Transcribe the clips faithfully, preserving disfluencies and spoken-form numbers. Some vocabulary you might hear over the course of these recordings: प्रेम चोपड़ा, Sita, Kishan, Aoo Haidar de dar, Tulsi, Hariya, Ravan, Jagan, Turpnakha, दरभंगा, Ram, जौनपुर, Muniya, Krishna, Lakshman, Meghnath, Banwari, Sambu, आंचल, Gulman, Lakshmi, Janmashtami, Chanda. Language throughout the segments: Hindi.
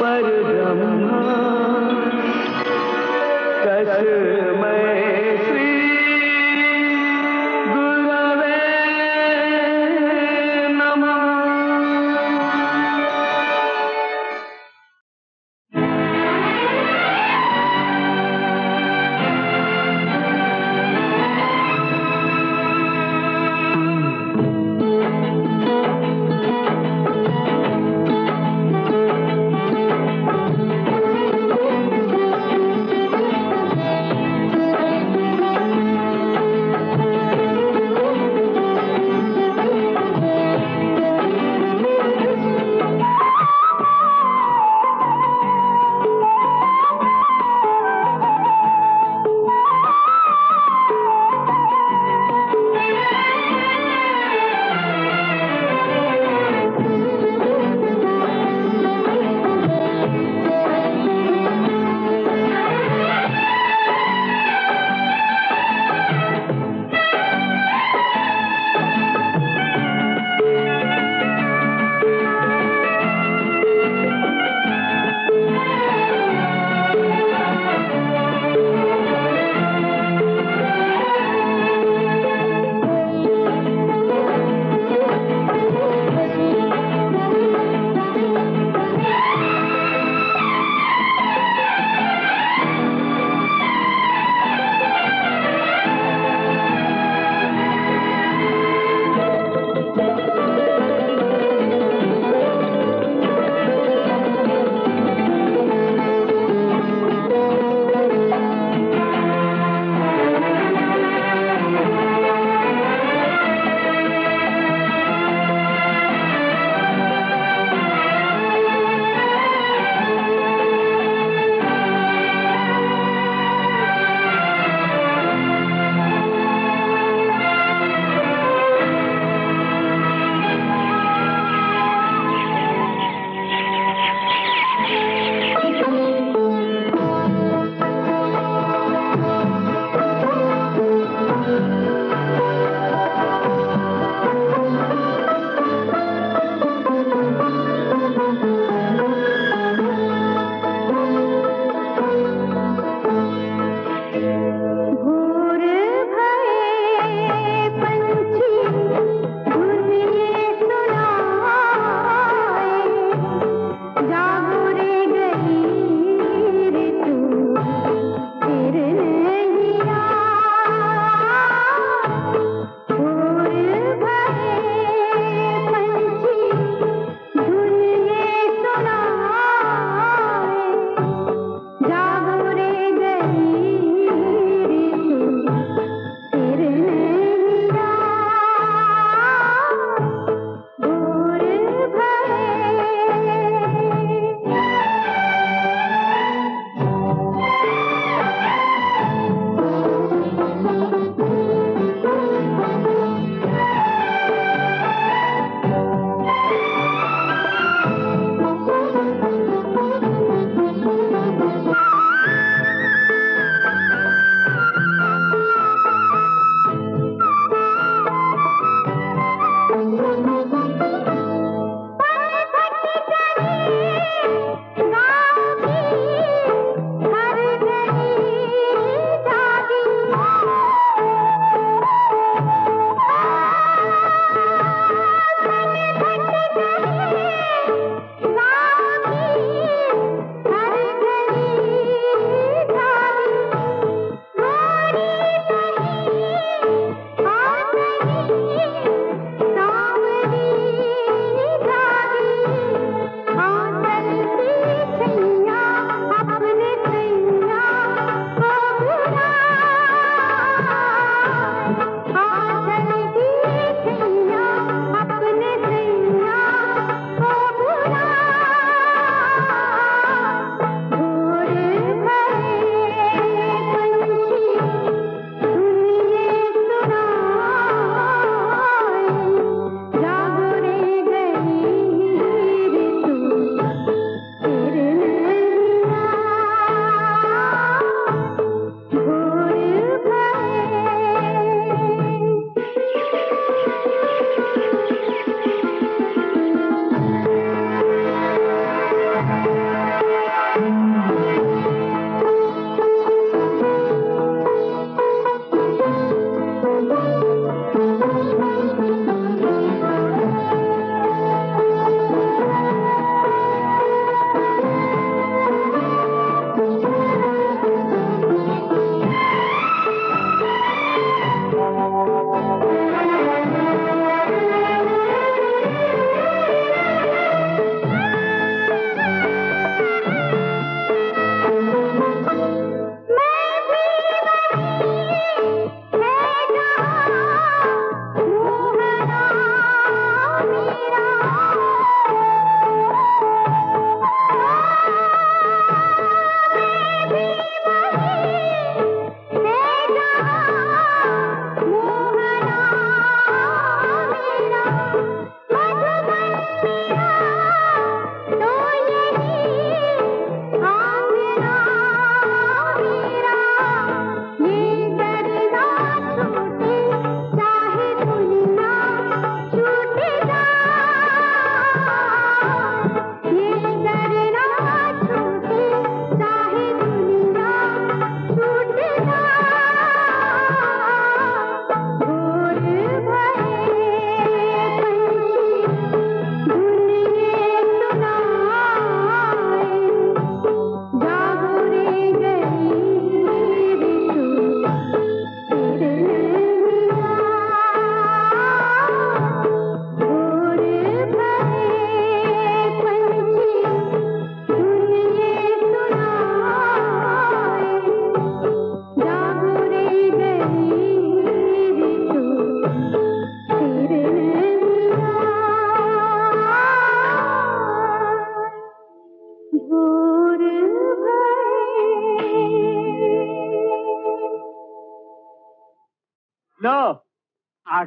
Why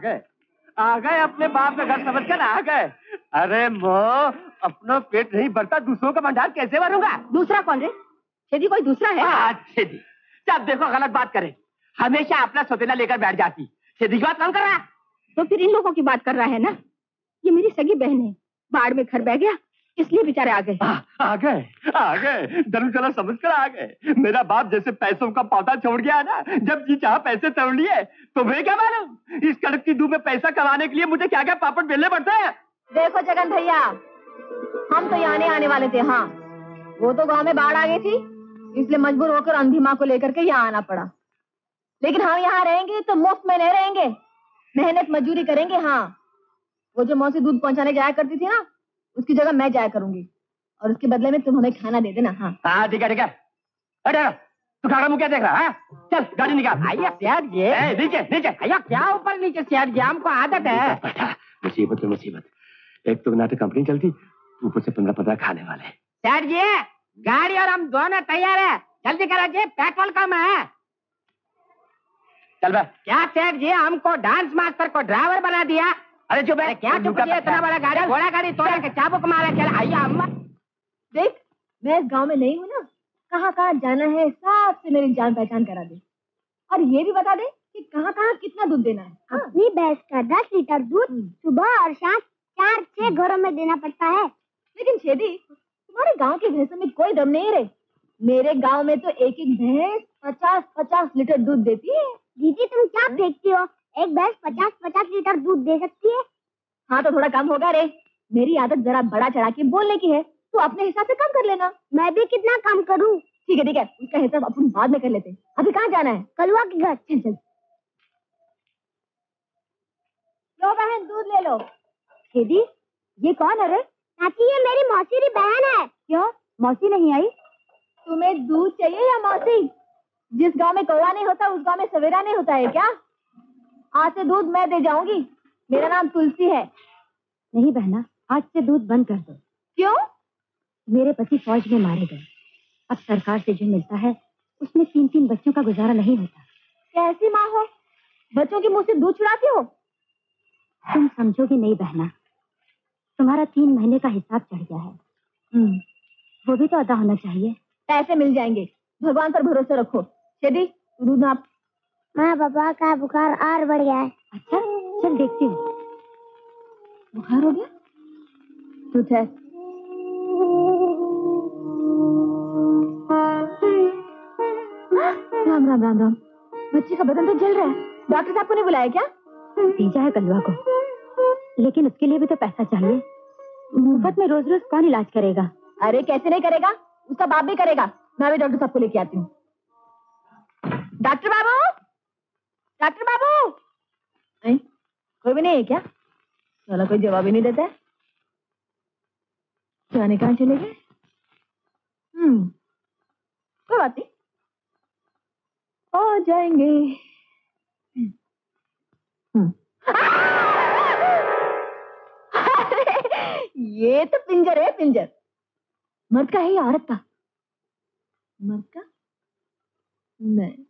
गए, आ गए अपने बाप का घर समझ कर आ गए। अरे मो, अपना पेट नहीं भरता दूसरों का भंडार कैसे भरूंगा? दूसरा कौन रे? छेदी कोई दूसरा है? हाँ छेदी, जब देखो गलत बात करे, हमेशा अपना सौतेला लेकर बैठ जाती। छेदी की बात कौन कर रहा? तो फिर इन लोगों की बात कर रहा है ना। ये मेरी सगी बहन है, बाढ़ में घर बह गया इसलिए बेचारे आ गए। आ, आ गए आ गए धर्मशाला समझ कर आ गए। मेरा बाप जैसे पैसों का पौधा छोड़ गया ना, जब जी चाह पैसे तोड़ लिए। तुम्हें क्या मालूम इस कड़कती धूप में पैसा कमाने के लिए मुझे क्या क्या पापड़ बेलने पड़ते हैं। देखो जगन भैया, हम तो यहाँ आने वाले थे। हाँ, वो तो गाँव में बाढ़ आ गई थी इसलिए मजबूर होकर अंधी माँ को लेकर के यहाँ आना पड़ा। लेकिन हम यहाँ रहेंगे तो मुफ्त में नहीं रहेंगे, मेहनत मजदूरी करेंगे। हाँ, वो जो मौसी दूध पहुँचाने जाया करती थी ना, उसकी जगह मैं जाया करूंगी और उसके बदले में तुम हमें खाना दे देना। हाँ हाँ ठीक है ठीक है। अरे तू खाना मुँह क्या देख रहा है? चल गाड़ी निकाल। आइया प्यार ये नीचे नीचे। आइया क्या ऊपर नीचे प्यार ये हमको आदत है। मुसीबत मुसीबत, एक तो नाटक कंपनी चलती, ऊपर से पंद्रह पंद्रह खाने वाले। प्यार ये गाड़ी और हम दोनों तैयार है, जल्दी करा जी, पेट्रोल कम है। चल क्या प्यार ये हमको डांस मास्टर को ड्राइवर बना दिया। अरे चुप है, क्या चुप है? इतना बड़ा गाड़ी घोड़ा गाड़ी तोड़ा के चाबुक मारा। चल आइया अम्मा, देख मैं इस गांव में नहीं हूँ ना, कहाँ कहाँ जाना है साफ से मेरी जान पहचान करा दे। और ये भी बता दे कि कहाँ कहाँ कितना दूध देना है। हाँ? अपनी भैंस का दस लीटर दूध सुबह और शाम चार छह घरों में देना पड़ता है। लेकिन शेदी, तुम्हारे गाँव की भैंसों में कोई दम नहीं रहे। मेरे गाँव में तो एक एक भैंस पचास पचास लीटर दूध देती है। दीदी तुम क्या देखती हो, एक भैंस पचास पचास लीटर दूध दे सकती है? हाँ तो थोड़ा कम होगा रे, मेरी आदत जरा बड़ा चढ़ा के बोलने की है, तो अपने हिसाब से कम कर लेना। मैं भी कितना कम करूँ? ठीक है ठीक है, उसका हिसाब अपन बाद में कर लेते हैं। अभी कहाँ जाना है? कलुआ के घर। चल चल। लो बहन दूध ले लो। दीदी ये कौन है रे? चाची ये मेरी मौसी की बहन है। क्यों मौसी नहीं आई? तुम्हें दूध चाहिए या मौसी? जिस गाँव में कौवा नहीं होता उस गाँव में सवेरा नहीं होता है क्या? आज से दूध मैं दे जाऊंगी, मेरा नाम तुलसी है। नहीं बहना, आज से दूध बंद कर दो। क्यों? मेरे पति फौज में मारे गए, अब सरकार से जो मिलता है उसमें तीन तीन बच्चों का गुजारा नहीं होता। कैसी माँ हो, बच्चों के मुंह से दूध चुराती हो? तुम समझोगी नहीं बहना, तुम्हारा तीन महीने का हिसाब चढ़ गया है, वो भी तो अदा होना चाहिए। पैसे मिल जाएंगे, भगवान पर भरोसा रखो। यदि दूध आप माँ बाबा का बुखार और बढ़ गया है। अच्छा चल देखती हूँ। बुखार हो गया? दूध है। राम राम राम राम, बच्चे का बदन तो जल रहा है। डॉक्टर साहब को नहीं बुलाया क्या? भेजा है कलवा को, लेकिन उसके लिए भी तो पैसा चाहिए। मुफ्त में रोज रोज कौन इलाज करेगा? अरे कैसे नहीं करेगा, उसका बाप भी करेगा। मैं भी डॉक्टर साहब को लेके आती हूँ। डॉक्टर बाबू, डॉक्टर बाबू, कोई भी नहीं है क्या? चलो कोई जवाब ही नहीं देता है। जाने कहाँ चले गए? हम्म, कोई बात नहीं, आ जाएंगे। ये तो पिंजर है, पिंजर। मर्द का है या औरत का? मर्द का नहीं।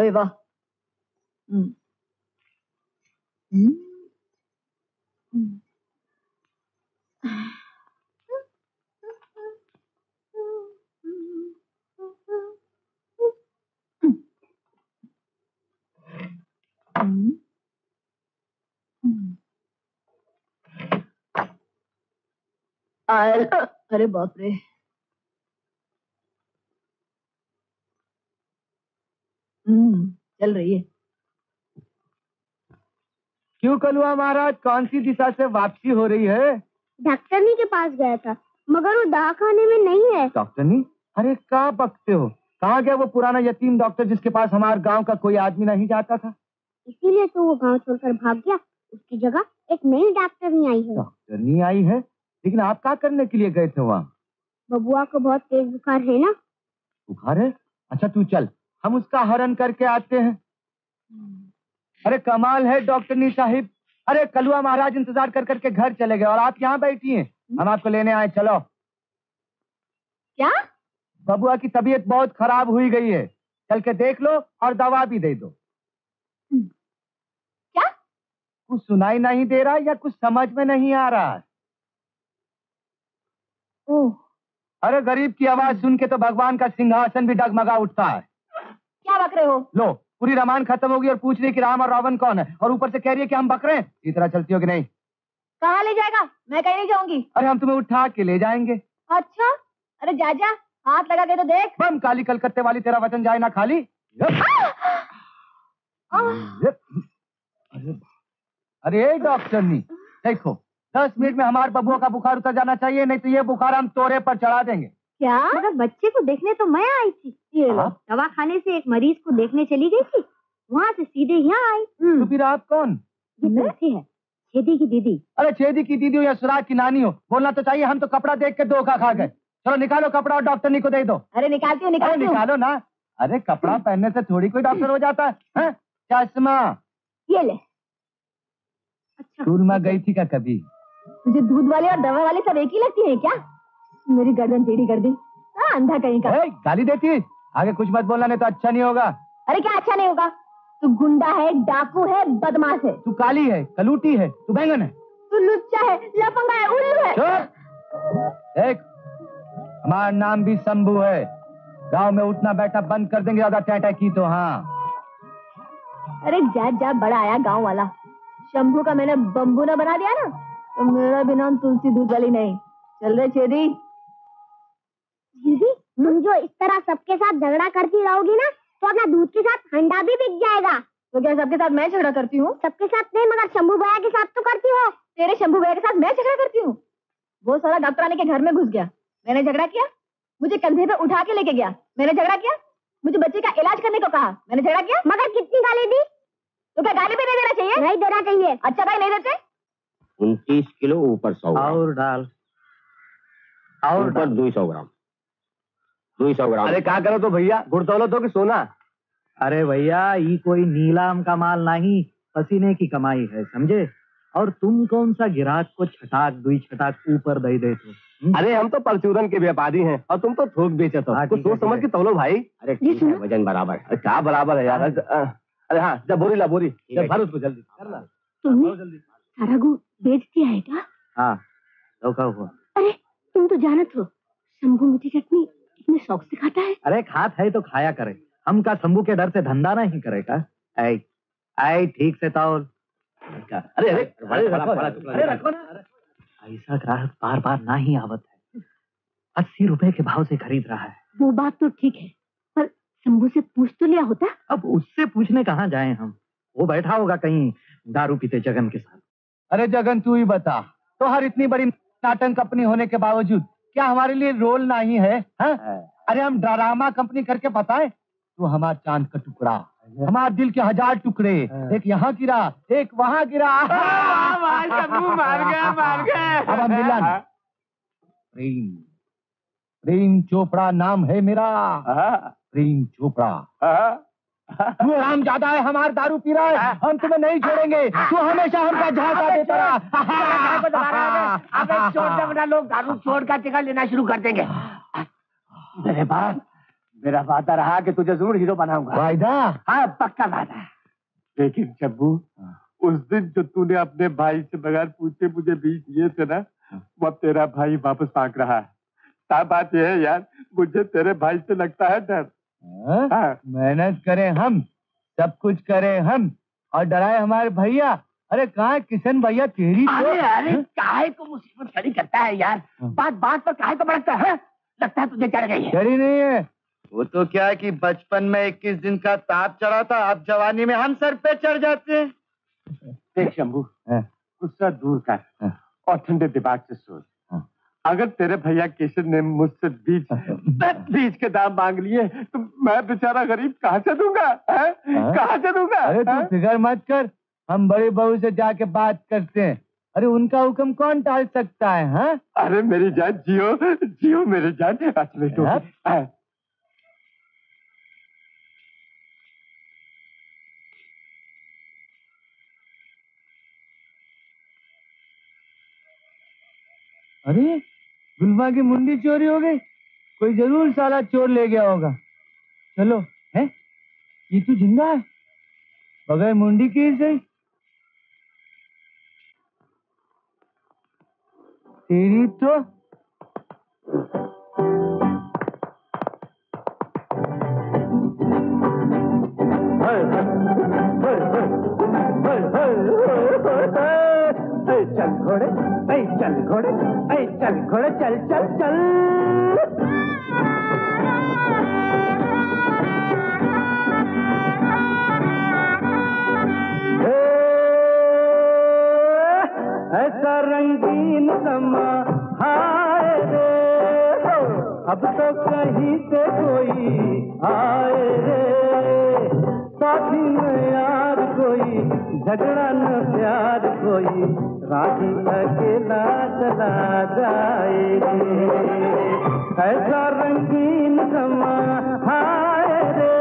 अरे वाह, अरे बाप रे। चल रही है। क्यों कलुआ महाराज, कौन सी दिशा से वापसी हो रही है? डॉक्टरनी के पास गया था मगर वो दवाखाने में नहीं है। डॉक्टरनी? अरे कहाँ बकते हो, कहाँ गया वो पुराना यतीम डॉक्टर जिसके पास हमारे गांव का कोई आदमी नहीं जाता था? इसीलिए तो वो गांव छोड़कर भाग गया, उसकी जगह एक नई डॉक्टरनी आई है। डॉक्टरनी आई है, लेकिन आप क्या करने के लिए गए थे वहाँ? बबुआ को बहुत तेज बुखार है ना। बुखार है? अच्छा तू चल, हम उसका हरण करके आते हैं। अरे कमाल है डॉक्टरनी साहिब, अरे कलुआ महाराज इंतजार कर करके घर चले गए और आप यहाँ बैठी हैं। हम आपको लेने आए, चलो। क्या? बबुआ की तबीयत बहुत खराब हुई गई है, चल के देख लो और दवा भी दे दो। क्या कुछ सुनाई नहीं दे रहा या कुछ समझ में नहीं आ रहा? ओह, अरे गरीब की आवाज सुन के तो भगवान का सिंहासन भी डगमगा उठता है। क्या बकरे हो? लो पूरी रामायण खत्म होगी और पूछ रही कि राम और रावण कौन है, और ऊपर से कह रही है कि हम बकरे हैं। इस तरह चलती होगी नहीं। कहाँ ले जाएगा? मैं कहीं नहीं जाऊंगी। अरे हम तुम्हें उठा के ले जाएंगे। अच्छा, अरे जाजा हाथ लगा के तो देख। बम काली कलकत्ते वाली, तेरा वचन जाए ना खाली। अरे डॉक्टर नी देखो, दस मिनट में हमारे बबुआ का बुखार उतर जाना चाहिए, नहीं तो ये बुखार हम तोरे पर चढ़ा देंगे। क्या मगर बच्चे को देखने तो मैं आई थी। ये दवा खाने से एक मरीज को देखने चली गई थी, वहाँ से सीधे यहाँ आई। तो फिर आप कौन? ये है छेदी की दीदी। अरे छेदी की दीदी हो या सुराज की नानी हो, बोलना तो चाहिए। हम तो कपड़ा देख के धोखा खा गए। चलो निकालो कपड़ा और डॉक्टर नी को दे दो। अरे निकालती हूँ, निकालो निकालो ना। अरे कपड़ा पहनने से थोड़ी कोई डॉक्टर हो जाता है। चश्मा ये ले। अच्छा स्कूल में गई थी क्या कभी? मुझे दूध वाले और दवा वाले सब एक ही लगती है क्या? मेरी गर्दन टेढ़ी कर दी। हाँ अंधा कहीं का। गाली देती, आगे कुछ मत बोलना नहीं तो अच्छा नहीं होगा। अरे क्या अच्छा नहीं होगा? तू गुंडा है, डाकू है, बदमाश है, तू काली है, कलूटी है, तू बैंगन है, तू लुच्चा है, लफंगा है, उल्लू है। देख हमारा नाम भी शंभू है। गांव में उठना बैठा बंद कर देंगे ज्यादा टैटा की तो। हाँ अरे जा जा, बड़ा आया गांव वाला। शंभू का मैंने बम्बू ना बना दिया ना, तो मेरा भी नाम तुलसी दूध वाली नहीं। चल रहे छेदी। दीदी तुम जो इस तरह सबके साथ झगड़ा करती रहोगी ना, तो अपना दूध के साथ हंडा भी बिक जाएगा। तो क्या सबके साथ मैं झगड़ा करती हूँ? सबके साथ नहीं, मगर शंभू भैया के साथ तो करती हो। तेरे शंभू भैया के साथ मैं झगड़ा करती हूँ? वो सारा डॉक्टर आने के घर में घुस गया, मैंने झगड़ा किया। मुझे कंधे पे उठा के लेके गया, मैंने झगड़ा किया। मुझे बच्चे का इलाज करने को कहा, मैंने झगड़ा किया। मगर कितनी गाली दी? तो क्या गाली भी नहीं देना चाहिए? नहीं देना चाहिए। अच्छा गाली नहीं देते? उनतीस किलो ऊपर सौ और डाल और दो सौ ग्राम दो सौ ग्राम। अरे क्या करो तो भैया, घुड़तौलो तो कि सोना? अरे भैया ये कोई नीलाम का माल नहीं, पसीने की कमाई है समझे। और तुम कौन सा गिराक को छटाक दुई छटाक ऊपर दे देते हो? अरे हम तो परचूरन के व्यापारी हैं और तुम तो थोक बेचत हो। कुछ सोच समझ के तौलो भाई। अरे वजन बराबर है। क्या बराबर है यार? अरे हाँ जब बोरी ला बोरी भर उसको जल्दी करना। तुमने सारा गो बेच दिया है क्या? हाँ धोखा हुआ। अरे तुम तो जानत हो शंभू मुझे चटनी इतने शौक से खाता है। अरे खाता है तो खाया करे, हम का शंभू के डर से धंधा नहीं करेगा। आई आई ठीक से ताओल। अरे अरे अरे रखो ना, ऐसा ग्राहक बार बार ना ही आवत है। अस्सी रुपए के भाव से खरीद रहा है। वो बात तो ठीक है, पर शंभू से पूछ तो लिया होता। अब उससे पूछने कहाँ जाए हम? वो बैठा होगा कहीं दारू पीते जगन के साथ। अरे जगन तू ही बता, तुम्हारी इतनी बड़ी नाटक कंपनी होने के बावजूद क्या हमारे लिए रोल नहीं है? हा? अरे हम ड्रामा कंपनी करके बताए। तू हमारा चांद का टुकड़ा, हमारा दिल के हजार टुकड़े, एक यहाँ गिरा एक वहाँ गिरा। मार गया, मार गया। अब हम मिलन। प्रेम प्रेम चोपड़ा नाम है मेरा, प्रेम चोपड़ा। तू राम ज्यादा है, हमारे दारू पी रहा है, हम तुम्हें नहीं छोड़ेंगे। तू हमेशा हमका झांसा देता रहा। अबे छोड़ने वाला लोग दारू छोड़ कर टिका लेना शुरू कर देंगे। मेरे बाप, मेरा वादा रहा कि तुझे जरूर हीरो बनाऊंगा। वादा? हाँ पक्का वादा। लेकिन शंभू उस दिन जो तूने अपने भाई से बगैर पूछे मुझे बीच दिए थे ना, वो अब तेरा भाई वापस मांग रहा है। साफ बात यह है यार, मुझे तेरे भाई से लगता है डर। हाँ। मेहनत करें हम, सब कुछ करें हम, और डराए हमारे भैया। अरे कहाँ किशन भैया तेरी? अरे अरे काहे को मुसीबत खड़ी करता है यार? बात बात पर काहे को भड़कता है? लगता है तुझे चढ़ गई है। चढ़ी नहीं है। वो तो क्या है कि बचपन में इक्कीस दिन का ताप चढ़ा था, अब जवानी में हम सर पे चढ़ जाते हैं। देख शंभू गुस्सा दूर कर और ठंडे दिमाग से सोच। अगर तेरे भैया किशन ने मुझसे बीज बीज के दाम मांग लिए तो मैं बेचारा गरीब कहाँ से दूंगा? कहाँ से दूंगा? अरे तू फिक्र मत कर, हम बड़े बहू से जाके बात करते हैं। अरे उनका हुक्म कौन टाल सकता है? हा? अरे मेरी जान जियो जियो मेरी जान। अच्छा अरे गुलमा की मुंडी चोरी हो गई, कोई जरूर साला चोर ले गया होगा। चलो है, ये तू जिंदा है? बगैर मुंडी के से तेरी तो चल घोड़े ऐ चल घोड़े ऐ चल घोड़े चल चल चल ऐसा रंगीन समा हाय रे हो अब तो कहीं से कोई आए रे साथी न यार कोई झगड़ा न प्यार कोई राही अकेला चला जाए ऐसा रंगीन समा हाय रे हो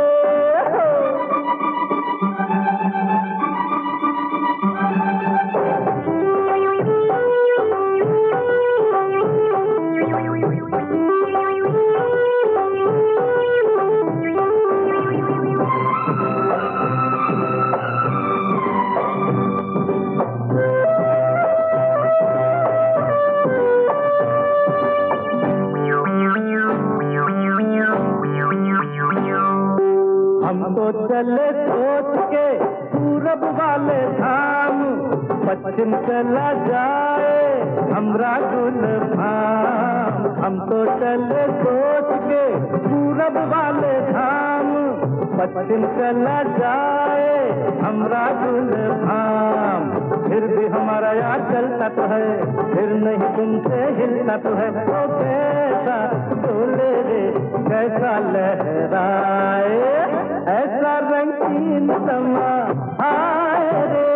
चले सोच के पूरब वाले धाम पश्चिम चला जाए हमरा गुलफाम हम तो चले सोच के पूरब वाले धाम पश्चिम चला जाए हमरा गुलफाम फिर भी हमारा यार चलता तो है फिर नहीं तुमसे हिलता तो है तो कैसा डोले रे कैसा लहराए ऐसा रंगीन समा हाय रे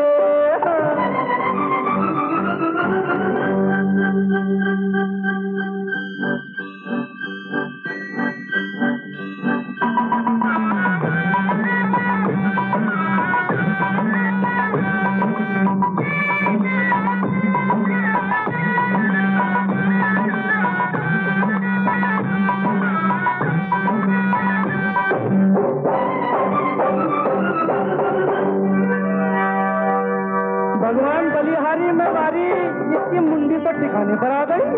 दिखाने पर आ गई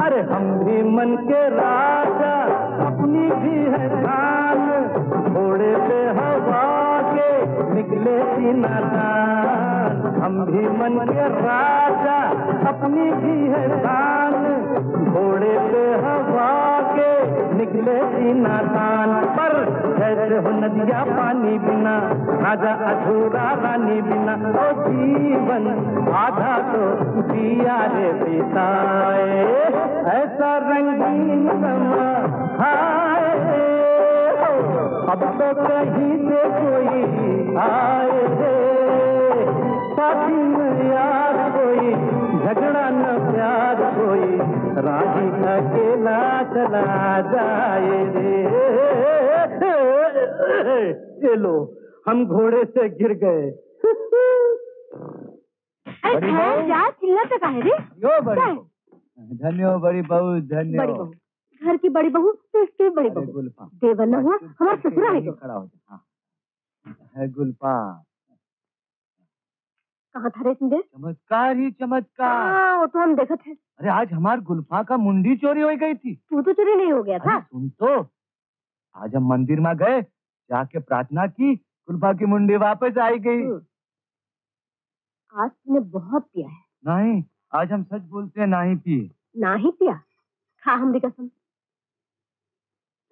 अरे हम भी मन के राजा अपनी भी है जान घोड़े पे हवा के निकले सीना जान हम भी मन के राजा अपनी भी है तान घोड़े पे हवा के निकले बिना तान पर जैसे हो नदिया पानी बिना राजा अधूरा रानी बिना ओ जीवन आधा तो जिया रे बिताए ऐसा रंगीन समा हाय रे हो अब तो कहीं से कोई आए रे साथी में यार कोई झगड़ा न प्यार कोई राही अकेला चला जाए रे ये लो हम घोड़े से गिर गए क्या चिल्लाता का है रे यो बड़ी धन्य हो बड़ी बहू धन्य हो घर की बड़ी बहू तो इसकी बड़ी बहू देवर न हुआ हमारा ससुरा है तो खड़ा हो जाए गुलपा कहाँ था रे संजय चमत्कार ही चमत्कार वो तो हम देखा थे अरे आज हमारे गुल्फा का मुंडी चोरी हो गई थी तू तो चोरी नहीं हो गया था सुन तो आज हम मंदिर में गए जाके प्रार्थना की गुल्फा की मुंडी वापस आई गई आज तूने बहुत पिया है नहीं आज हम सच बोलते हैं ना ही पिए ना ही पिया खा हम भी कसम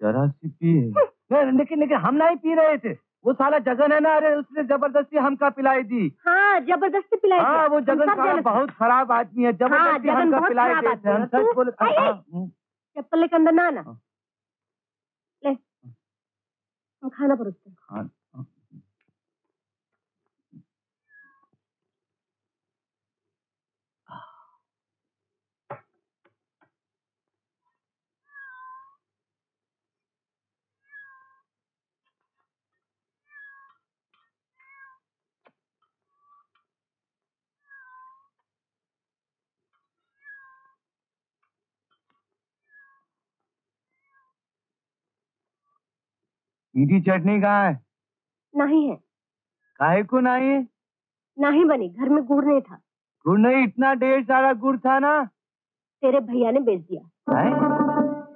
जरा सी पिए लेकिन लेकिन हम ना ही पी रहे थे वो साला जगन है ना अरे उसने जबरदस्ती हमका पिलाई दी हाँ जबरदस्ती पिलाई हाँ वो जगन बहुत खराब आदमी है जबरदस्ती हमका पिलाई देते हैं सच बोल चप्पल के अंदर ना ना ले हम खाना परोसते हैं मीठी चटनी कहाँ है? नहीं है। काहे को नहीं? नहीं बनी, घर में गुड़ नहीं था। गुड़ नहीं? इतना ढेर सारा गुड़ था ना। तेरे भैया ने बेच दिया। है?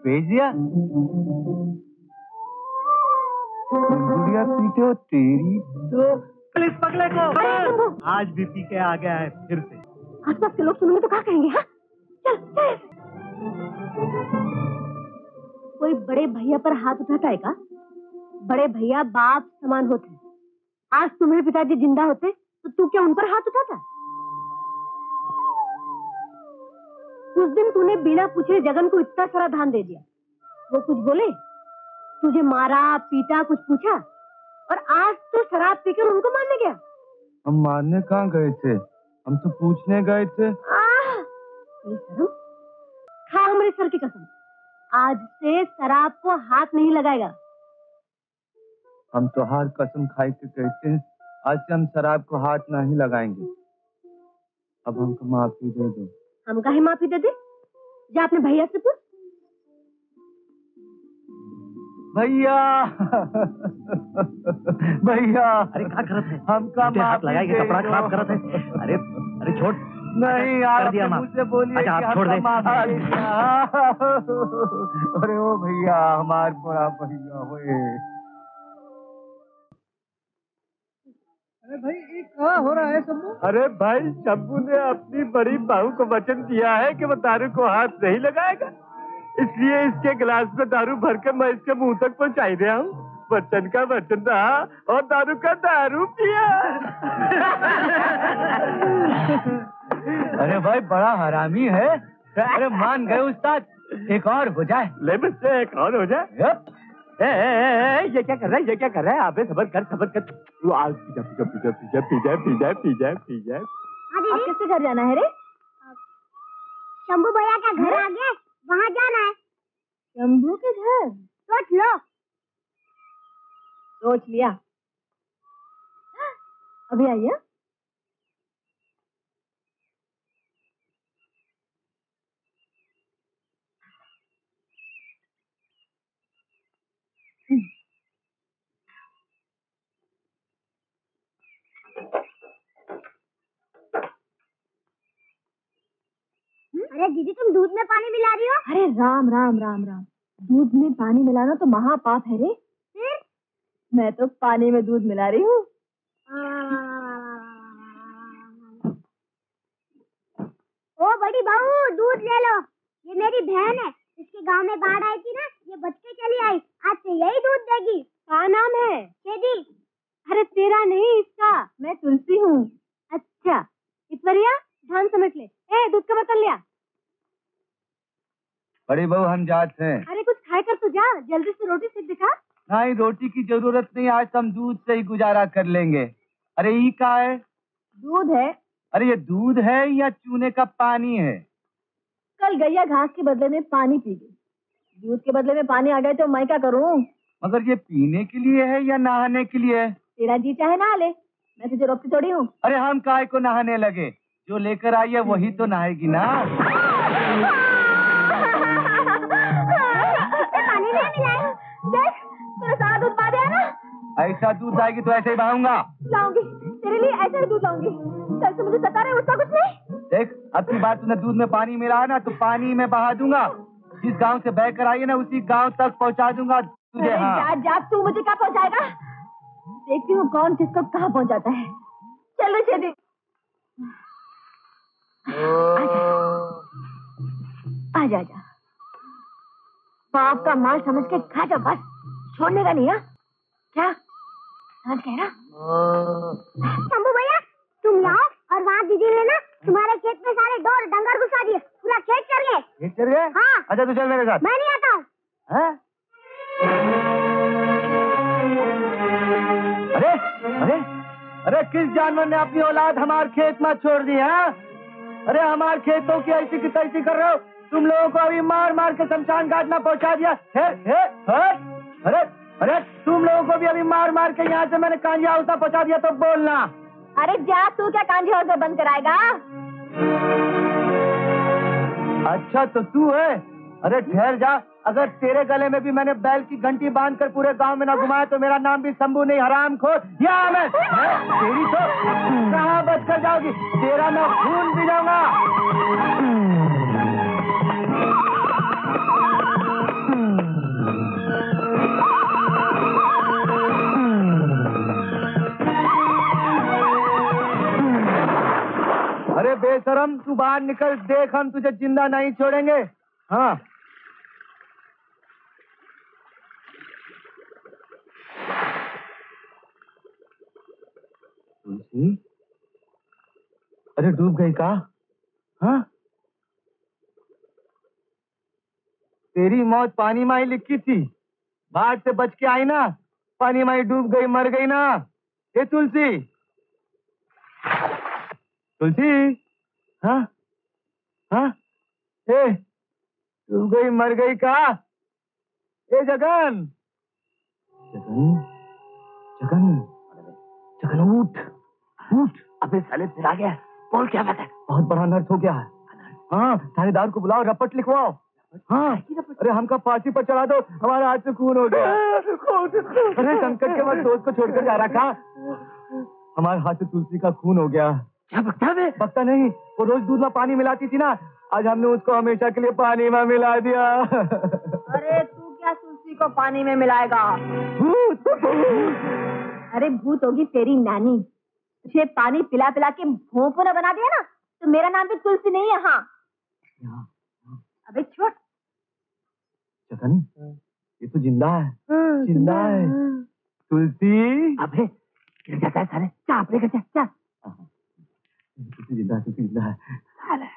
बेच दिया? गुड़िया पीते हो तेरी तो। पुलिस पकड़े को। आज भी पी के आ गया है फिर से। आसपास के लोग सुनेंगे तो क्या कहेंगे? हाँ? चल, चल। कोई बड़े भैया पर हाथ उठाता है का? बड़े भैया बाप समान होते हैं। आज तुम्हारे पिताजी जिंदा होते तो तू क्या उन पर हाथ उठाता? उस दिन तूने बिना पूछे जगन को इतना सारा धान दे दिया। वो कुछ बोले? तुझे मारा पीटा? कुछ पूछा? और आज तो शराब पीकर उनको मारने गया। हम मारने कहाँ गए थे? हम तो पूछने गए थे। खा हमारे सर की कसम, आज से शराब को हाथ नहीं लगाएगा। हम तो हर कसम खाई के कहते हैं आज से हम शराब को हाथ नहीं लगाएंगे। अब हमको माफी दे दो। हम काहे माफी दे दे? जा अपने भैया से पूछ। भैया भैया। अरे क्या करत है? हमका माफ लगाएगा, कपड़ा खराब करत है। अरे अरे छोड़। नहीं यार मुझसे बोलिए। अच्छा आप छोड़ दे। अरे ओ भैया हमारे बड़ा भैया होए। अरे भाई ये क्या हो रहा है शंभू? अरे भाई शंभू ने अपनी बड़ी बहू को वचन दिया है कि वो दारू को हाथ नहीं लगाएगा, इसलिए इसके गिलास में दारू भर के मैं इसके मुंह तक पहुँचा रहा हूँ। वचन का वचन रहा और दारू का दारू पिया। अरे भाई बड़ा हरामी है। अरे मान गए उस्ताद, एक और हो जाए। ले मुझसे एक और हो जाए। ए, ए, ए, ये क्या कर रहा है? ये क्या कर रहा है? आपे सबर कर, सबर कर। तू आज pizza pizza pizza pizza pizza pizza pizza pizza. आप किसके घर जाना है रे? शंभू भैया का घर आ गया, वहाँ जाना है। शंभू के घर? सोच लो। सोच लिया। अभी आइए। अरे दीदी तुम दूध में पानी मिला रही हो? अरे राम राम राम राम, दूध में पानी मिलाना तो महापाप है रे। फिर? मैं तो पानी में दूध मिला रही हूँ। ओ बड़ी बहू दूध ले लो, ये मेरी बहन है, इसके गांव में बाढ़ आई थी ना, ये बच के चली आई, आज से यही दूध देगी। क्या नाम है? शेदी। अरे तेरा नहीं इसका। मैं तुलसी हूँ। अच्छा ईश्वरिया धान समझ ले। ए दूध का बर्तन लिया। बड़ी बहू हम जाते हैं। अरे कुछ खाए कर तो जा, जल्दी से रोटी से दिखा। नहीं रोटी की जरूरत नहीं, आज हम दूध से ही गुजारा कर लेंगे। अरे ये क्या है? दूध है। अरे ये दूध है या चूने का पानी है? कल गैया घास के बदले में पानी पी गई, दूध के बदले में पानी आ गए तो मैं क्या करूँ? मगर ये पीने के लिए है या नहाने के लिए है? तेरा जी चाहे नहा ले, मैं तुझे रोकती थोड़ी हूँ। अरे हम काय को नहाने लगे, जो लेकर आई है वही तो नहाएगी ना। ऐसा दूध आएगी तो ऐसे ही बहाऊंगा। लाऊंगी तेरे लिए, ऐसा ही दूध लाऊंगी। कल से मुझे सता रहे हो, उसका कुछ नहीं। देख अब की बात तूने दूध में पानी मिलाया ना तो पानी में बहा दूंगा। जिस गांव से बह कर आई है ना उसी गांव तक पहुंचा दूंगा तुझे। हाँ। जा, जा, तू मुझे क्या पहुंचाएगा? देखती हूँ कौन किसको कहाँ पहुँचाता है। चलो चलिए। आजा आजा, बाप का माल समझ के खा जा, बस छोड़ने का नहीं है। क्या समझ कह रहा? शंभू भैया तुम लाओ और वहाँ दीदी ने ना तुम्हारे खेत में सारे डोर डंगर घुसा दिए, पूरा खेत चल गए। खेत चल गए? हाँ। अच्छा तू चल मेरे साथ। मैं नहीं आता हूँ। अरे अरे अरे किस जानवर ने अपनी औलाद हमारे खेत में छोड़ दी है? अरे हमारे खेतों की ऐसी की तैसी कर रहे हो, तुम लोगों को अभी मार मार के शमशान घाट में पहुँचा दिया। हे, हे, अरे अरे तुम लोगों को भी अभी मार मार के यहाँ से मैंने कांझी हाउस में पहुँचा दिया तो बोलना। अरे जा, तू क्या कांझी हाउस में बंद कराएगा? अच्छा तो तू है। अरे ठहर जा, अगर तेरे गले में भी मैंने बैल की घंटी बांधकर पूरे गांव में ना घुमाया तो मेरा नाम भी शंभू नहीं हरामखोर या मैं तेरी तो कहाँ बच कर जाओगी, तेरा मैं खून भी जाऊंगा। अरे बेशरम तू बाहर निकल, देख हम तुझे जिंदा नहीं छोड़ेंगे। हाँ तुलसी, अरे डूब गई का? हाँ तेरी मौत पानी में ही लिखी थी, बाढ़ से बच के आई ना, पानी में ही डूब गई, मर गई ना। ये तुलसी, तुलसी, हाँ हाँ ए डूब गई मर गई का? ए जगन, जगन, जगन, जगन उठ, उठ। अबे साले फिर आ गया, बोल क्या बात है? बहुत बड़ा अनर्थ हो गया है। हाँ थानेदार को बुलाओ, रपट लिखवाओ। हाँ अरे हमका फांसी पर चढ़ा दो, हमारे हाथ में खून हो गया। अरे संकट के बाद दोस्त को छोड़कर जा रहा था, हमारे हाथ से तुलसी का खून हो गया। क्या बकता है? बकता नहीं, वो रोज दूध में पानी मिलाती थी ना, आज हमने उसको हमेशा के लिए पानी में मिला दिया। अरे तू क्या तुलसी को पानी में मिलाएगा? भूत। अरे भूत होगी तेरी नानी, तुझे पानी पिला पिला के भोंपना बना दिया ना, तो मेरा नाम भी तुलसी नहीं है। हाँ या, या। अबे छोड़। जगन ये तो जिंदा है, जिंदा है तुलसी। अबे गिर जाता है सारे, क्या आपने कर दिया? तुलसी जिंदा है, तुलसी जिंदा है। साले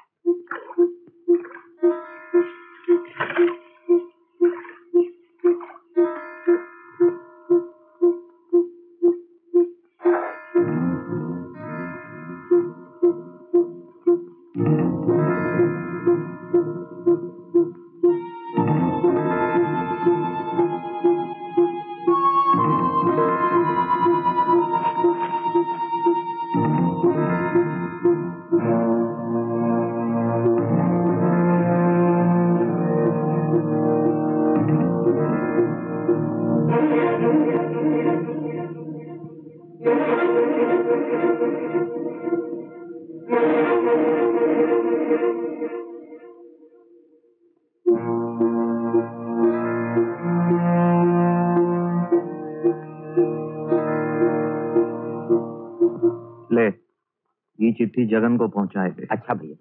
चिट्ठी जगन को पहुंचाए थे। अच्छा भैया,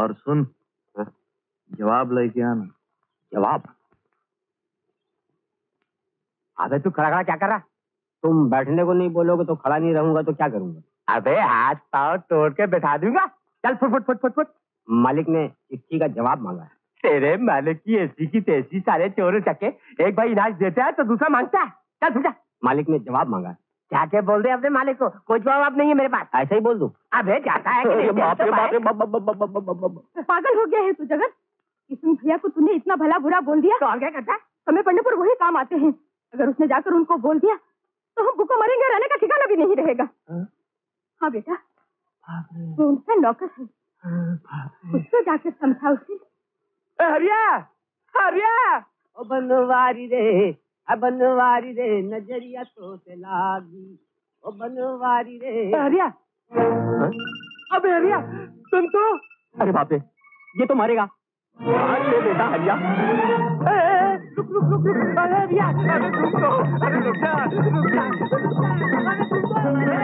और सुन जवाब लेके आना। जवाब? अबे तू खड़ा खड़ा क्या कर रहा? तुम बैठने को नहीं बोलोगे तो खड़ा नहीं रहूंगा तो क्या करूंगा? अबे हाथ पाँव तोड़ के बैठा दूंगा, चल फुट फुट फुट फुट फुट। मालिक ने चिट्ठी का जवाब मांगा है। तेरे मालिक की ऐसी की तैसी, सारे चोर चके, एक भाई इलाज देता है तो दूसरा मांगता है। चल फुट जा। मालिक ने जवाब मांगा है, जाके बोल दे अपने मालिक को, कोई जवाब नहीं है मेरे पास, ऐसे ही बोल दू। अबे जाता है कि नहीं? बाप रे बाप रे बाप, पागल हो गया है तू जगन। किशन भैया को तूने इतना भला बुरा बोल दिया तो और क्या करता है? समय पड़ने पर वही काम आते हैं, अगर उसने जाकर उनको बोल दिया तो हम भूखों मरेंगे, रहने का ठिकाना भी नहीं रहेगा। हाँ बेटा, वो उनका नौकर है, उसको जाकर समझा उसे। हरिया, हरिया, ओ बनवारी रे, बनवारी रे, नजरिया तो से लागी, ओ बनवारी रे। हरिया, अबे हरिया तुम तो, अरे बाप रे ये तो मरेगा। अरे बेटा हरिया, रुक रुक रुक रुक, हरिया अरे रुक तो, अरे रुक जा, रुक जा, अरे रुक जा,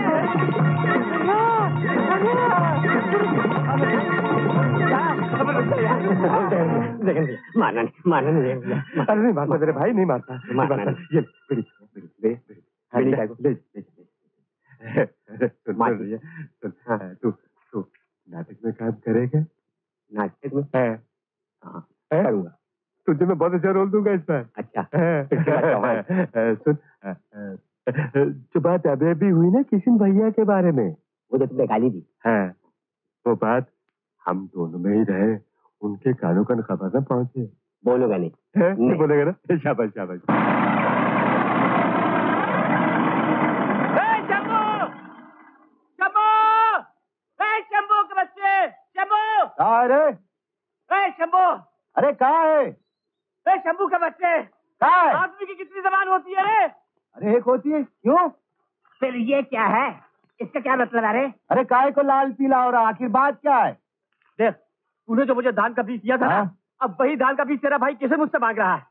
मारना नहीं, मारना नहीं। अरे नहीं मारता मेरे भाई, नहीं मारता, मारना ये तू तू नाटक में काम करेगा? नाटक में? हाँ करूँगा, तुझे मैं बहुत अच्छा रोल दूंगा इसमें। अच्छा सुन, जो बात अभी अभी हुई ना किशन भैया के बारे में, वो तो तुमने गाली दी। हाँ वो बात हम दोनों में ही रहे, उनके कानों कान खबर ना पहुंचे। बोलोगा नहीं? नहीं बोलेगा ना। शाबाश शाबाश। शंभू, शंभू, शंभू के बच्चे, शंभू। कहाँ है? शंभू, अरे कहाँ है? शंभू का बच्चे आदमी की कितनी जबान होती है रे? अरे एक होती है। क्यों? फिर ये क्या है? इसका क्या मतलब है? अरे काय को लाल पीला हो रहा, आखिर बात क्या है? देख, तूने जो मुझे धान का बीज दिया था, अब वही धान का बीज तेरा भाई कैसे मुझसे मांग रहा है?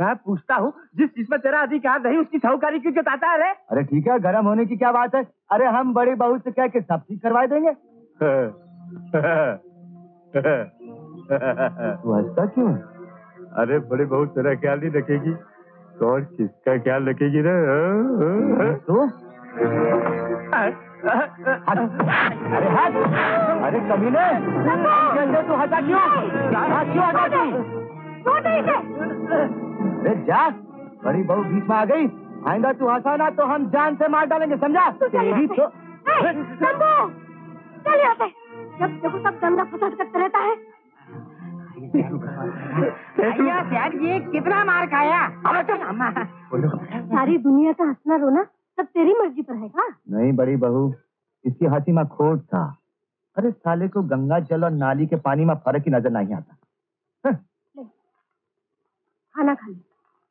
मैं पूछता हूँ, जिस चीज में तेरा अधिकार नहीं उसकी साहूकारी क्यों जताता है? अरे ठीक है, गर्म होने की क्या बात है? अरे हम बड़ी बहू से कह के सब ठीक करवा देंगे। क्यों? अरे बड़ी बहू तेरा ख्याल नहीं रखेगी, कौन किसका ख्याल रखेगी ना? तो अरे हट, अरे कमीने, तू हटा क्यों? क्यों हटाती? अरे जा, बड़ी बहू बीच में आ गई, आएगा तू हंसा ना तो हम जान से मार डालेंगे, समझा? तेरी तो जब देखो सब गंदा फसाद करता रहता है। यार ये कितना मार खाया? सारी दुनिया का हंसना रोना सब तेरी मर्जी पर है का? नहीं बड़ी बहू, इसकी हंसी में खोट था। अरे साले को गंगा जल और नाली के पानी में फर्क ही नजर नहीं आता। खाना खा ले।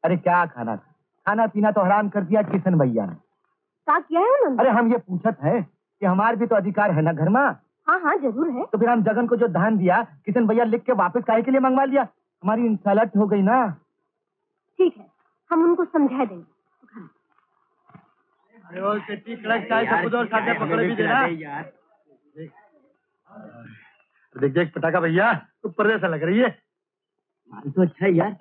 अरे क्या खाना था? खाना पीना तो हराम कर दिया किशन भैया ने। क्या किया है उन्होंने? अरे हम ये पूछत है कि हमारे भी तो अधिकार है ना घर में? हाँ हाँ जरूर है। तो फिर हम जगन को जो धान दिया किशन भैया लिख के वापस काहे के लिए मंगवा लिया? हमारी इंसालत हो गई ना। ठीक है, हम उनको समझा देंगे। अरे वो कितनी कड़क चाय सबूत और साथ में पकड़े भी देना। देख देख पटाखा भैया, तू पर्दे सा लग रही है। माल तो अच्छा है यार।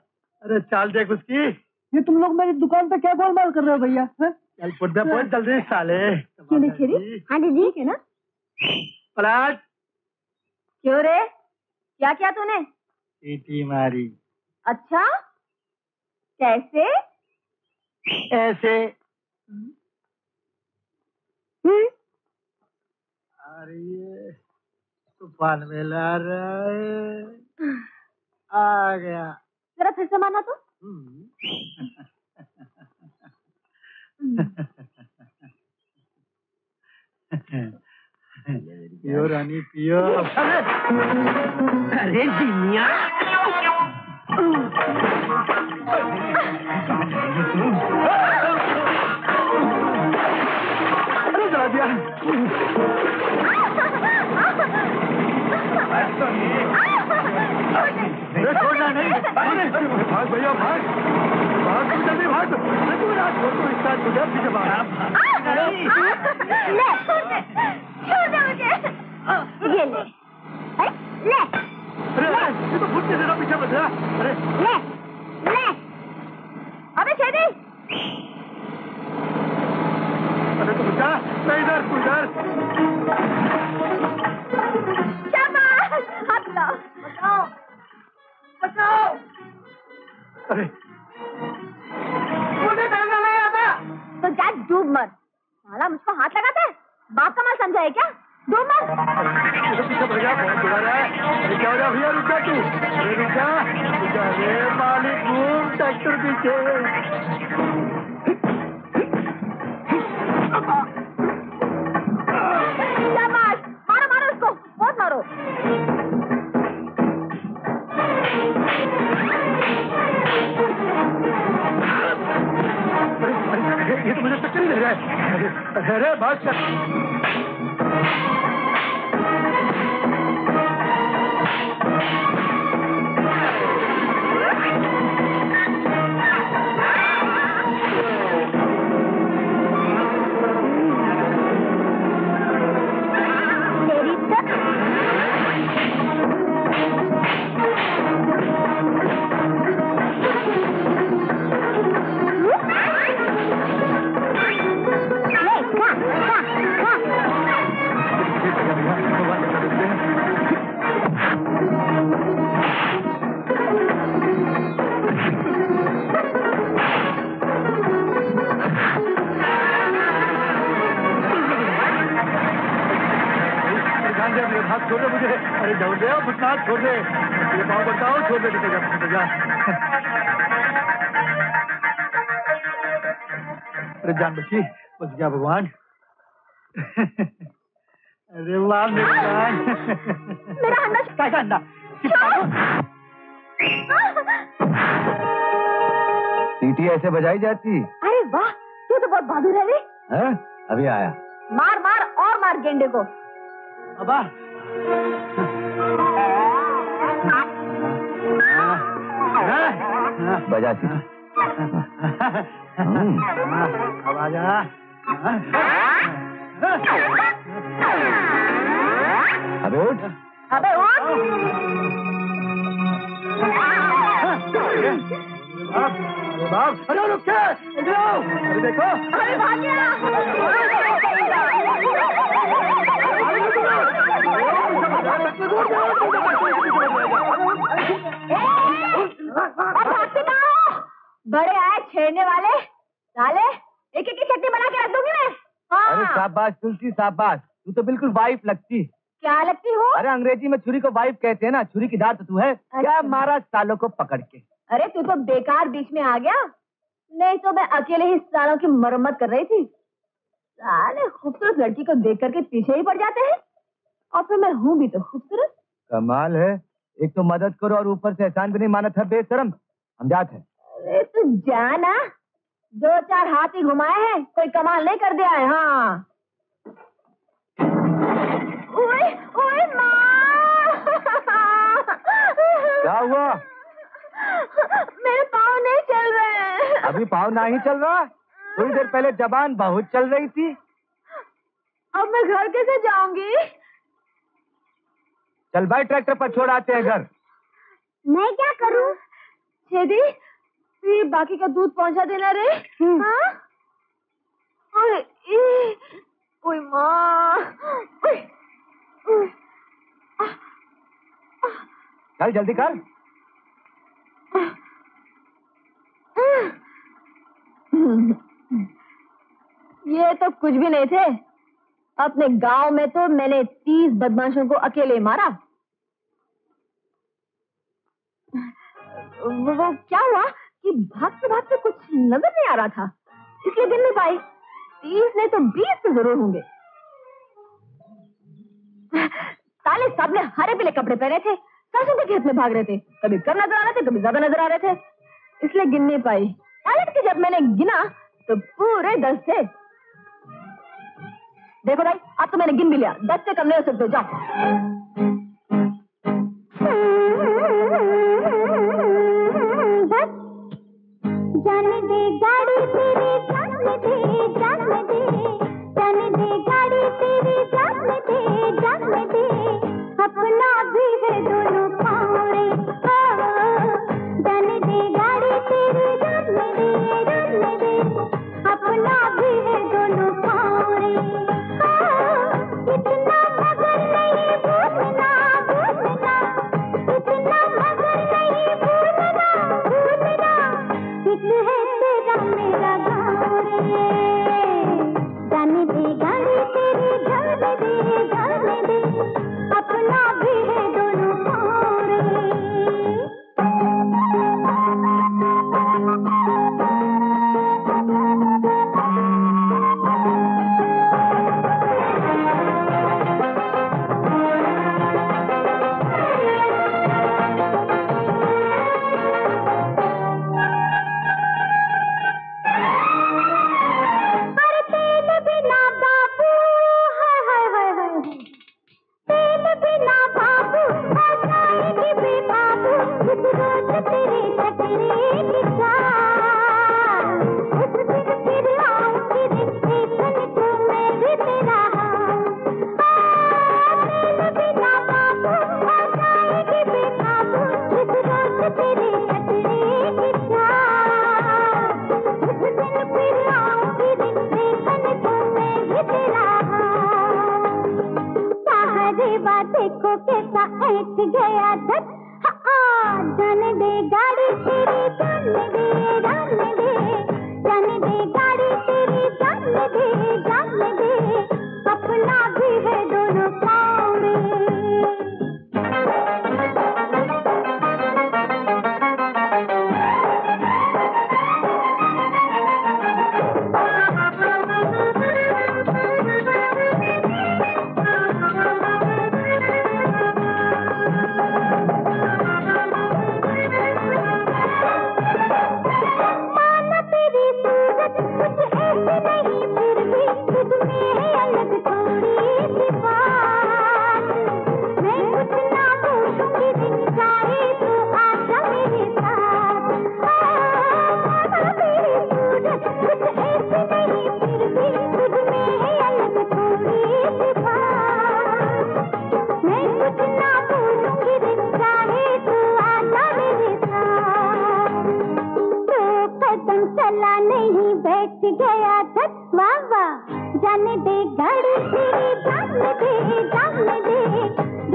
अरे चाल देख उसकी। ये तुम लोग मेरी दुकान पे क्या गोलमाल कर रहे हो भैया? चल पर्दे पर चल रही साले। ठीक है ना? पलाट क्यों रे, क्या क्या तूने? सीटी मारी। अच्छा कैसे? ऐसे। अरे तूफान में ला रहा है, आ गया। जरा फिर से माना तो। पियो रानी पियो। अरे दुनिया दिया। छोड़ना नहीं, भाग भैया भाग, भाग जल्दी भाग। तो खुद से जरा पीछे बदला। अरे अबे शेरी, अरे तुम क्या? मैं इधर तू इधर। शाबाश, हाथ ला। बचाओ बचाओ। अरे मुझे डरना नहीं आता। तो जा डूब मर। साला मुझको हाथ लगाता है, बाप का माल समझा है क्या? डूब मर। क्या हो रहा भैया? रुका तू, रुका रुका रे मालिक, घूम ट्रैक्टर पीछे। मारो ये तो मुझे टक्कर ही दे रहा है। अरे बात कर। छोड़ दे मुझे। अरे छोड़ दे, भूतनाथ छोड़ दे, ये बात बताओ। छोड़ दे किसी का। अरे जान बची, बच गया भगवान। अरे वाह भगवान, मेरा अंडा। क्या अंडा? सीटी ऐसे बजाई जाती। अरे वाह, तू तो बहुत बहादुर है रे। हाँ, अभी आया। मार मार और मार गेंडे को। अबा बजा सीटी। अब आ जा। अबे उठ। अबे उठ। बाप, बाप, अरे रुक के, इधर आओ, अरे देखो, अरे भाग गया, बड़े आए छेड़ने वाले, साले, एक एक की चटनी बना के रख दूंगी मैं। अरे शाबाश तुलसी, शाबाश, तू तो बिल्कुल वाइफ लगती। क्या लगती हो? अरे अंग्रेजी में छुरी को वाइफ कहते हैं ना, छुरी की धार तो तू है। क्या मारा सालों को पकड़ के। अरे तू तो बेकार बीच में आ गया, नहीं तो मैं अकेले ही सालों की मरम्मत कर रही थी। साले खूबसूरत लड़की को देख करके पीछे ही पड़ जाते हैं, और फिर मैं हूँ भी तो खूबसूरत। कमाल है, एक तो मदद करो और ऊपर से एहसान भी नहीं माना था, बेशरम समझात है। अरे तू जाना, दो चार हाथी घुमाए हैं, कोई कमाल नहीं कर दिया है। हाँ ओए, ओए क्या हुआ? मेरे पाँव नहीं चल रहे हैं। अभी पाँव नहीं चल रहा? थोड़ी देर पहले जबान बहुत चल रही थी। अब मैं घर कैसे जाऊंगी? चल भाई ट्रैक्टर पर छोड़ आते हैं घर। मैं क्या करूं? दीदी फिर बाकी का दूध पहुंचा देना रे। हाँ? ओए ओए माँ। चल जल्दी कर। ये तो कुछ भी नहीं थे। अपने गांव में तो मैंने तीस बदमाशों को अकेले मारा। वो क्या हुआ कि भागते भागते कुछ नजर नहीं आ रहा था, इसलिए गिन नहीं पाई। तीस नहीं तो बीस तो जरूर होंगे। साले सबने हरे पीले कपड़े पहने थे, सरसों के खेत में भाग रहे थे, कभी कम नजर आ रहे थे, कभी ज्यादा नजर आ रहे थे, इसलिए गिन नहीं पाई। हालांकि कि जब मैंने गिना तो पूरे दस थे। देखो भाई, अब तो मैंने गिन भी लिया, दस से कम नहीं हो सकते। जाओ। जाने दे गाड़ी तेरी जाने दे, जाने दे, जाने दे गाड़ी तेरी जाने दे, जाने दे, अपना भी है दोनों पाँव रे। जाने दे गाड़ी तेरी जाने दे, जाने दे, अपना भी है दोनों पाँव रे। इतना मगर नहीं भूलना, भूलना, इतना मगर नहीं भूलना, भूलना, एक है तेरा मेरा गाँव रे। जाने दे गाड़ी तेरी जाने दे, जाने दे, अपना भी है दोनों पाँव रे। बच गया था वावा, जाने दे घड़ी तेरी जाने दे जाने दे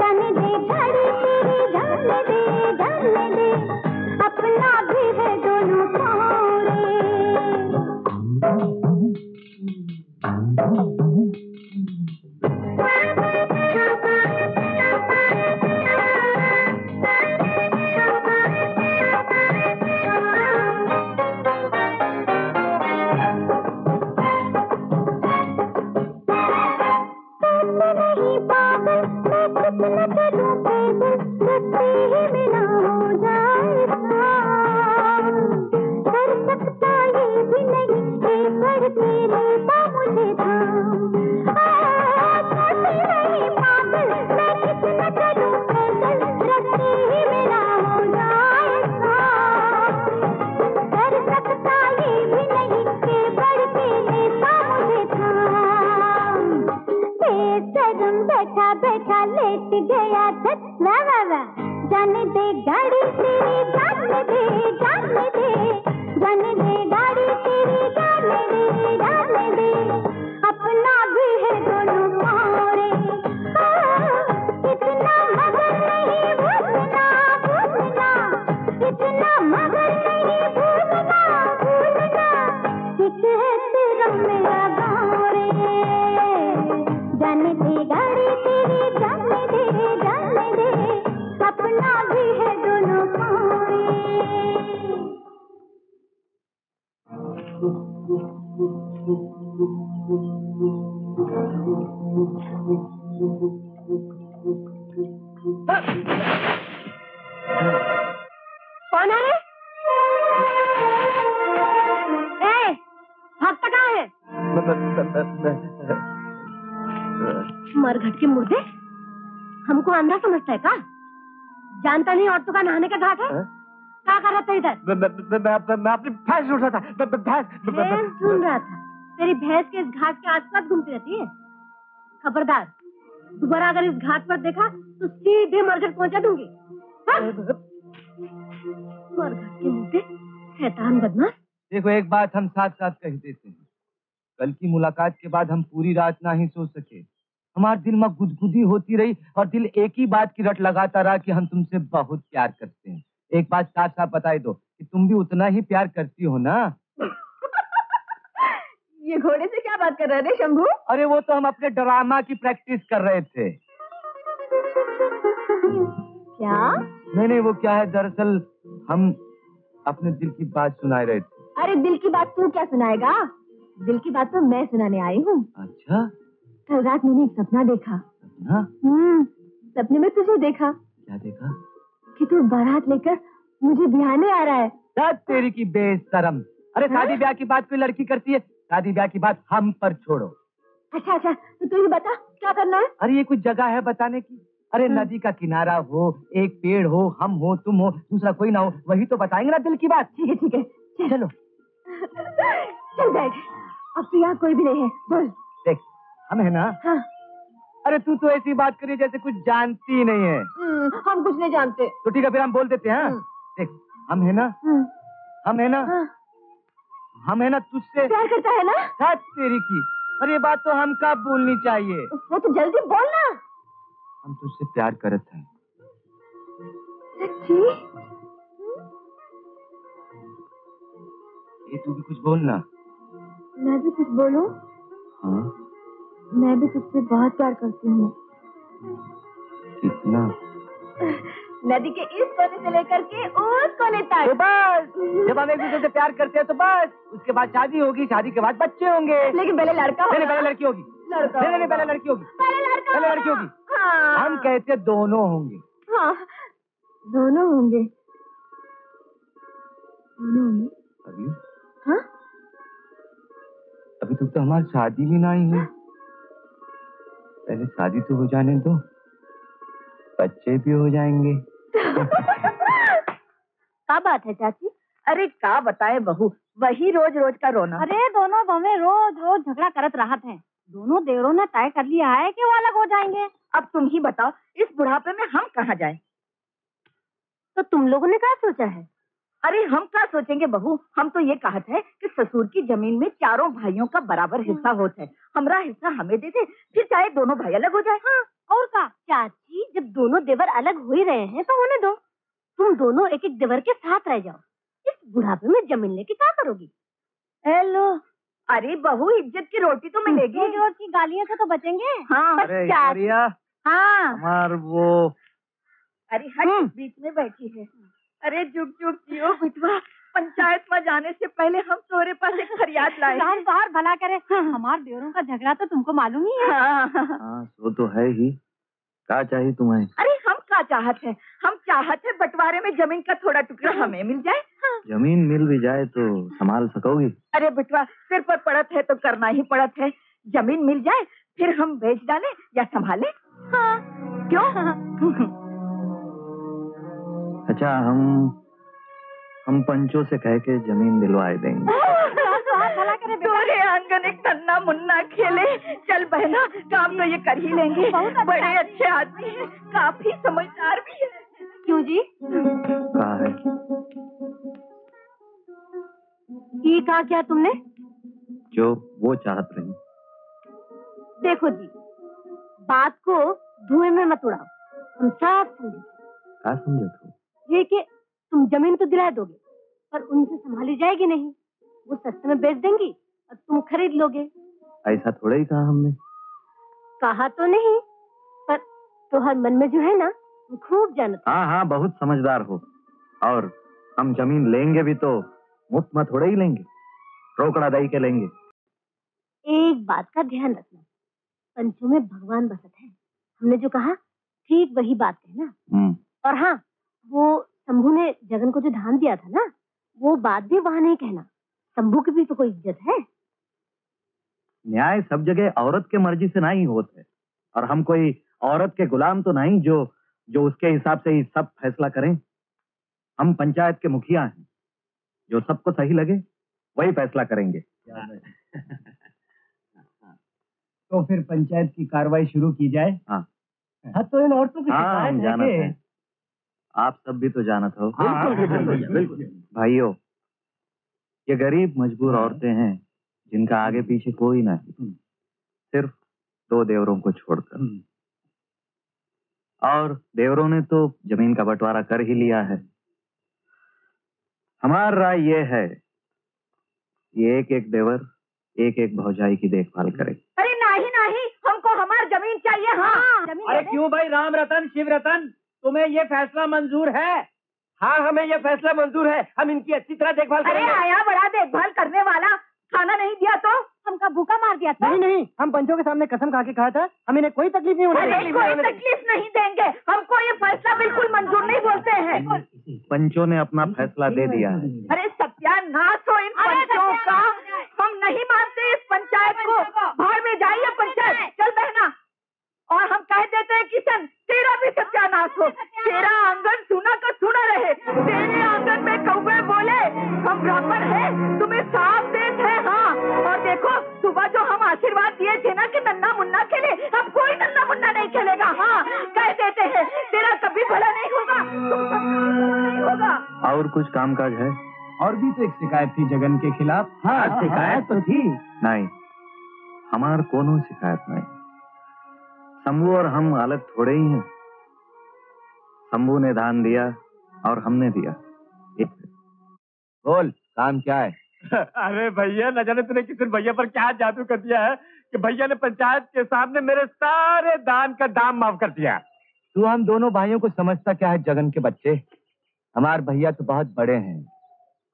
जाने दे घड़ी तेरी जाने दे जाने दे अपना भी है दोनों छोड़े। जानता नहीं औरतों का नहाने का घाट है? क्या कर रहा था इधर? मैं मैं अपनी भैंस ढूंढ रहा था। भैंस ढूंढ रहा था? तेरी भैंस के इस घाट के आसपास घूमती रहती है। खबरदार, दोबारा अगर इस घाट पर देखा तो सीधे मरघट पहुंचा दूंगी। मरघट के मुंडे, शैतान बदमाश। देखो, एक बात हम साथ साथ कह देते हैं, कल की मुलाकात के बाद हम पूरी रात ना ही सो सके। हमारे दिल में गुदगुदी होती रही और दिल एक ही बात की रट लगाता रहा कि हम तुमसे बहुत प्यार करते हैं। एक बात साफ साफ बताई दो कि तुम भी उतना ही प्यार करती हो ना? ये घोड़े से क्या बात कर रहे थे शंभू? अरे वो तो हम अपने ड्रामा की प्रैक्टिस कर रहे थे। क्या? नहीं नहीं, वो क्या है, दरअसल हम अपने दिल की बात सुना रहे थे। अरे दिल की बात तू क्या सुनाएगा, दिल की बात तो मैं सुनाने आई हूँ। अच्छा, कल रात मैंने एक सपना देखा। सपना? हम्म, सपने में तुझे देखा। क्या देखा? कि तू बारात लेकर मुझे बिहाने आ रहा है। दस तेरी की बेशरम। अरे शादी ब्याह की बात कोई लड़की करती है? शादी ब्याह की बात हम पर छोड़ो। अच्छा अच्छा, तो तू ही बता क्या करना है। अरे ये कुछ जगह है बताने की? अरे नदी का किनारा हो, एक पेड़ हो, हम हो, तुम हो, दूसरा कोई ना हो, वही तो बताएंगे ना दिल की बात। ठीक है ठीक है, चलो चल बैठ, अब तो यहाँ कोई भी नहीं है। बोल, हम है ना? हाँ। अरे तू तो ऐसी बात करी जैसे कुछ जानती ही नहीं है। हम कुछ नहीं जानते। तो ठीक है, फिर हम बोल देते हैं। देख, हम है ना, हम है ना, हम है ना, तुझसे प्यार करता है ना। सच तेरी की, अरे ये बात तो हम कब बोलनी चाहिए? वो तो जल्दी बोलना। हम तुझसे प्यार करते हैं। सच्ची? ये तू भी कुछ बोलना। मैं भी कुछ बोलूं? हाँ, मैं भी तुझसे बहुत प्यार करती हूँ। कितना? नदी के इस कोने से लेकर के उस कोने तक। तो बस, जब हम एक दूसरे से प्यार करते हैं तो बस, उसके बाद शादी होगी, शादी के बाद बच्चे होंगे। लेकिन पहले लड़का होगा। पहले लड़की होगी। लड़का। पहले पहले लड़की होगी। पहले लड़का। पहले लड़की होगी। हम कहते हैं दोनों होंगे। हाँ, दोनों होंगे। अभी? हाँ, अभी तक तो हमारी शादी भी ना हुई है। पहले शादी तो हो जाने दो, बच्चे भी हो जाएंगे। क्या बात है चाची? अरे क्या बताए बहू, वही रोज रोज का रोना। अरे दोनों बहुएं रोज रोज झगड़ा करत रहत हैं। दोनों देवरों ने तय कर लिया है कि वो अलग हो जाएंगे। अब तुम ही बताओ, इस बुढ़ापे में हम कहाँ जाए? तो तुम लोगों ने क्या सोचा है? अरे हम क्या सोचेंगे बहू, हम तो ये कहते हैं कि ससुर की जमीन में चारों भाइयों का बराबर हिस्सा होता है, हमारा हिस्सा हमें दे दे, फिर चाहे दोनों भाई अलग हो जाए। हाँ, और क्या चाची, जब दोनों देवर अलग हो ही रहे हैं तो होने दो, तुम दोनों एक एक देवर के साथ रह जाओ, इस बुढ़ापे में जमीन लेके क्या करोगी। हेलो, अरे बहू इज्जत की रोटी तो मिलेगी, जोर की गालियों से तो बचेंगे। हाँ हाँ, वो अरे हर बीच में बैठी है। अरे जुग जुग जियो बिटवा, पंचायत में जाने से पहले हम तुम्हारे पास एक फरियाद लाए। लाल बाहर भला करे, हमारे देवरों का झगड़ा तो तुमको मालूम ही है। हाँ, वो तो है ही, क्या चाहिए तुम्हें? अरे हम क्या चाहते हैं, हम चाहते हैं बंटवारे में जमीन का थोड़ा टुकड़ा हमें मिल जाए। जमीन मिल भी जाए तो संभाल सकोगी? अरे बिटवा, सिर पर पड़त है तो करना ही पड़त है, जमीन मिल जाए फिर हम बेच डाले या संभाले। हाँ, क्यों? अच्छा, हम हम पंचों से कह के जमीन दिलवाए देंगे। तोरे आंगन एक नन्ना मुन्ना खेले, चल बहना काम तो ये कर ही लेंगे, बड़े अच्छे आदमी है, काफी समझदार भी है। क्यों जी? कहा है ये, कहा क्या तुमने? जो वो चाहत रही। देखो जी, बात को धुएं में मत उड़ाओ, हम साफ समझो। क्या समझो तुम? ये कि तुम जमीन तो दिला दोगे पर उनसे संभाली जाएगी नहीं, वो सस्ते में बेच देंगी और तुम खरीद लोगे। ऐसा थोड़ा ही कहा हमने। कहा तो नहीं, पर तो हर मन में जो है ना खूब जानता। हाँ हाँ, बहुत समझदार हो, और हम जमीन लेंगे भी तो मुफ्त में थोड़ा ही लेंगे, रोकड़ा दई के लेंगे। एक बात का ध्यान रखना, पंचों में भगवान बसत है, हमने जो कहा ठीक वही बात कहना। और हाँ, वो शंभू ने जगन को जो धान दिया था ना, वो बात भी वहाँ नहीं कहना, शंभू की भी तो कोई इज्जत है। न्याय सब जगह औरत के मर्जी से नहीं होता है, और हम कोई औरत के गुलाम तो नहीं जो जो उसके हिसाब से ही सब फैसला करें। हम पंचायत के मुखिया हैं, जो सबको सही लगे वही फैसला करेंगे। तो फिर पंचायत की कार्रवाई शुरू की जाए। हाँ हाँ, तो इन औरतों की शिकायत जाना, आप सब भी तो जानत हो। हाँ, बिल्कुल भाइयों, ये गरीब मजबूर औरतें हैं जिनका आगे पीछे कोई नहीं, सिर्फ दो देवरों को छोड़कर, और देवरों ने तो जमीन का बंटवारा कर ही लिया है। हमारा राय ये है, ये एक एक देवर एक एक भौजाई की देखभाल करे। अरे नहीं नहीं, हमको हमारी जमीन चाहिए। हाँ, जमीन। अरे क्यों भाई राम रतन शिव रतन, तुम्हें ये फैसला मंजूर है? हाँ, हमें ये फैसला मंजूर है, हम इनकी अच्छी तरह देखभाल करेंगे। अरे आया बड़ा देखभाल करने वाला, खाना नहीं दिया तो हमका भूखा मार दिया था। नहीं नहीं, हम पंचों के सामने कसम खा के कहा था हम इन्हें कोई तकलीफ नहीं होने देंगे। कोई तकलीफ नहीं देंगे, हमको ये फैसला बिल्कुल मंजूर नहीं बोलते हैं। पंचों ने अपना फैसला दे दिया है। अरे सत्यानाश हो इन पंचों का, हम नहीं मानते इस पंचायत को, बाहर में जाइए पंचायत। चल बहना, और हम कह देते हैं किशन, तेरा भी सत्यानाश हो, तेरा आंगन सुना का सुना रहे, तेरे आंगन में कौवे बोले। हम ब्राह्मण हैं, तुम्हें साफ देश है। हाँ, और देखो सुबह जो हम आशीर्वाद दिए थे ना कि नन्ना मुन्ना खेले, अब कोई नन्ना मुन्ना नहीं खेलेगा। हाँ, कह देते हैं तेरा कभी भला नहीं होगा, तुम सब नहीं होगा। और कुछ काम काज है? और भी तो एक शिकायत थी जगन के खिलाफ। हाँ, शिकायत तो थी। नहीं, हमार कोनो शिकायत नहीं, शंभू और हम अलग थोड़े ही हैं। शंभू ने धान दिया और हमने दिया। बोल, काम क्या है? अरे भैया, न जाने तूने किसी भैया पर क्या जादू कर दिया है कि भैया ने पंचायत के सामने मेरे सारे दान का दाम माफ कर दिया। तू हम दोनों भाइयों को समझता क्या है जगन के बच्चे? हमारे भैया तो बहुत बड़े हैं,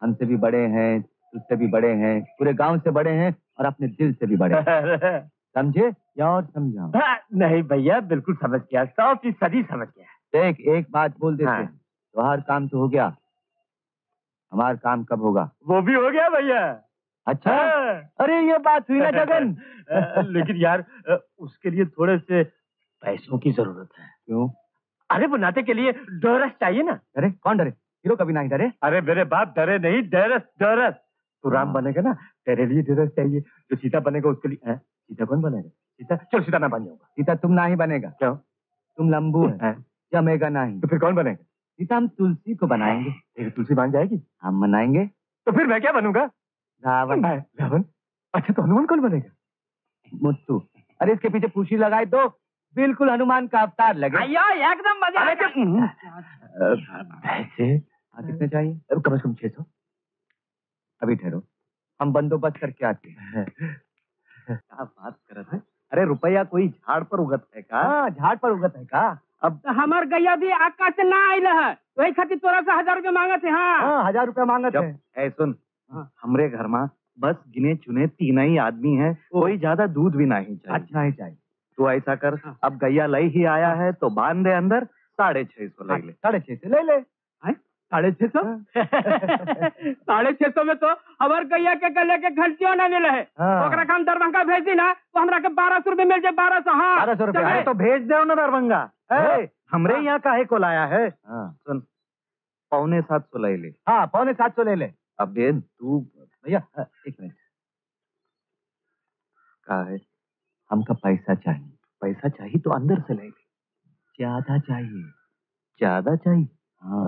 हमसे भी बड़े हैं, तुझसे भी बड़े हैं, पूरे गाँव से बड़े हैं, और अपने दिल से भी बड़े हैं। समझे या और समझाओ? हाँ, नहीं भैया, बिल्कुल समझ गया, सौ फीसदी समझ गया। देख, एक बात बोल देते हैं, तुम्हारा काम तो हो गया, हमारा काम कब होगा? वो भी हो गया भैया। अच्छा, हाँ। अरे ये बात हुई ना जगन। लेकिन यार उसके लिए थोड़े से पैसों की जरूरत है। क्यों? अरे बनाते के लिए डरस चाहिए ना। अरे कौन डरे, हीरो कभी नहीं डरे। अरे मेरे बाप डरे नहीं, डरस डरस। तो राम बनेगा ना, तेरे लिए डरस चाहिए, जो सीता बनेगा उसके लिए। सीता कौन बनेगा? सीता, चलो सीता ना बन जाऊंगा। सीता तुम ना ही बनेगा। क्यों? तुम लंबू है, या मेघना ही, तो फिर कौन बनेगा? सीता, हम तुलसी को बनाएंगे। फिर तुलसी बन जाएगी। हम बनाएंगे। तो फिर मैं क्या बनूंगा? रावण। रावण? अच्छा, तो हनुमान कौन बनेगा? मुत्तू। अरे इसके पीछे पूछी लगाए तो बिल्कुल हनुमान का अवतार लगे। एकदम मजा। पैसे कितने चाहिए? कम से कम छह सौ। अभी ठहरो, हम बंदोबस्त करके आते हैं। क्या बात कर रहे हैं? अरे रुपया कोई झाड़ पर उगत है का? झाड़ पर उगत है का? अब हमार गैया भी आकाश से ना आयल है, वही खातिर तोरा से हजार रूपया मांगत है। हाँ, हाँ हजार रूपया मांगत है। सुन, हाँ। हमरे घर में बस गिने चुने तीन ही आदमी है, कोई ज्यादा दूध भी नहीं चाहिए। अच्छा ही चाहिए। तू ऐसा कर, हाँ। अब गैया लई ही आया है तो बांध दे अंदर, साढ़े छह सौ ले ले। साढ़े छह सौ ले ले। साढ़े छह सौ? साढ़े छह सौ में तो हमार गैया के गले के घंटियों न मिले है। हम दरभंगा भेजी ना तो हमरा के बारह सौ रूपये मिल जाए। बारह सौ। हाँ बारह सौ रूपये तो भेज दे ना दरभंगा। हमरे यहाँ काहे को लाया है? सुन, पौने सात सौ ले ले। हाँ पौने सात सौ ले ले। अब बेन तू भैया एक मिनट, का है हमका पैसा चाहिए। पैसा चाहिए तो अंदर से ले ले। ज्यादा चाहिए। ज्यादा चाहिए?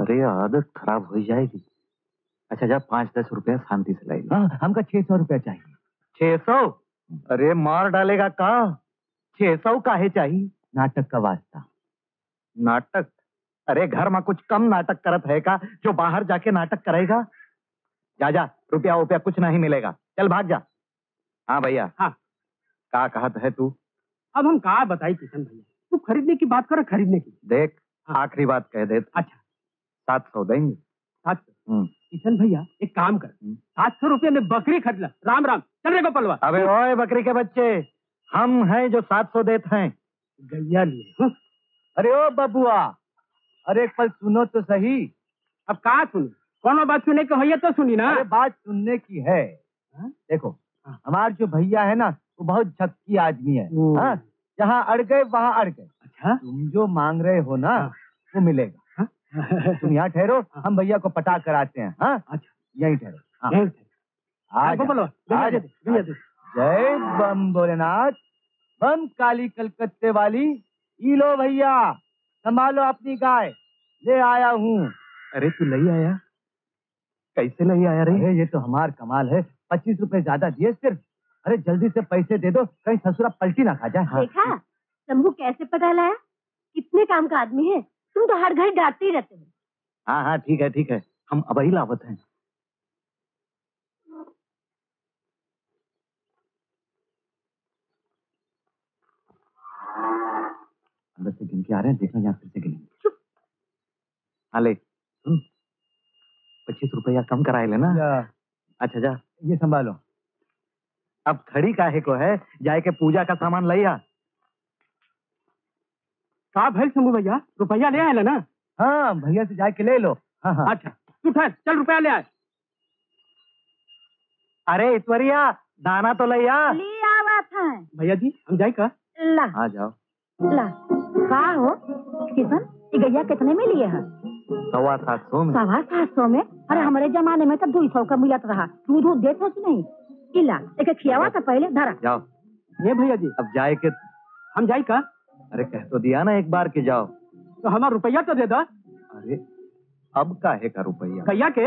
अरे आदत खराब हो जाएगी। अच्छा जा, पाँच दस रुपया शांति से ले ले। हाँ, हमका छह सौ रुपया चाहिए। छह सौ? अरे मार डालेगा का। छह सौ काहे चाहिए? नाटक का वास्ता। नाटक? अरे घर में कुछ कम नाटक करत है का जो बाहर जाके नाटक करेगा? जा जा, रुपया रुपया कुछ नहीं मिलेगा, चल भाग जा। हाँ भैया। हाँ का कहत है तू? अब हम का बताई किशन भैया, तू खरीदने की बात कर, खरीदने की। देख हाँ। आखिरी बात कह दे। अच्छा सात सौ देंगे। सात सौ? किशन भैया एक काम कर, सात सौ रुपये में बकरी खरीद ला। राम राम, चल रे गोपलवा। अबे ओए बकरी के बच्चे, हम हैं जो सात सौ देते हैं। गैया लिए? अरे ओ बबुआ, अरे एक पल सुनो तो सही। अब कहा सुनो? कोनो बात सुनने की है तो सुनी ना। अरे बात सुनने की है। हा? देखो हमारे जो भैया है ना, वो बहुत झक्की आदमी है। जहाँ अड़ गए वहाँ अड़ गए। अच्छा? तुम जो मांग रहे हो ना, हा? वो मिलेगा। हा? तुम यहाँ ठहरो, हम भैया को पटा कर आते हैं। अच्छा यही ठहरो। जय बम भोलेनाथ, बम काली कलकत्ते वाली। ई लो भैया, संभालो अपनी गाय, ले आया हूँ। अरे तू ले आया? कैसे ले आया रे? अरे ये तो हमार कमाल है, पच्चीस रुपए ज्यादा दिए सिर्फ। अरे जल्दी से पैसे दे दो, कहीं ससुरा पलटी ना खा जाए। हाँ। देखा शंभू कैसे पता लाया? कितने काम का आदमी है। तुम तो हर घर डांटते ही रहते हो। हाँ हाँ ठीक है ठीक है, हम अब ही लावत हैं। अंदर से गिन के आ रहे हैं, देखना यहाँ फिर से गिनेंगे। हाँ ले, पच्चीस रुपया कम कराए लेना। अच्छा जा, ये संभालो। अब खड़ी काहे को है, जाए के पूजा का सामान लाइया। का भाई शंभू भैया, रुपया ले आए लेना। हाँ भैया से जाके ले लो। हाँ हाँ अच्छा तू ठहर, चल रुपया ले आए। अरे ईश्वरिया, दाना तो ले आ। भैया जी हम जाए का? आ जाओ। ला का हो किशन, ये गैया कितने में लिए है? सवा सात सौ में। सवा सात सौ में? अरे हमारे जमाने में तो दो सौ का मिलत रहा। दूध दूध देते कि नहीं? इला एक खियावा था पहले, धरा जाओ। ये भैया जी अब जाए के? हम जाए का? अरे कह तो दिया ना एक बार के जाओ। तो हमारा रुपया तो दे दा। अरे अब काहे का रुपया? गैया के?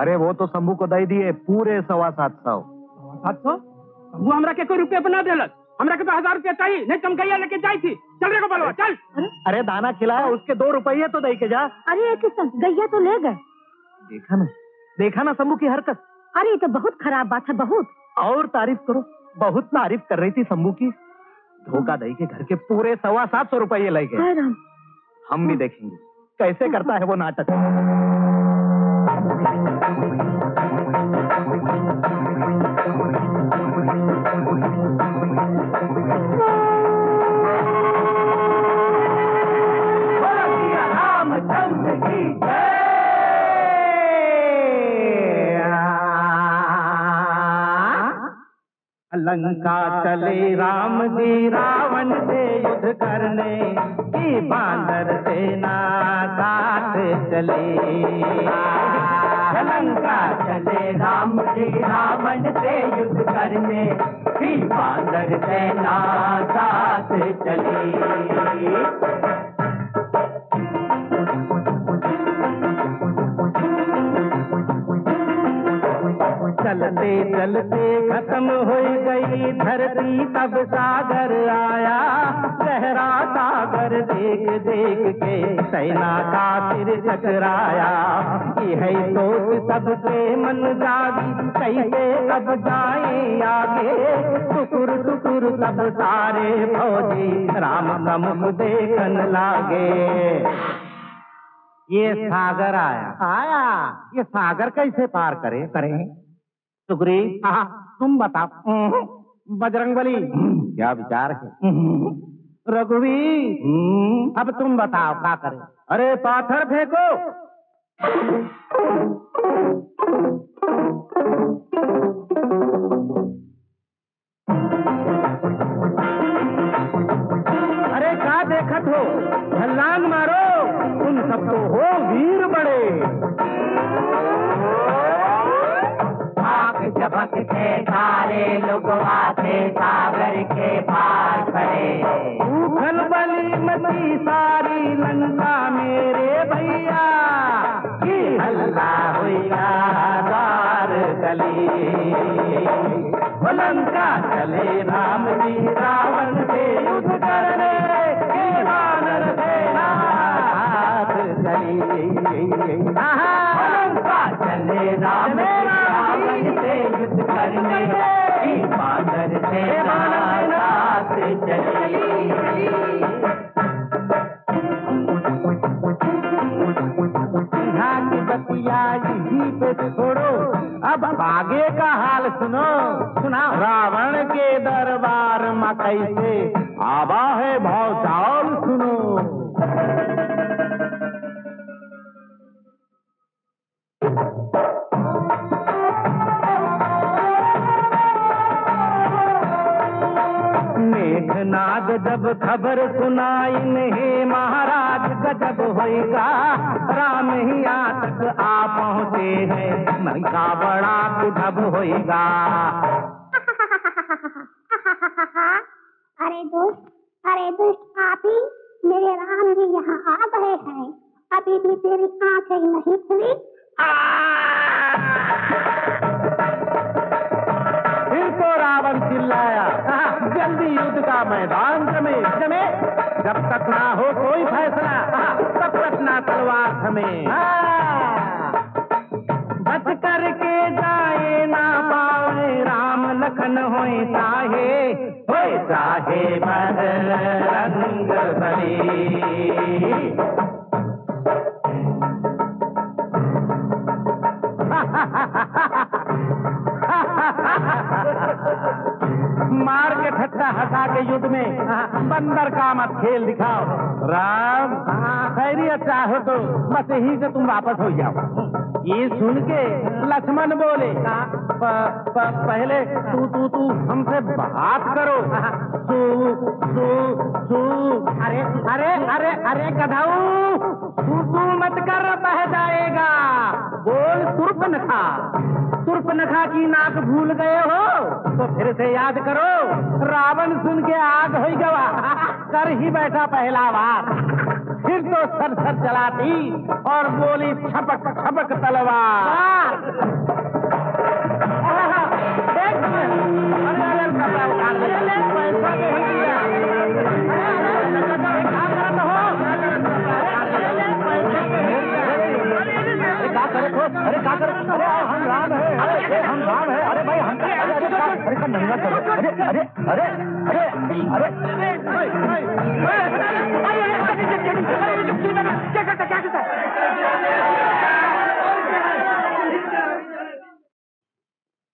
अरे वो तो शंभू को दे दिए पूरे सवा सात सौ। सात सौ? शंभू हमारा के कोई रुपया बना देलक। हमरा के तो हजार रुपया चाहिए, नहीं तुम गैया लेके जाई थी। चल रे गोपाल चल। अरे? अरे दाना खिलाया, उसके दो रुपये तो दे के जा। अरे किशन गैया तो ले गए। देखा ना देखा ना शंभू की हरकत। अरे ये तो बहुत खराब बात है, बहुत। और तारीफ करो, बहुत तारीफ कर रही थी शंभू की। धोखा दही के घर के पूरे सवा सात सौ रुपये ले गए। हम भी देखेंगे कैसे करता है वो नाटक। लंका चले राम जी रावण से युद्ध करने की, बानर सेना साथ चले। लंका चले राम जी रावण से युद्ध करने की, बानर सेना साथ चले। चलते चलते खत्म हो गई धरती, तब सागर आया गहरा। सागर देख देख के सैना का सिर चकराया। यही सोच सबके मन जागी, कैसे अब जाए आगे। टुकुर टुकुर सब सारे फौजी, राम राम देखन लागे। ये सागर आया आया ये सागर कैसे पार करें करें सुग्रीव तुम बताओ। बजरंगबली क्या विचार है? रघुवीर अब तुम बताओ क्या करें। अरे पाथर फेंको। अरे क्या देखत हो, छलांग मारो। तुम सब तो हो वीर बड़े। आग झपक के सारे लोग आते सागर के पार खड़े। उखल बली मची सारी लंका मेरे भैया, की हल्ला हुआ दार गली। लंका चले राम जी रावण से युद्ध करने, की वानर सेना चले राम से युद्ध करने की बादर से रात चली। की बतिया यही पे छोड़ो, अब आगे का हाल सुनो। सुना रावण के दरबार में कैसे आवा है भाव चावल सुनो। मेघनाद जब खबर सुनाई इन्हें महाराज, गजब होएगा। राम हिया तक आ पहुँचे हैं, मलका बड़ा कुधब होएगा। अरे दोस्त, अरे दोस्त, आप ही मेरे राम जी यहाँ आ गए हैं। अभी भी तेरी आँखें नहीं खुली। फिर तो रावण चिल्लाया, जल्दी युद्ध का मैदान जमे जमे। जब तक ना हो कोई फैसला, तब तक ना तलवार थमे। बच करके जाए ना पावे, राम लखन होए चाहे होए चाहे बजरंग बली। मार के ठट्टा हटा के युद्ध में बंदर का मत खेल दिखाओ। राम खैरियत चाहो तो बस यही से तुम वापस हो जाओ। ये सुन के लक्ष्मण बोले, प, प, पहले तू तू तू हमसे बात करो। सू, सू, सू, अरे अरे अरे अरे गधाऊ, तू तू मत कर, बह जाएगा। बोल तुर्पनखा, तुर्पनखा की नाक भूल गए हो तो फिर से याद करो। रावण सुन के आग हो गवा, कर ही बैठा पहला बात। फिर तो सर सर चलाती और बोली छपक छपक तलवार। अरे क्या करो, अरे हम राम है, अरे हम राम है, अरे भाई हम अरे अरे अरे अरे क्या करता क्या करता।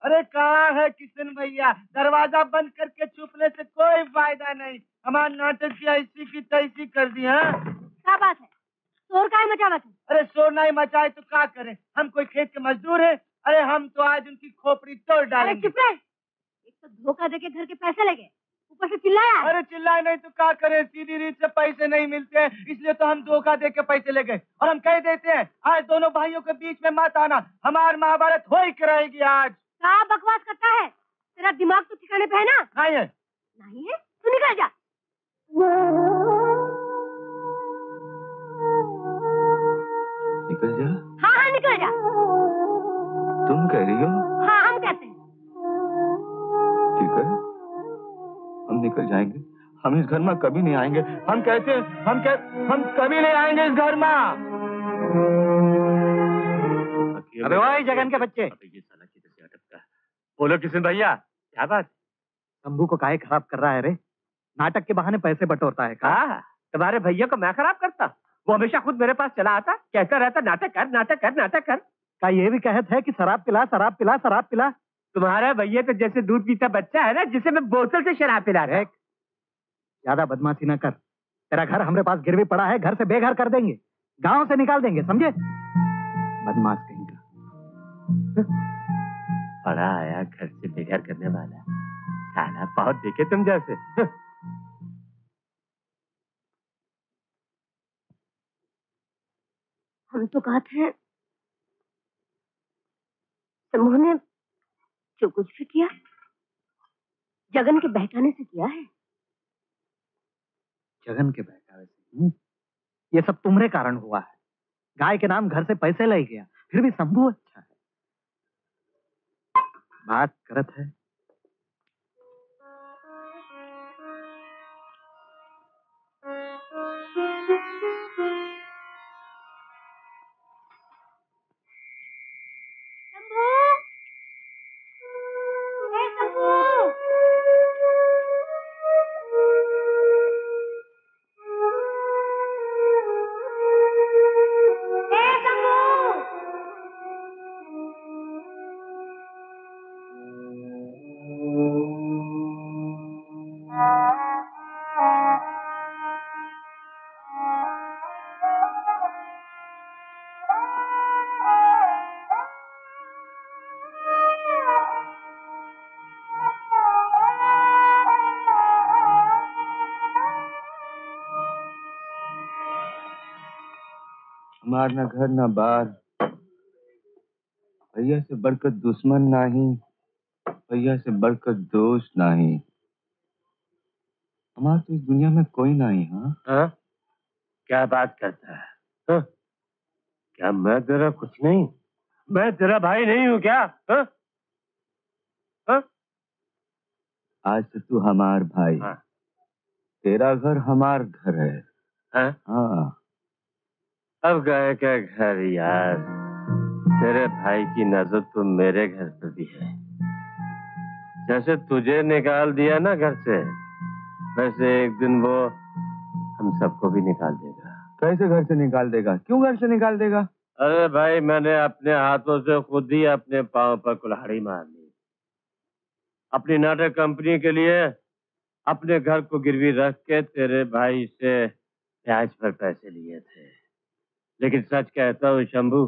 अरे कहाँ है किशन भैया? दरवाजा बंद करके छुपने से कोई फायदा नहीं। हमारे नाटक की ऐसी की तैसी कर दी है। क्या बात है, शोर का मचा बात है? अरे शोर नहीं मचाए तो क्या करें, हम कोई खेत के मजदूर हैं। अरे हम तो आज उनकी खोपड़ी तोड़ डालेंगे। चुप रहे, एक तो धोखा देके घर के पैसे ले गए, ऊपर से चिल्लाया। अरे चिल्लाए नहीं तो क्या करें, सीधी रीत से पैसे नहीं मिलते हैं, इसलिए तो हम धोखा दे के पैसे ले गए। और हम कह देते हैं आज दोनों भाइयों के बीच में मत आना, हमारे महाभारत हो ही कराएगी आज। क्या बकवास करता है, तेरा दिमाग तो ठिकाने पे है ना? नहीं है, नहीं है, तू निकल जा। निकल जा? हाँ हाँ निकल जा। तुम कह रही हो? हाँ हम कहते निकल जाएंगे। हम इस घर में कभी नहीं आएंगे। हम कहते हैं हम कह, हम कभी नहीं आएंगे इस घर में। अबे भाई जगन के बच्चे, बोलो किशन भैया क्या बात? शंभू को काहे खराब कर रहा है रे? नाटक के बहाने पैसे बटोरता है। कहा तुम्हारे भैया को मैं खराब करता? वो हमेशा खुद मेरे पास चला आता, कहता रहता नाटक कर नाटक कर नाटक कर। क्या ये भी कहत है कि शराब पिला शराब पिला शराब पिला? तुम्हारा भैया तो जैसे दूध पीता बच्चा है ना, जिसे मैं बोतल से शराब पिला रहा। ज्यादा बदमाशी ना कर, तेरा घर हमारे पास गिरवी पड़ा है, घर से बेघर कर देंगे, गांव से निकाल देंगे, समझे? बदमाश कहीं का पड़ा आया घर से बेघर करने वाला साला, बहुत देखे तुम जैसे। हम तो कहते हैं शंभू ने जो कुछ भी किया जगन के बहकाने से किया है। जगन के बहकावे से? ये सब तुम्हारे कारण हुआ है। गाय के नाम घर से पैसे ले गया, फिर भी शंभू अच्छा है। बात करत है ना घर ना बार, भैया से बढ़कर दुश्मन नहीं, भैया से बढ़कर दोस्त नहीं, हमारा तो इस दुनिया में कोई नहीं। हाँ हा? क्या बात करता है? हा? क्या मैं तेरा कुछ नहीं, मैं तेरा भाई नहीं हूँ क्या? हा? हा? आज से तू हमार भाई। हा? तेरा घर हमार घर है। हाँ हा? अब गाय का घर यार, तेरे भाई की नजर तो मेरे घर पर भी है। जैसे तुझे निकाल दिया ना घर से, वैसे एक दिन वो हम सबको भी निकाल देगा। कैसे घर से निकाल देगा? क्यों घर से निकाल देगा? अरे भाई मैंने अपने हाथों से खुद ही अपने पाँव पर कुल्हाड़ी मार ली। अपनी नाटक कंपनी के लिए अपने घर को गिरवी रख के तेरे भाई से ब्याज पर पैसे लिए थे, लेकिन सच कहता हूँ शंभू,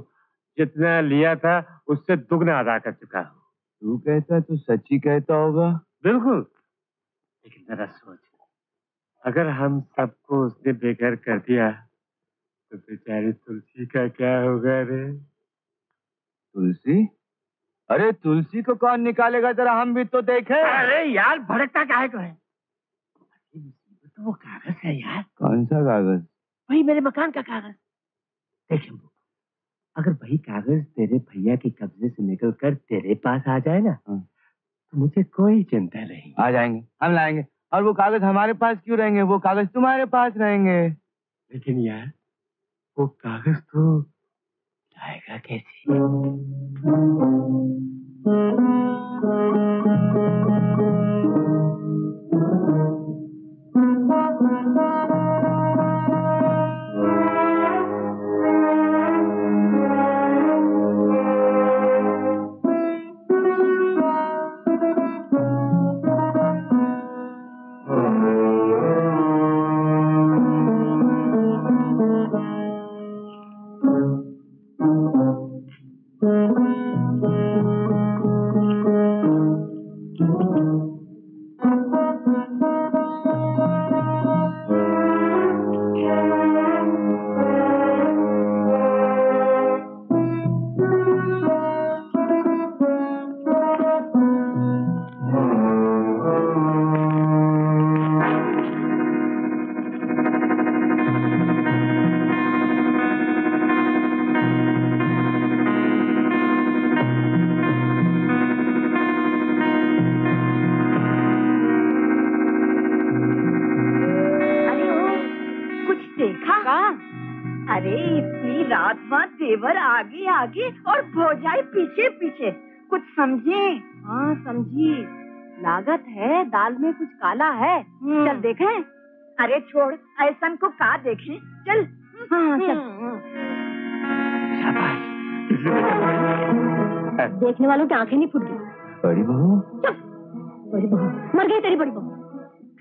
जितना लिया था उससे दुगना अदा कर चुका हूँ। तू कहता है तो सच्ची कहता होगा। बिल्कुल, लेकिन जरा सोच, अगर हम सबको उसने बेघर कर दिया तो बेचारी तुलसी का क्या होगा रे? तुलसी? अरे तुलसी को कौन निकालेगा, जरा हम भी तो देखें। अरे यार भड़कता काहे को है? तो वो कागज है यार। कौन सा कागज? वही मेरे मकान का कागज। देख शंभू, अगर वही कागज तेरे भैया के कब्जे से निकलकर तेरे पास आ जाए ना, तो मुझे कोई चिंता नहीं। आ जाएंगे, हम लाएंगे। और वो कागज हमारे पास क्यों रहेंगे? वो कागज तुम्हारे पास रहेंगे। लेकिन यार वो कागज तो लाएगा कैसे? यहाँ देवर आगे आगे और भौजाई पीछे पीछे, कुछ समझे? हाँ समझी, लागत है दाल में कुछ काला है। चल देखें। अरे छोड़, ऐसा को का देखें, चल। हाँ, चल। देखने वालों की आंखें नहीं फूट गई। बड़ी बहू, बड़ी बहू मर गई तेरी बड़ी बहू।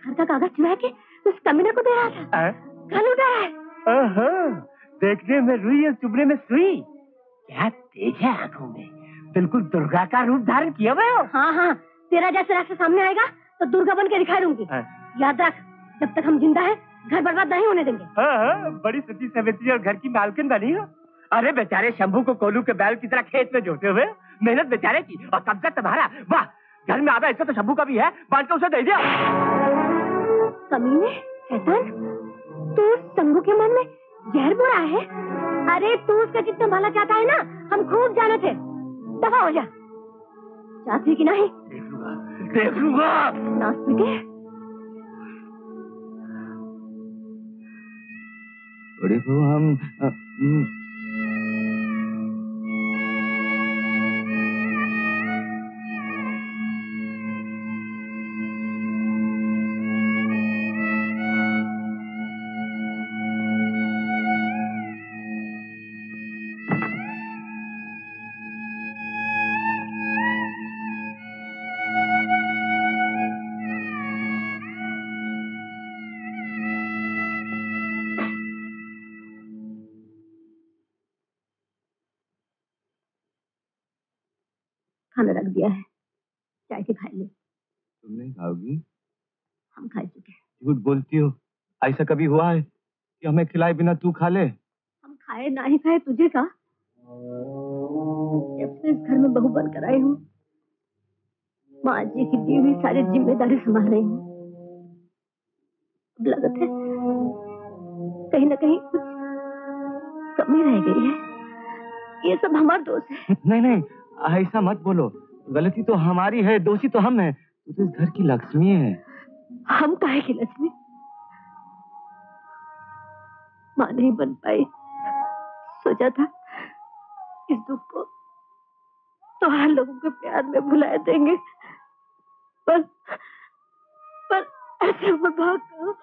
घर का कागज चुरा के उस कमीने को दे रहा था। कल उठा है, देखने में रुई और चुभने में सुई। क्या तेज है आंखों में, बिल्कुल दुर्गा का रूप धारण किया हुआ हो। हाँ हाँ, तेरा जैसे रास्ता सामने आएगा तो दुर्गा बन के दिखा दूंगी। याद रख, जब तक हम जिंदा हैं घर बर्बाद नहीं होने देंगे। हाँ हाँ, बड़ी सती सवित्री और घर की मालकिन बनी हो। अरे बेचारे शंभू को कोलू के बैल की तरह खेत में जोते हुए, मेहनत बेचारे की और कब्जा तुम्हारा। वाह, घर में आधा हिस्सा तो शंभू का भी है, बांट के उसे दे दिया। कमीने शैतान, तू शंभू के मन में जहर बुरा है। अरे तू उसका कितना भला चाहता है ना, हम खूब जाने थे। दफा हो जा, चाहती कि नहीं देख लूँगा, देख लूँगा। नास्तिके देखो हम आ, रख दिया है, चाय के खाई ले। तुम नहीं खाओगी? हम खा चुके हैं। झूठ बोलती हो, ऐसा कभी हुआ है कि हमें खिलाए बिना तू खा ले? हम खाए ना ही खाए तुझे का। जब से इस घर में बहू बनकर आई हूँ, माँ जी की दी हुई सारी जिम्मेदारी संभाल रही हूँ। अब लगता है कहीं ना कहीं कुछ कमी रह गई है, ये सब हमारा दोष है। नहीं नहीं, ऐसा मत बोलो, गलती तो हमारी है, दोषी तो हम हैं। तू तो इस घर की लक्ष्मी है। हम काहे की लक्ष्मी? माँ नहीं बन पाई, सोचा था इस दुख को तो हर लोगों के प्यार में भुला देंगे, पर पर ऐसा मत बोलो।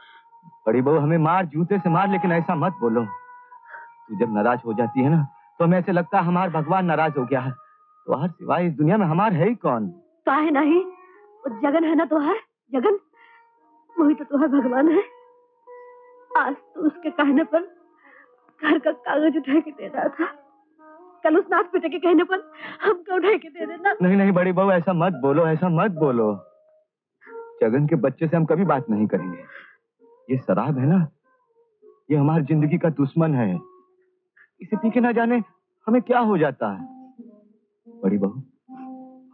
बड़ी बहू हमें मार, जूते से मार, लेकिन ऐसा मत बोलो। तू जब नाराज हो जाती है ना तो हमें ऐसे लगता है हमारा भगवान नाराज हो गया है। तुम्हार सिवाय इस दुनिया में हमार है ही कौन? काहे नहीं, वो जगन है ना तुहार, जगन वही तो तुहार भगवान है। आज तो उसके कहने पर घर का कागज उठा के दे रहा था, कल उस नाथ पिता के कहने पर हमको उठा के दे देना। नहीं नहीं बड़ी बहू, ऐसा मत बोलो, ऐसा मत बोलो। जगन के बच्चे से हम कभी बात नहीं करेंगे। ये शराब है ना, ये हमारी जिंदगी का दुश्मन है। इसे पी के ना जाने हमें क्या हो जाता है। बड़ी बहू,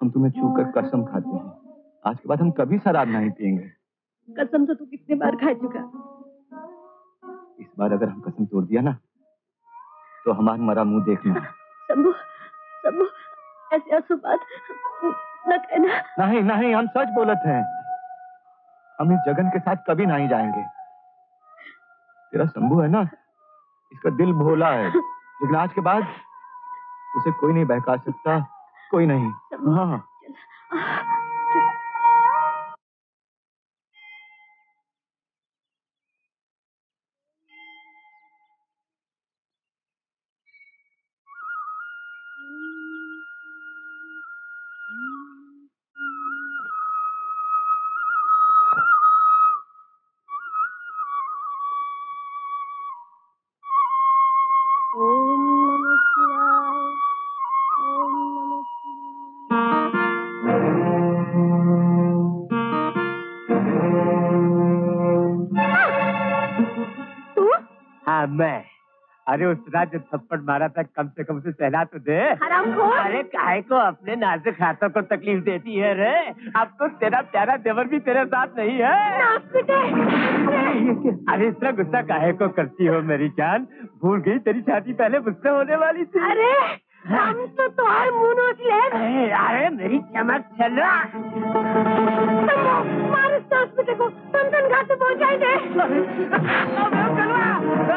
हम तुम्हें छूकर कसम खाते हैं, आज के बाद हम कभी शराब नहीं पिएंगे। कसम तो तू कितने बार खा चुका। इस बार अगर हम कसम तोड़ दिया ना तो हमारा मरा मुंह देखना। शंभू, शंभू, ऐसी आंसू बात न कहना। नहीं नहीं, हम सच बोलत हैं। हम इस जगन के साथ कभी नहीं जाएंगे। तेरा शंभू है ना, इसका दिल भोला है, लेकिन आज के बाद उसे कोई नहीं बहका सकता, कोई नहीं। हाँ मैं, अरे उस रात जो थप्पड़ मारा था, कम से कम उसे सहला तो दे। हरामखोर! अरे काहे को अपने नाजुक हाथों को तकलीफ देती है रे? अब तो तेरा प्यारा देवर भी तेरे साथ नहीं है। अरे इतना गुस्सा काहे को करती हो मेरी जान? भूल गई तेरी शादी पहले मुझसे होने वाली थी। अरे हम तो तुम्हारे मुँह नोच ले। अरे मेरी चमक चलो, हमारे सास बेटे को संतन घाट पहुँचाई दे।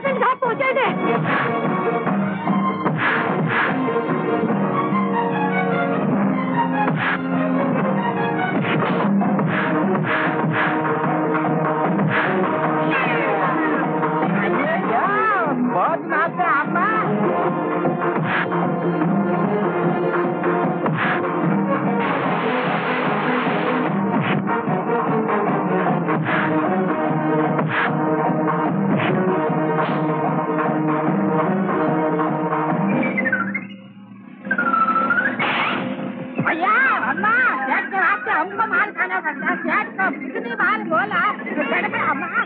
सिंह घाट पहुंचे थे। बहुत नाते आमा हमको मार खाना पड़ता है। शहर का कितनी बार बोला घर पे अम्मा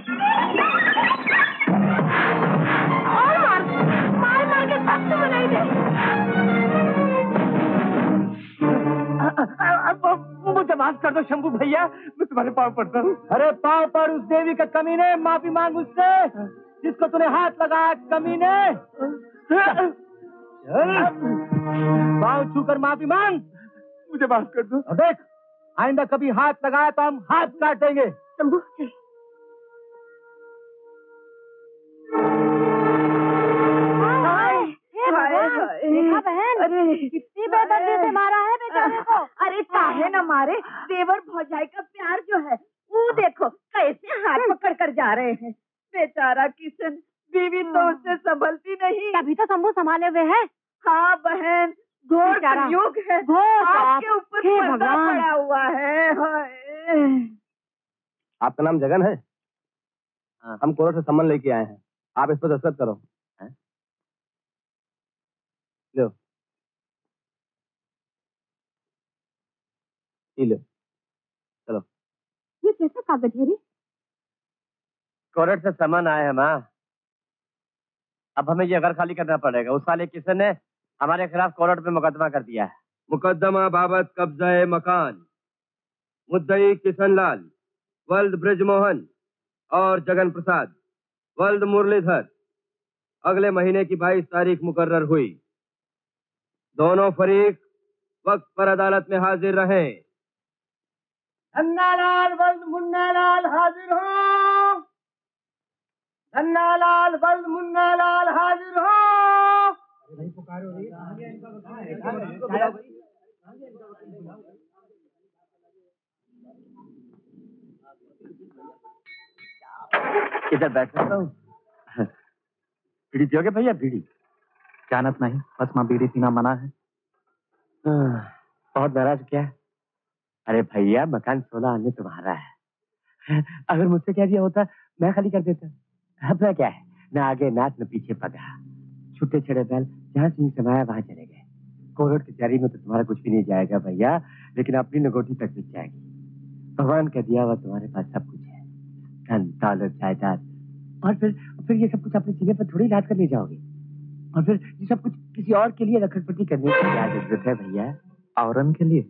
और मार मार मार के सख्त बनाई दे। मुझे माफ कर दो शंभू भैया, मैं तुम्हारे पाँव पड़ता हूँ। अरे पाँव पर उस देवी का कमीने, माफी मांग उससे जिसको तूने हाथ लगाया कमीने। पाँव छूकर माफी मांग, मुझे माफ कर दो। देख आइंदा कभी हाथ लगाया तो हम हाथ काट देंगे। शंभू बहन कितनी बेदर्दी से मारा है बेचारे को। अरे चाहे न मारे, देवर भौजाई का प्यार जो है वो देखो कैसे हाथ पकड़ कर जा रहे हैं। बेचारा किशन, बीवी तो उससे संभलती नहीं, तभी तो शंभू संभाले हुए है। हाँ बहन, घोर संयोग है, आपके ऊपर पर्दा पड़ा हुआ है। आपका नाम जगन है? हम कोर्ट से सम्मन लेके आए हैं, आप इस पर दस्तखत करो। लो, लो, चलो। ये कैसा कागज है रे? कोर्ट से सम्मन आए हैं माँ, अब हमें ये घर खाली करना पड़ेगा। उस साले किशन ने हमारे खिलाफ कोर्ट में मुकदमा कर दिया है। मुकदमा बाबत कब्जा मकान, मुद्दई किशन लाल वल्द ब्रजमोहन और जगन प्रसाद वल्द मुरलीधर। अगले महीने की बाईस तारीख मुकर्रर हुई। दोनों फरीक वक्त पर अदालत में हाजिर रहे। धन्ना लाल वल्द मुन्ना लाल हाजिर हो। धन्ना लाल वल्द मुन्ना लाल हाजिर हो। इधर बैठ सकता हूँ? बीड़ी पियोगे भैया? बीड़ी जानत नहीं, बस माँ बीड़ी पीना मना है। बहुत नाराज क्या है? अरे भैया मकान सोलह आने तुम्हारा है, अगर मुझसे कह दिया होता मैं खाली कर देता। अपना क्या है, ना आगे नाच न पीछे पगा। छुट्टे छड़े बैल जहाँ सिंह समाया वहाँ चले गए। कोर्ट कचहरी में तो तुम्हारा कुछ भी नहीं जाएगा भैया, लेकिन अपनी नगोटी तक बिक जाएगी। भगवान का दिया हुआ तुम्हारे पास सब कुछ है, धन दौलत जायदाद, और फिर फिर ये सब कुछ अपने सीने पर थोड़ी लाद कर ले जाओगे। और फिर ये सब कुछ किसी और के लिए रखड़पट्टी करने की क्या जरूरत है भैया? औरन के लिए?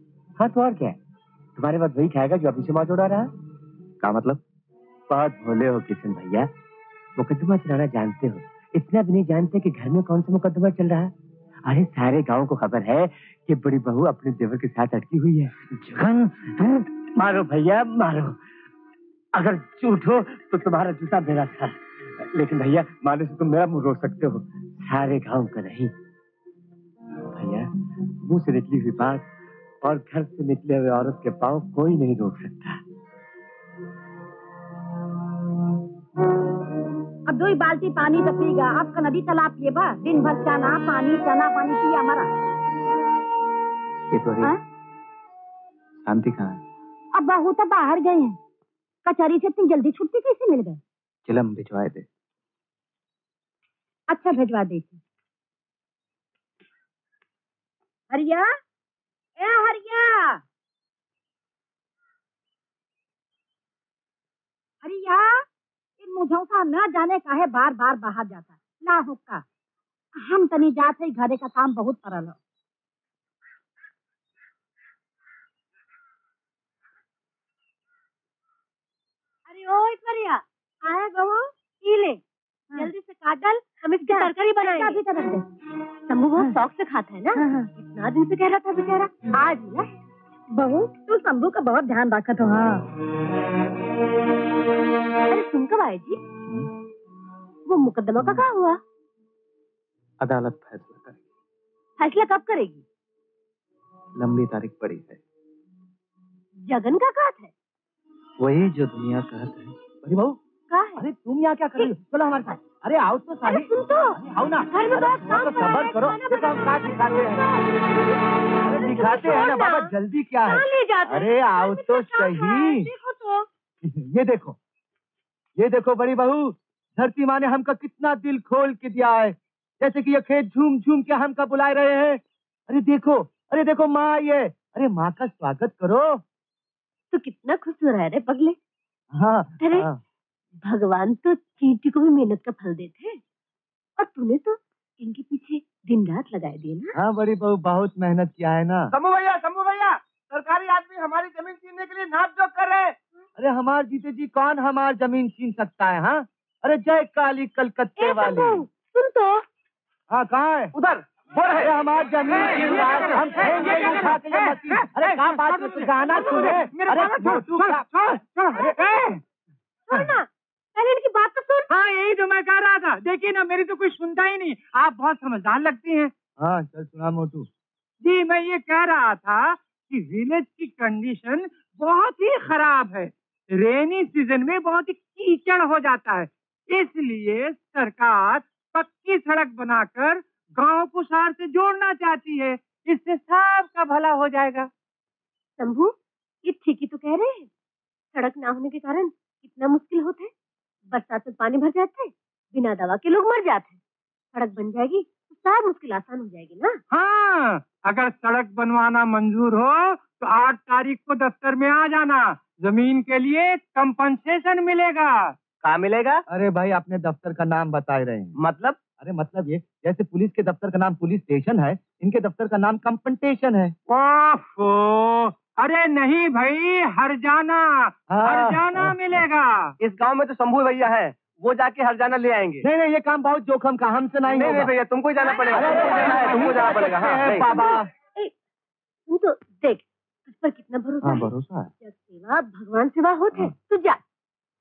हाँ तो और क्या है, तुम्हारे पास वही खाएगा जो अभी से माँ जोड़ा रहा। क्या मतलब? बहुत भोले हो किशन भैया, मुकदमा चलाना जानते हो, इतना भी नहीं जानते कि घर में कौन सा मुकदमा चल रहा है। अरे सारे गांव को खबर है कि बड़ी बहू अपने देवर के साथ अटकी हुई है। जगन मारो भैया मारो, अगर झूठ हो तो तुम्हारा जूता मेरा था, लेकिन भैया मारने से तुम मेरा मुंह रोक सकते हो, सारे गांव का नहीं। भैया मुंह से निकली हुई बात और घर से निकले हुए औरत के पाँव कोई नहीं रोक सकता। अब दो ही बाल्टी पानी तो पीगा, आपका नदी तालाब ये बा दिन भर चना पानी चना पानी पिया हमारा। ये तो है शांति कहाँ है? अब बहू तो बाहर गए हैं, कचहरी से इतनी जल्दी छुट्टी कैसे मिल गई? चलो हम भिजवाए दे। अच्छा भिजवा देती। हरिया, ए हरिया, हरिया, मुझों का न जाने काहे बार बार बाहर जाता ना हुक्का। हम तनी जाते ही घरे का काम बहुत परल हो, हरिया आया गवो ले जल्दी से काट डाल, हम इसकी तरकारी बनाएंगे। शंभू बहुत शौक से खाता है ना, इतना दिन से कह रहा था बेचारा, आज ना बहू तू शंभू का बहुत ध्यान रखा तो। हाँ अरे तुम कब आए जी? वो मुकदमा का क्या हुआ? अदालत फैसला करेगी। फैसला कब करेगी? लंबी तारीख पड़ी है। जगन का कहत है वही जो दुनिया कहत है। अरे बहू का है? अरे तुम यहाँ क्या कर रही हो? चलो हमारे साथ। अरे आओ तो सारे, तुम तो आओ ना, घर में बहुत काम खबर करो। अरे दिखाते हैं ना बाबा, जल्दी क्या है? अरे आओ तो सही। ये देखो, ये देखो बड़ी बहू, धरती माँ ने हमका कितना दिल खोल के दिया है। जैसे कि ये खेत झूम झूम के हमका बुलाए रहे हैं। अरे देखो, अरे देखो माँ, ये अरे माँ का स्वागत करो। तो कितना खुश हो रहा है रे पगले। हाँ, अरे हाँ। भगवान तो चींटी को भी मेहनत का फल देते हैं, और तूने तो इनके पीछे दिन रात लगाए दिए ना। हाँ बड़ी बहू, बहुत मेहनत किया है ना। शंभू भैया, शंभू भैया, सरकारी आदमी हमारी जमीन छीनने के लिए नाप जोक कर रहे हैं। अरे हमारे जीते जी कौन हमारी जमीन छीन सकता है? हाँ अरे जय काली कलकत्ते वाले। सुन तो। हाँ कहाँ है? उधर हमारे जमीन हम मसीन। अरे क्या बात है, गाना सुने। पहले इनकी बात तो सुन। हाँ यही तो मैं कह रहा था। देखिए ना, मेरी तो कोई सुनता ही नहीं, आप बहुत समझदार लगती हैं। हाँ चल सुना मोटू जी। मैं ये कह रहा था कि विलेज की कंडीशन बहुत ही खराब है। रेनी सीजन में बहुत ही कीचड़ हो जाता है, इसलिए सरकार पक्की सड़क बनाकर गांव को शहर से जोड़ना चाहती है। इससे सबका भला हो जाएगा। शंभू ये ठीक ही तो कह रहे हैं। सड़क ना होने के कारण कितना मुश्किल होता है। बरसात में पानी भर जाता है, बिना दवा के लोग मर जाते हैं। सड़क बन जाएगी तो सारी मुश्किल आसान हो जाएगी ना। हाँ अगर सड़क बनवाना मंजूर हो तो आठ तारीख को दफ्तर में आ जाना। जमीन के लिए कंपनसेशन मिलेगा। कहाँ मिलेगा? अरे भाई अपने दफ्तर का नाम बताए रहे हैं। मतलब? अरे मतलब ये जैसे पुलिस के दफ्तर का नाम पुलिस स्टेशन है, इनके दफ्तर का नाम कंपनसेशन है। ओफो, अरे नहीं भाई, हरजाना। हाँ, हरजाना हाँ, मिलेगा। इस गांव में तो शंभू भैया है, वो जाके हरजाना ले आएंगे। नहीं नहीं, ये काम बहुत जोखम का, हमसे नहीं। नहीं भैया तुमको जाना पड़ेगा, तुमको जाना पड़ेगा। बाबा तू तो देख तुझ पर कितना भरोसा भरोसा है। सेवा भगवान सेवा होते तू जा।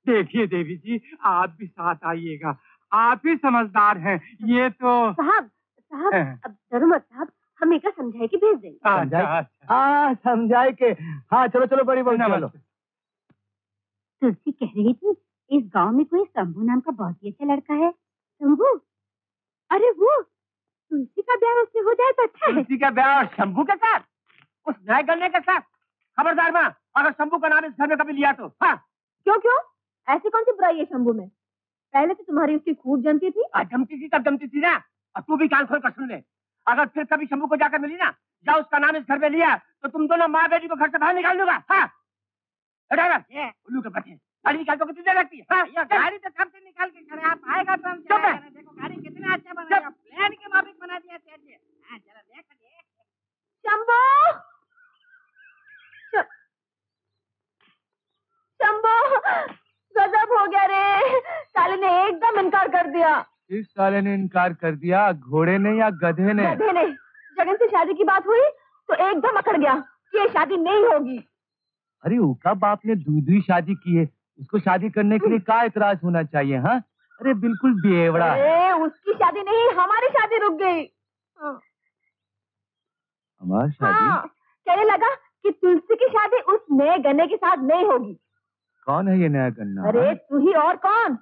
देखिए देवी जी आप भी साथ आइएगा, आप ही समझदार हैं। ये तो साहब साहब अब डरो मत साहब, हम एक समझाए के भेज देंगे। हाँ समझाए के। हाँ चलो चलो बड़ी बहू चलो। तुलसी कह रही थी इस गांव में कोई शंभू नाम का बहुत ही अच्छा लड़का है। शंभू? अरे वो तुलसी का ब्याह उससे हो जाए तो अच्छा है। तुलसी का ब्याह शंभू के साथ, उस नए गन्ने के साथ? खबरदार माँ, अगर शंभू का नाम इस घर में कभी लिया तो। हाँ क्यों क्यों, ऐसी कौन सी बुराई है शंभू में? पहले तो तुम्हारी उसकी खूब जमती थी। जमती थी तब जमती थी ना, और तू भी कान खोल कर सुन ले। अगर फिर कभी शंभू को जाकर मिली ना, या उसका नाम इस घर में लिया तो तुम दोनों माँ बेटी को घर से बाहर निकाल दूंगा। हाँ उल्लू के बच्चे, गाड़ी निकाल तो कितनी देर लगती है? हाँ गाड़ी तो कब से निकाल के घर आप आएगा तो हम चला जाना। देखो गाड़ी कितना अच्छा बनाया, प्लान के मुताबिक बना दिया। शंभू शंभू गजब हो गया रे, साले ने एकदम इनकार कर दिया। इस साले ने इनकार कर दिया, घोड़े ने या गधे ने? गधे ने। जगन से शादी की बात हुई तो एकदम अकड़ गया कि ये शादी नहीं होगी। अरे उसका बाप ने दूसरी शादी की है, उसको शादी करने के लिए क्या एतराज होना चाहिए? हाँ अरे बिल्कुल बेवड़ा। अरे उसकी शादी नहीं, हमारी शादी रुक गई। हमारी शादी? हाँ, कहने लगा कि तुलसी की शादी उस नए गन्ने के साथ नहीं होगी। कौन है ये नया गन्ना? अरे तू ही और कौन?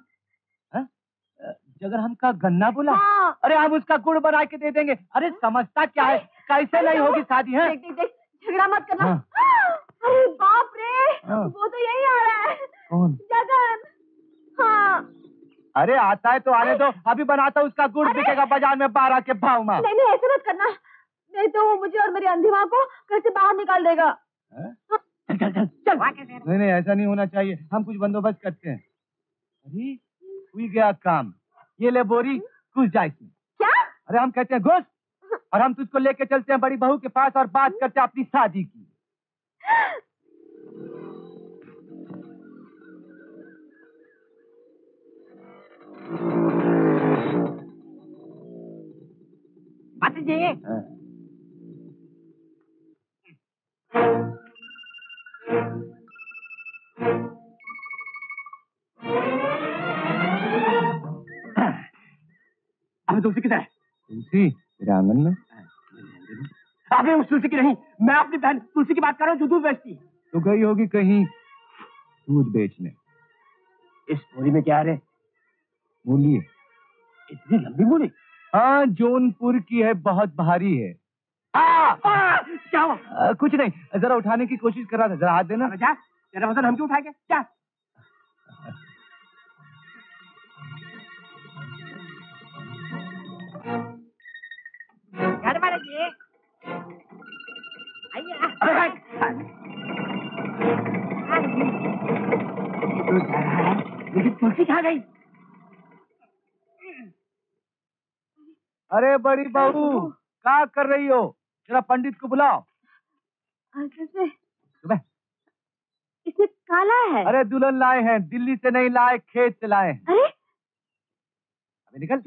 जगह हमका गन्ना बोला? हाँ। अरे हम उसका गुड़ बना के दे देंगे। अरे समझता क्या है, कैसे नहीं होगी शादी है? देख देख देख, झगड़ा मत करना। हाँ। अरे बाप रे। हाँ। वो तो यही आ रहा है। कौन? जगन। हाँ। अरे आता है तो आने दो, अभी बनाता उसका गुड़ बिकेगा बाजार में बारह के भाव में। नहीं नहीं ऐसे मत करना, नहीं तो वो मुझे और मेरी अंधी माँ को घर से बाहर निकाल देगा। चल चल चल। नहीं नहीं ऐसा नहीं होना चाहिए, हम कुछ बंदोबस्त करते हैं। अरे हुई गया काम, ये ले बोरी, घुस जा इसमें। क्या? अरे हम कहते हैं घुस, और हम तुझको लेके चलते हैं बड़ी बहू के पास और बात करते हैं अपनी शादी की। लीजिए। अबे तुलसी किधर है? तुलसी रामन में। अबे उस तुलसी की नहीं, मैं अपनी बहन तुलसी की बात कर रहा हूँ जो दूध बेचती है। तो गई होगी कहीं दूध बेचने। इस बोरी में क्या है? मूली। इतनी लंबी मूली? हाँ, जौनपुर की है, बहुत भारी है। आ, आ, क्या हुआ? आ, कुछ नहीं, जरा उठाने की कोशिश कर रहा था, जरा हाथ देना। जा, तेरा वजन हम क्यों उठाएंगे? क्या घर वाले जी, आइए। लेकिन तुलसी कहाँ गई? अरे बड़ी बहू, क्या कर रही हो? जरा पंडित को बुलाओ। सुबह इसमें काला है। अरे दुल्हन लाए हैं, दिल्ली से नहीं लाए, खेत से लाए हैं। अरे अबे निकल।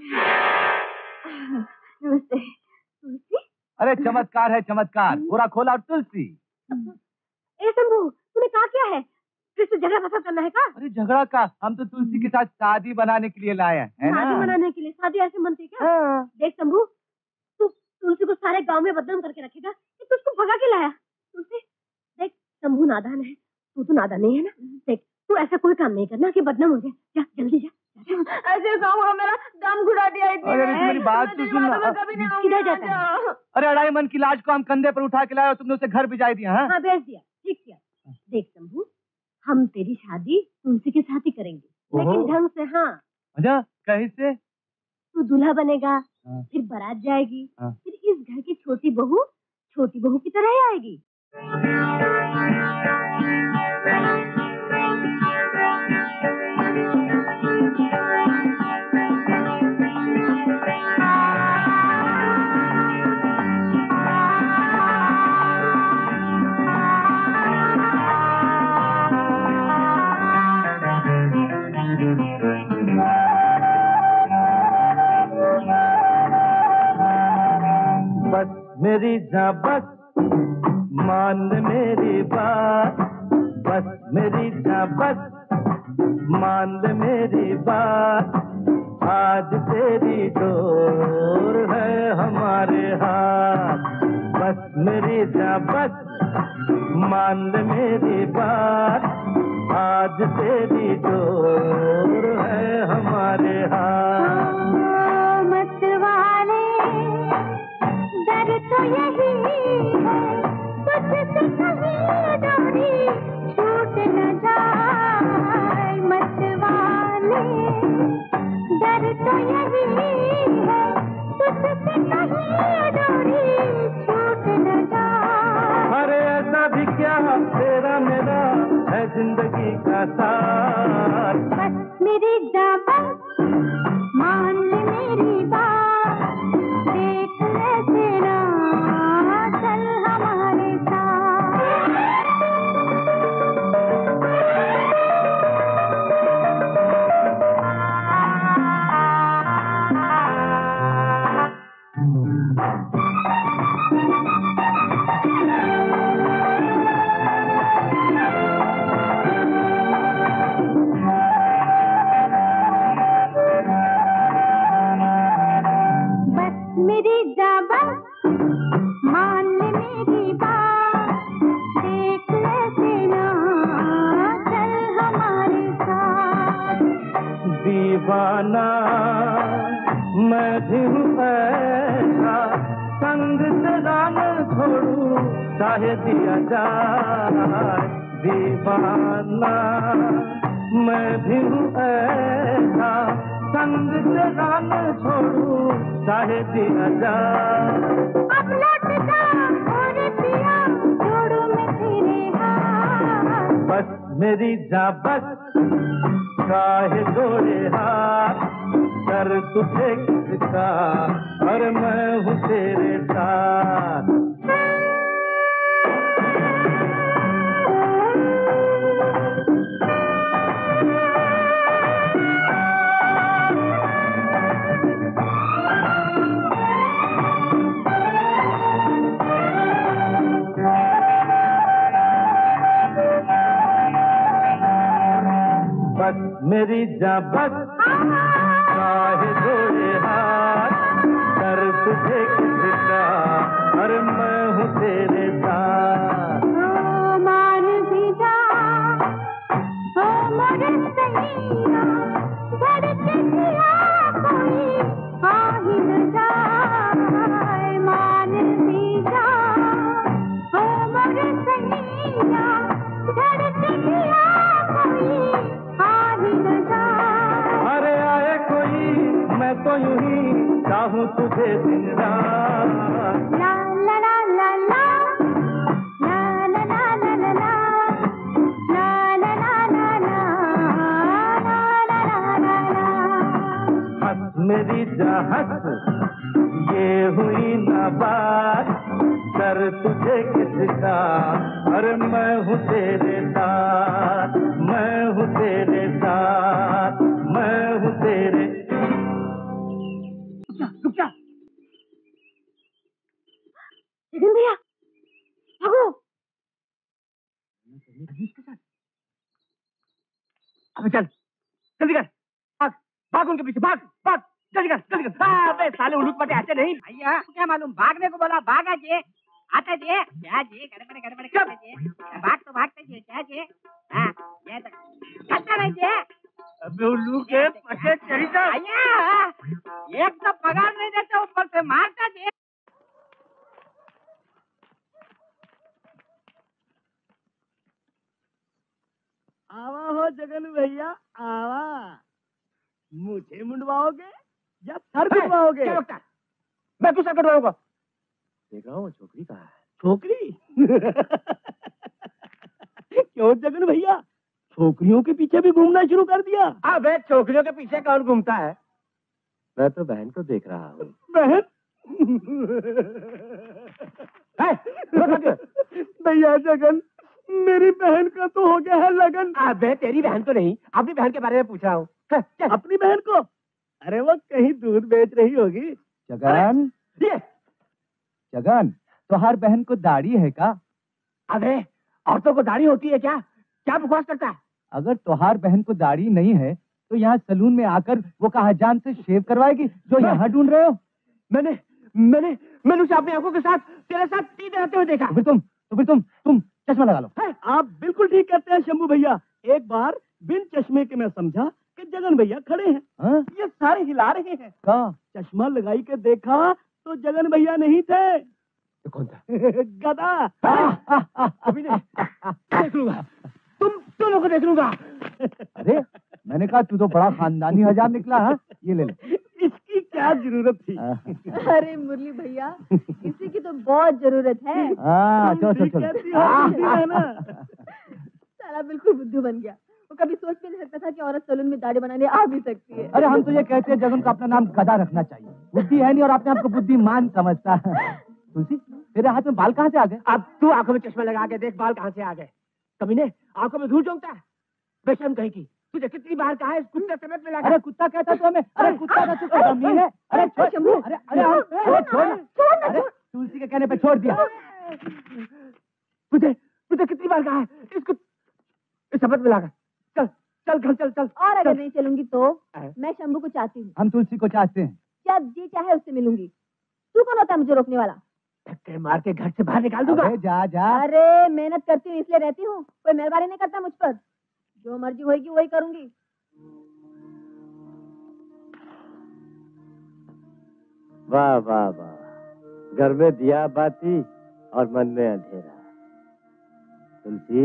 नमस्ते तुलसी। अरे चमत्कार है चमत्कार, पूरा खोला। और तुलसी, ए शंभू, तूने कहा क्या है? तुझसे झगड़ा पसंद करना है का? अरे झगड़ा का, हम तो तुलसी के साथ शादी बनाने के लिए लाए हैं। शादी बनाने के लिए? शादी ऐसे मनती क्या? हाँ। देख शंभू, तू तुलसी को सारे गांव में बदनाम करके रखेगा कि तू उसको भगा के लाया। तुलसी देख, शंभू नादान है, तू तो नादान नहीं है ना। देख, तू ऐसा कोई काम नहीं करना कि बदनाम हो जाए। जा जल्दी जा। ऐसे गाँव मेरा दम घुरा दिया। अरे अढ़ाई मन की लाश को हम कंधे पर उठा के लाए और तुमने उसे घर भिजा दिया, भेज दिया। ठीक किया। देख शंभू, हम तेरी शादी तुलसी के साथ ही करेंगे, लेकिन ढंग से। हाँ। अच्छा, कैसे? तू दूल्हा बनेगा, फिर बारात जाएगी, फिर इस घर की छोटी बहू छोटी बहू की तरह ही आएगी। मेरी जा बस मान मेरी बात, बस मेरी जा बस मान मेरी बात। आज तेरी डोर है हमारे हाथ, बस मेरी जा बस मान मेरी बात। आज तेरी डोर है हमारे हाथ। तो यही है, तुझसे कहीं डोरी छूट न जाए मतवाले। डर तो यही है, तुझसे कहीं डोरी छूट न जाए। अरे ऐसा भी क्या, तेरा मेरा है जिंदगी का साथ। बस मेरी जा बस मान मेरी बात, देख ले तेरा दीवाना मैं भी हूँ ऐसा, संग सदान छोड़ू चाहे दिया जाए। दीवाना मैं भी हूँ ऐसा, संग सदान छोड़ू चाहे दिया जाए। छोड़ू मैं तेरे हाथ, बस मेरी जा बस काहे जोड़े हाथ। कर तुझे किसका और मैं हूँ तेरे साथ। बस मेरी जा बस काहे जोड़े हाथ कर तुझे किसका और मैं हूँ तेरे साथ ओ मान भी जा ओ मर सहिया धरती दिया कोई आ ही न जाए मान भी जा ओ मर सहिया धरती दिया अरे आए कोई मैं तो यूं ही चाहूं तुझे दिन रात ला ला ला ला ला ला ला ला ला ला ला ला ला ला ला ला हंस मेरी जा हंस ये हुई ना बात कर तुझे किसका और मैं हूँ तेरे साथ मैं हूँ तेरे साथ मैं हूँ तेरे रुक जा जगन भैया भागो अब चल जल्दी कर भाग भाग उनके पीछे भाग भाग जल्दी कर जल्दी कर अबे साले उलूट पटे आते नहीं भैया क्या मालूम भागने को बोला भागा जी आते जी क्या जी गड़बड़ गड़बड़ करते जी भाग तो भागते जी क्या जी हाँ ये तक करता नहीं जी अबे उल्लू के पचे चरिता आया एक तो पगार नहीं देता ऊपर से मारता जी आवा हो जगन भैया आवा मुझे मुंडवाओगे या सर कटवाओगे मैं तो सर कटवाऊंगा देख रहा हूँ छोकरी का छोकरी क्यों जगन भैया छोकरियों के पीछे भी घूमना शुरू कर दिया अबे छोकरियों के पीछे कौन घूमता है मैं तो बहन को देख रहा हूँ बहन भैया जगन मेरी बहन का तो हो गया है लगन अबे तेरी बहन तो नहीं अपनी बहन के बारे में पूछ रहा हूँ अपनी बहन को अरे वो कहीं दूध बेच रही होगी जगन जगन तो हर बहन को दाढ़ी है का अरे औरतों को दाढ़ी होती है क्या क्या बकवास करता है अगर तुम्हार बहन को दाढ़ी नहीं है तो यहाँ सलून में आकर वो कहा जान से शेव करवाएगी जो यहाँ ढूंढ रहे हो मैंने मैंने मैंने उसे अपनी आंखों के साथ तेरे साथ तीन रहते हुए देखा फिर तुम तो फिर तुम तुम चश्मा लगा लो है? आप बिल्कुल ठीक करते हैं शंभू भैया एक बार बिन चश्मे के मैं समझा कि जगन भैया खड़े हैं हा? ये सारे हिला रहे हैं चश्मा लगाई के देखा तो जगन भैया नहीं थे तो कौन था गधा अभी नहीं देख लूंगा तुम दोनों को देख लूंगा अरे मैंने कहा तू तो बड़ा खानदानी हजार निकला है ये ले ले इसकी क्या जरूरत थी अरे मुरली भैया इसी की तो बहुत जरूरत है चलो चलो चलो साला बिल्कुल बुद्धू बन गया वो कभी सोच भी नहीं सकता था कि औरत सलून में दाढ़ी बनाने आ भी सकती है अरे हम तुझे कहते हैं जगन को अपना नाम गधा रखना चाहिए बुद्धि है नहीं और आपने आपको बुद्धिमान समझता है तुलसी तेरे हाथ में बाल कहाँ से आ गए अब तू आंखों में चश्मा लगा के देख बाल कहाँ से आ गए कभी ने आंखों में धूल चौंकता है बेशर्म कहीं की तुझे कितनी बार कहा है कुत्ते समेत में लगा अरे कुत्ता कहता तू हमें अरे कुत्ता का तू गमी है अरे छोड़ शंभू अरे अरे छोड़ तुलसी के कहने पे छोड़ दिया तुझे तुझे कितनी बार कहा है इसको समेत में लगा चल चल घर चल चल और अगर नहीं चलूंगी तो मैं शंभू को चाहती हूँ हम तुलसी को चाहते हैं जब जी चाहे उससे मिलूंगी तू कौन होता है मुझे रोकने वाला धक्के मार के घर से बाहर निकाल दूंगा जा जा अरे मेहनत करती हूँ इसलिए रहती हूँ कोई मेहरबानी नहीं करता मुझ पर जो मर्जी होगी वही करूंगी वाह वाह वाह घर में दिया बाती और मन में अंधेरा तुलसी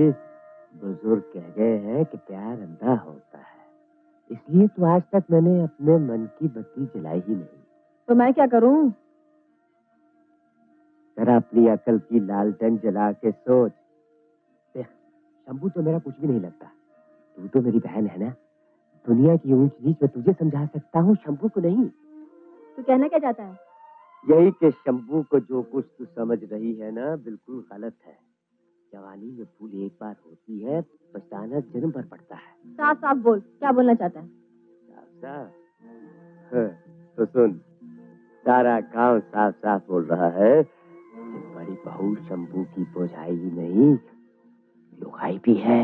बुजुर्ग कह गए हैं कि प्यार अंधा होता है इसलिए तो आज तक मैंने अपने मन की बत्ती जलाई ही नहीं तो मैं क्या करूं जरा अपनी अकल की लालटेन जला के सोच देख शंभू तो मेरा कुछ भी नहीं लगता तू तो मेरी बहन है ना दुनिया की ऊंच नीच में तुझे समझा सकता हूँ शंभू को नहीं तू कहना क्या चाहता है यही कि शंभू को जो कुछ तू समझ रही है ना बिल्कुल गलत है जवानी में भूल एक बार होती है पछताना जन्म भर पड़ता है साफ साफ बोल क्या बोलना चाहता है साफ साफ तो सुन सारा गांव साफ साफ बोल रहा है बड़ी बहू शंभू की बोझाई ही नहीं लुगाई भी है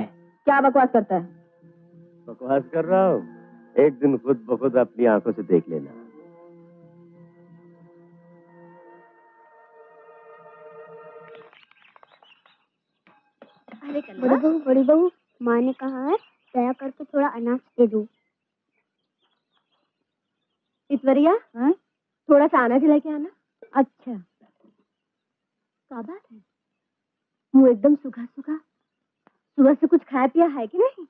क्या बकवास करता है बकवास कर रहा हो, एक दिन खुद बखुद अपनी आंखों से देख लेना। बड़ी बहू, बड़ी बहू, माँ ने कहा है दया करके थोड़ा अनाज दे दो। इतवरिया, हाँ? थोड़ा सा अनाज लेके आना। अच्छा, क्या बात है? मुँह एकदम सूखा सूखा, सुबह से कुछ खाया पिया है कि नहीं?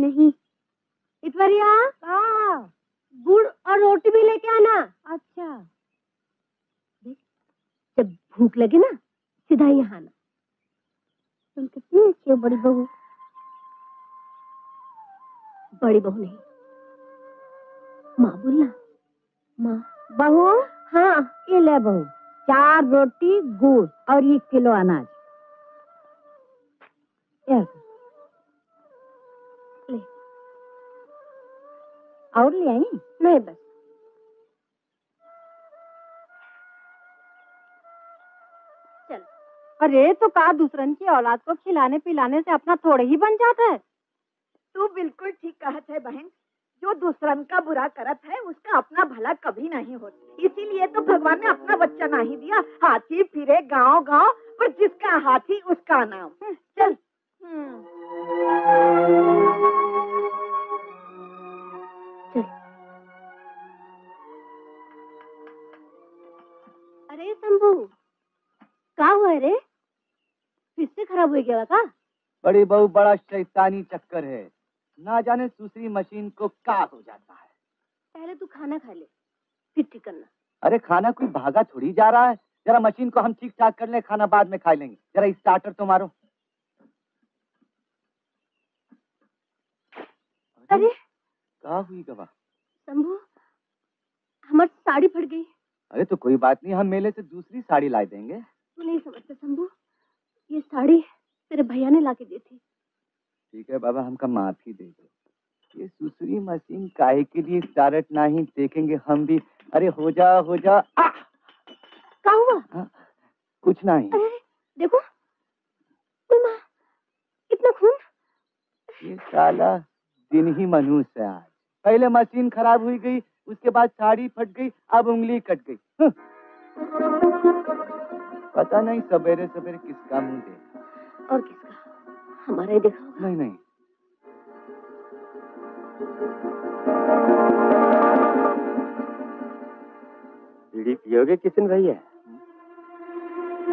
नहीं। इतवरिया, हाँ, गुड़ और रोटी भी लेके आना। अच्छा, जब भूख लगे ना सीधा ही आना। तुम कितनी अच्छी हो बड़ी बहू। बड़ी बहू नहीं, माँ बोलना, माँ। बहू, हाँ ये ले बहू, चार रोटी, गुड़ और एक किलो अनाज। ले। और ले आई? नहीं बस। अरे तो का दूसरन की औलाद को खिलाने पिलाने से अपना थोड़े ही बन जाता है। तू बिल्कुल ठीक कहत है बहन, जो दूसरन का बुरा करत है उसका अपना भला कभी नहीं होता। इसीलिए तो भगवान ने अपना बच्चा नहीं दिया। हाथी फिरे गांव गांव, पर जिसका हाथी उसका नाम। चल। चल। अरे शंभू, क्या हुआ रे? फिर से खराब हो गया का? बड़ी बहू, बड़ा शैतानी चक्कर है, ना जाने दूसरी मशीन को क्या हो जाता है। पहले तू खाना खा ले, फिर ठीक करना। अरे खाना कोई भागा थोड़ी जा रहा है, जरा मशीन को हम ठीक ठाक कर ले, खाना बाद में खा लेंगे। जरा स्टार्टर तो मारो। अरे क्या हुई गवा? शंभू, हमारी साड़ी फट गई। अरे तो कोई बात नहीं, हम मेले से दूसरी साड़ी ला देंगे। तू नहीं समझता शंभू, ये साड़ी तेरे भैया ने लाके दी थी। ठीक है बाबा, हमका माफी दे दो। ये दूसरी मशीन काहे के लिए स्टार्ट नहीं देखेंगे हम भी। अरे हो जा हो जा। क्या हुआ? आ, कुछ नहीं। अरे देखो माँ, इतना खून। ये साला दिन ही मनुष्य है। पहले मशीन खराब हुई गई, उसके बाद साड़ी फट गई, अब उंगली कट गई। पता नहीं सवेरे सवेरे किसका मुंह देखा और किसका हमारे देखा। नहीं नहीं, बीड़ी पियोगे किशन भैया?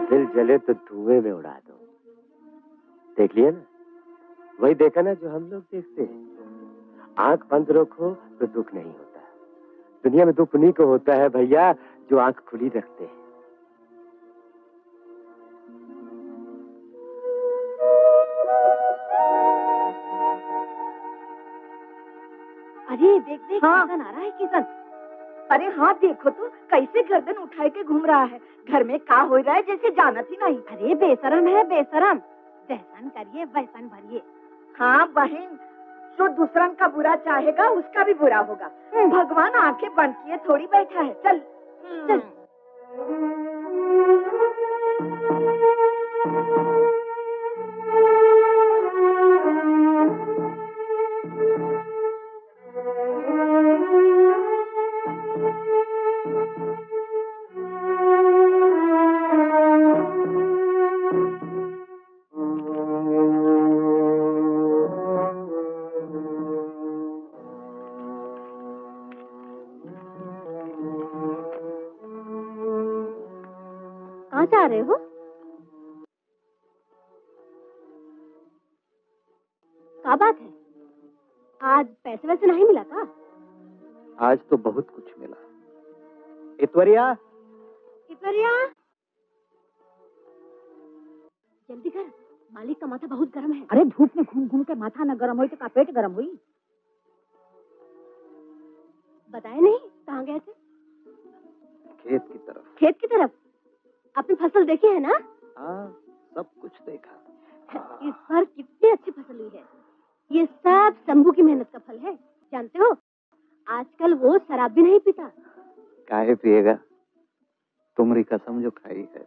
दिल जले तो धुएं में उड़ा दो। देख लिया ना, वही देखा ना जो हम लोग देखते हैं। आंख बंद रखो तो दुख नहीं होता। दुनिया में दुख उन्हीं को होता है भैया जो आंख खुली रखते हैं। अरे देख देख, हाँ। किशन आ रहा है। किशन, अरे हाँ देखो तो कैसे गर्दन उठाए के घूम रहा है। घर में का हो रहा है जैसे जानत ही नहीं। अरे बेशरम है बेशरम, वहसन करिए वहसन भरिए। हाँ बहन, जो दूसरन का बुरा चाहेगा उसका भी बुरा होगा। भगवान आंखें बंद किए थोड़ी बैठा है। चल चल। जा रहे हो? क्या बात है, आज पैसे वैसे नहीं मिला का? आज तो बहुत कुछ मिला। इतवरिया, इतवरिया, जल्दी कर, मालिक का माथा बहुत गर्म है। अरे धूप में घूम घूम के माथा ना गर्म हुई तो का पेट गर्म हुई। बताए नहीं कहाँ गए थे? खेत की तरफ। खेत की तरफ? आपने फसल देखी है ना? हाँ, सब कुछ देखा। इस बार कितनी अच्छी फसल हुई है। ये सब शंभू की मेहनत का फल है। जानते हो आजकल वो शराब भी नहीं पीता। काहे पिएगा, तुमरी कसम जो खाई है।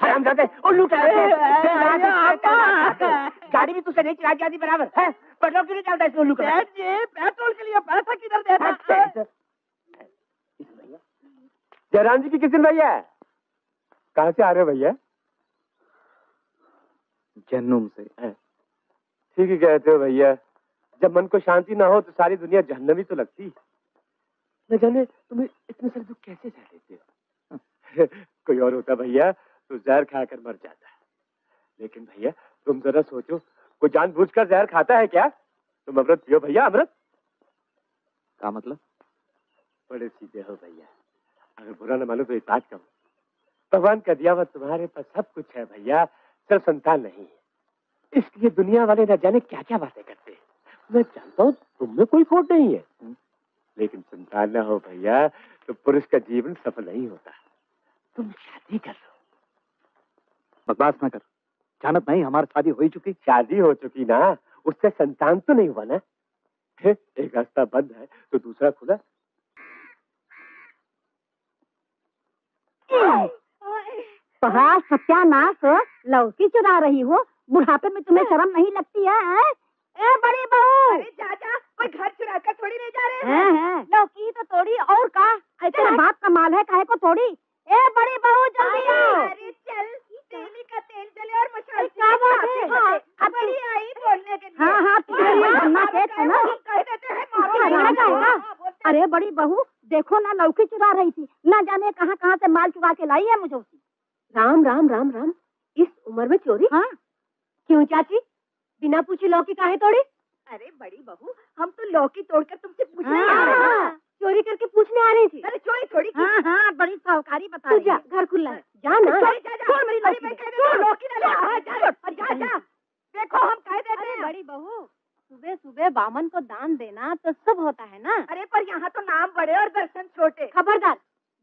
हरामजादे उल्लू क्या गाड़ी भी तुझसे नहीं चला जाती बराबर है, पेट्रोल क्यों नहीं चलता इसमें उल्लू का? पेट्रोल के लिए पैसा किधर देता? जयराम जी की किशन भैया कहाँ से आ रहे भैया? जहन्नुम से। ठीक ही कहते हो भैया, जब मन को शांति ना हो तो सारी दुनिया जहन्नमी तो लगती। न जाने तुम्हें इतने सारे दुख कैसे सह लेते हो। कोई और होता भैया तो जहर खाकर मर जाता है, लेकिन भैया तुम जरा सोचो कोई जानबूझकर जहर खाता है क्या? तुम अमृत पियो भैया। अमृत का मतलब? बड़े सीधे हो भैया, अगर बुरा न मानो तो इताअत करो। भगवान का दिया हुआ तुम्हारे पास सब कुछ है भैया, सिर्फ संतान नहीं है। इसलिए दुनिया वाले न जाने क्या क्या बातें करते हैं। मैं जानता हूँ तुम में कोई खोट नहीं है, लेकिन संतान ना हो भैया तो पुरुष का जीवन सफल नहीं होता। तुम शादी कर लो। बकवास ना कर, जानत नहीं हमारी शादी हो ही चुकी। शादी हो चुकी ना, उससे संतान तो नहीं हुआ ना। एक रास्ता बंद है तो दूसरा खुला। पहाड़ सत्यानाश, लौकी चुरा रही हो, बुढ़ापे में तुम्हें शर्म नहीं लगती है? है? ए बड़ी बहू, अरे जाजा, कोई घर चुरा कर थोड़ी ले जा रहे हैं। लौकी तो थोड़ी और का, ऐसा बात का माल है काहे को थोड़ी। ए बड़ी बहू जल्दी आओ। अरे चल, तेली का तेल जले और मसाले का बात है। अब बड़ी आई बोलने के लिए। हाँ हाँ तुम्हारी बनना कहते ना, कह देते हैं मारो। अरे बड़ी बहू देखो ना, लौकी चुरा रही थी, न जाने कहाँ कहाँ से माल चुरा के लाई है मुझे उसकी। राम राम राम राम, इस उम्र में चोरी? हाँ क्यों चाची, बिना पूछे लौकी काहे तोड़ी? अरे बड़ी बहू, हम तो लौकी तोड़कर तुमसे पूछने आ रहे हैं, चोरी करके पूछने आ रही थी। अरे चोरी थोड़ी की। हाँ हाँ बड़ी सावकारी बता रही है। घर खुला है, जा ना। जा जा मेरी लौकी ना ले, जा जा। देखो हम कह देते हैं। बड़ी बहू सुबह सुबह बामन को दान देना तो सब होता है ना। अरे पर यहाँ तो नाम बड़े और दर्शन छोटे। खबरदार,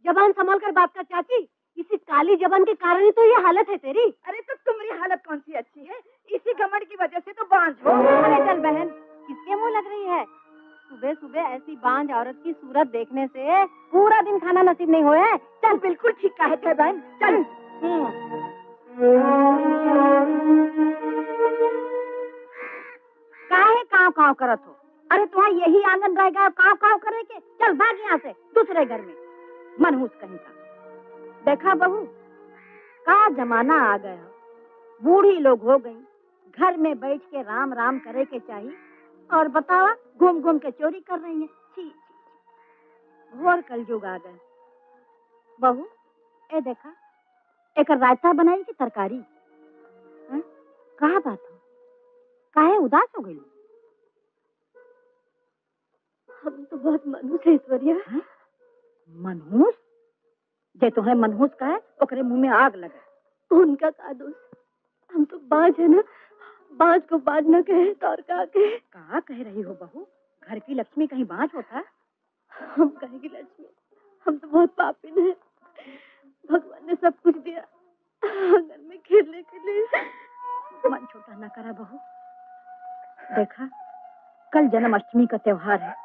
जबान संभाल कर बात कर चाची, इसी काली जबान के कारण ही तो ये हालत है तेरी। अरे तो तुम्हारी हालत कौन सी अच्छी है, इसी घमंड की वजह से तो बांझ हो। अरे चल बहन, किसके मुंह लग रही है? सुबह सुबह ऐसी बांझ औरत की सूरत देखने से पूरा दिन खाना नसीब नहीं होए। चल बिल्कुल ठीक कहा है बहन, चल। काहे काव काव करत हो? अरे तुम्हारा यही आंगन रहेगा काव काव करे के? चल भाग यहाँ से, दूसरे घर में मनहूस कहीं का। देखा बहू, का जमाना आ गया, बूढ़ी लोग हो गई, घर में बैठ के राम राम करे के चाहिए, और बतावा घूम घूम के चोरी कर रही है। ठीक घोर कलयुग आ गया बहू। ए देखा, एक रायता बनाई की तरकारी, कहा बात हो, काहे उदास हो गई? हम तो बहुत मनहूस है ईश्वरिया। मनहूस जे तो है, मनहूस का है ओकरे मुंह में आग लगा। उनका का दोष, हम तो बाज है ना, बाज को बाज न कहे तो और का कहे। कहा कह रही हो बहू, घर की लक्ष्मी कहीं बाज होता? हम कहेगी लक्ष्मी, हम तो बहुत पापिन है। भगवान ने सब कुछ दिया आंगन में खेलने के लिए। मन छोटा ना करा बहू। देखा, कल जन्माष्टमी का त्योहार है,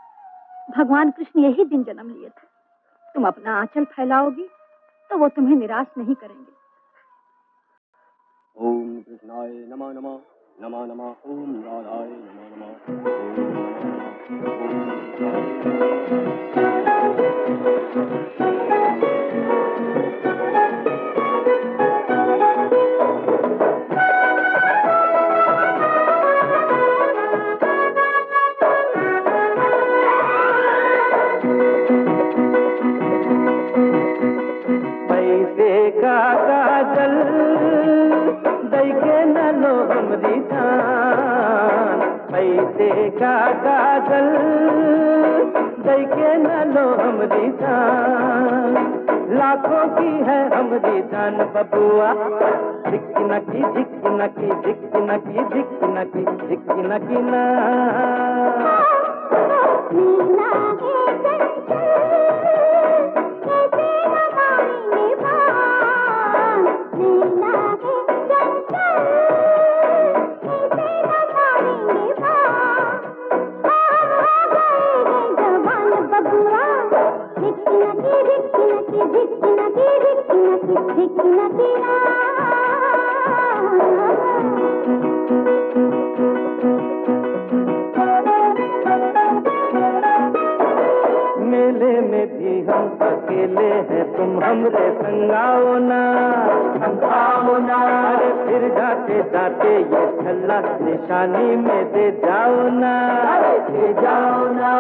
भगवान कृष्ण यही दिन जन्म लिए थे। तुम अपना आंचल फैलाओगी तो वो तुम्हें निराश नहीं करेंगे। ओम कृष्णाय नमः नमः नमः नमः ओम राधाय नमः बबुआ झिक नकी झिक नकी झिक नकी झिक नकी झिक नकी ना Thank you. हमरे संग आओ ना, आओ ना, अरे फिर जाते जाते ये छल्ला निशानी में दे जाओ ना, दे जाओ ना।